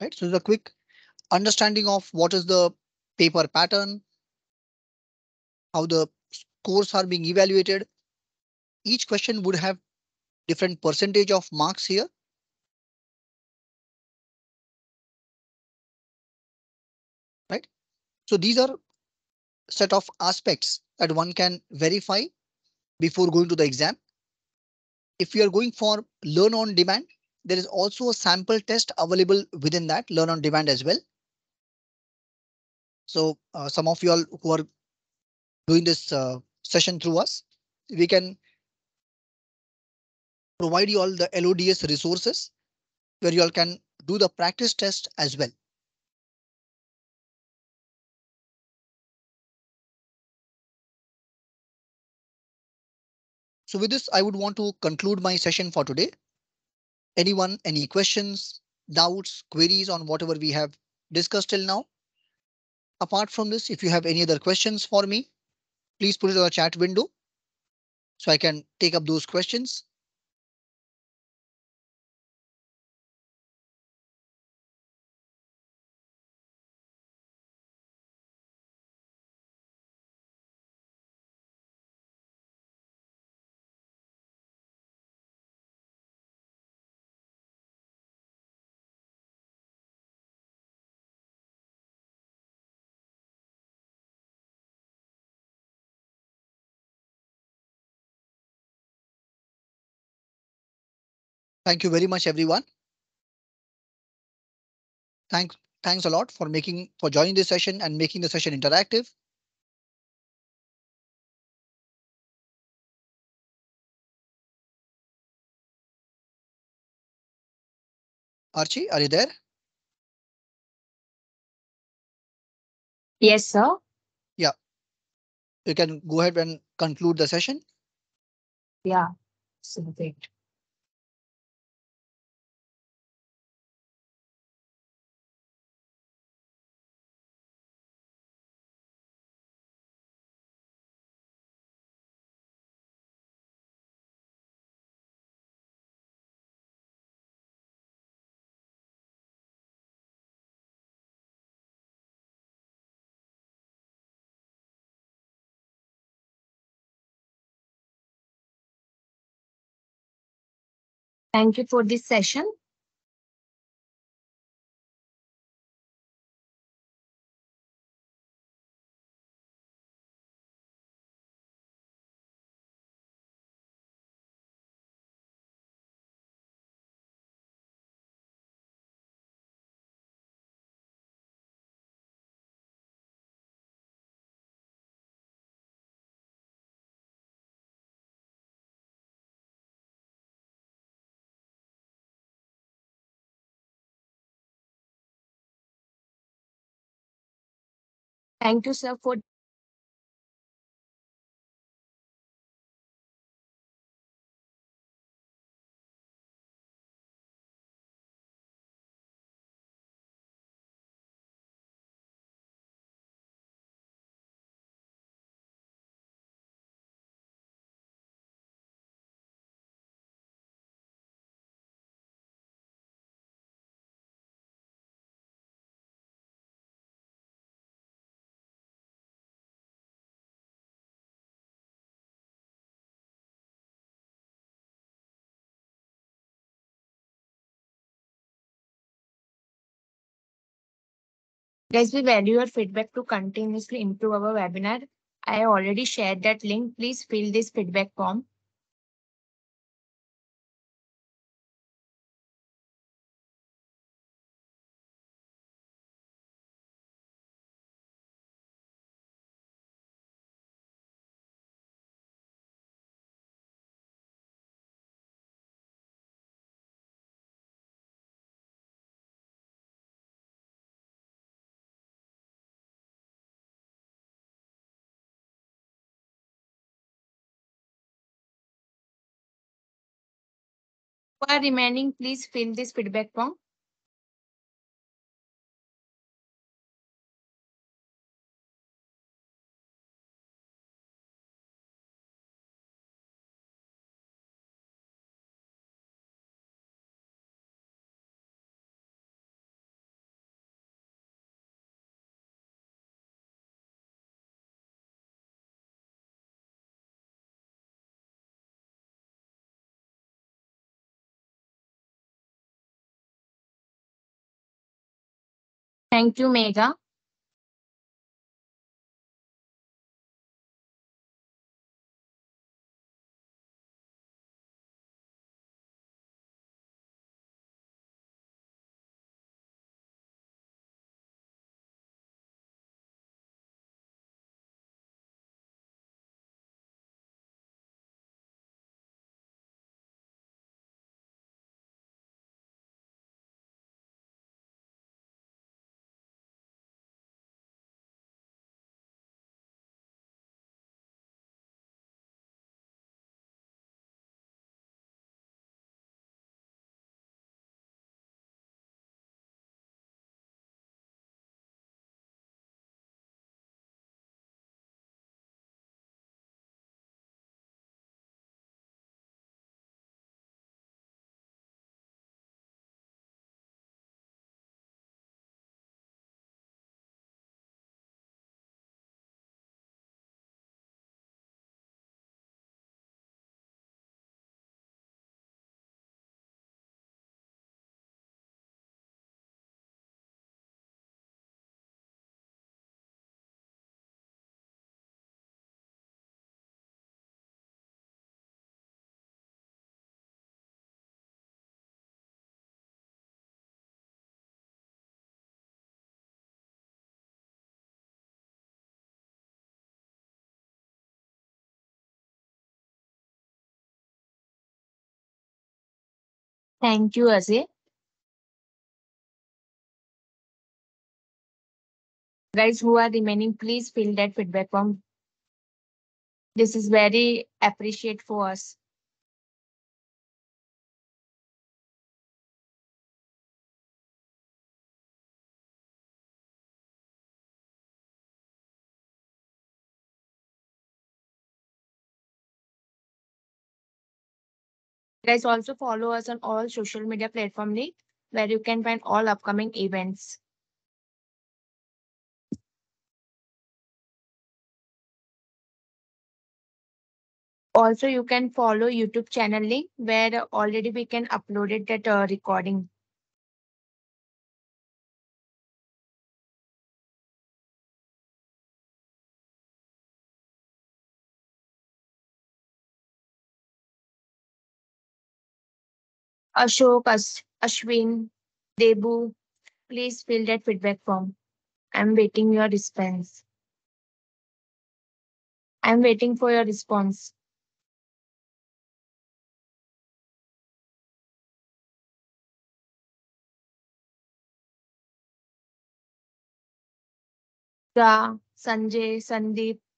right, so the quick understanding of what is the paper pattern, how the scores are being evaluated. Each question would have different percentage of marks here. Right, so these are set of aspects that one can verify before going to the exam. If you are going for learn on demand, there is also a sample test available within that learn on demand as well. So some of you all who are doing this session through us, we can provide you all the LODS resources where you all can do the practice test as well. So with this, I would want to conclude my session for today. Anyone, any questions, doubts, queries on whatever we have discussed till now? Apart from this, if you have any other questions for me, please put it on the chat window so I can take up those questions. Thank you very much, everyone. Thanks a lot for joining this session and making the session interactive. Archie, are you there? Yes, sir. Yeah. You can go ahead and conclude the session. Yeah, perfect. Thank you for this session. Thank you, sir, for. Guys, we value your feedback to continuously improve our webinar. I already shared that link. Please fill this feedback form. Who are remaining, please fill this feedback form. Thank you, Megha. Thank you, Ajay. Guys, who are remaining, please fill that feedback form. This is very appreciated for us. Guys, also follow us on all social media platforms where you can find all upcoming events. Also, you can follow YouTube channel link where already we can upload that recording. Ashok, Ashwin, Debu, please fill that feedback form. I'm waiting your response. I'm waiting for your response. Sanjay, Sandeep,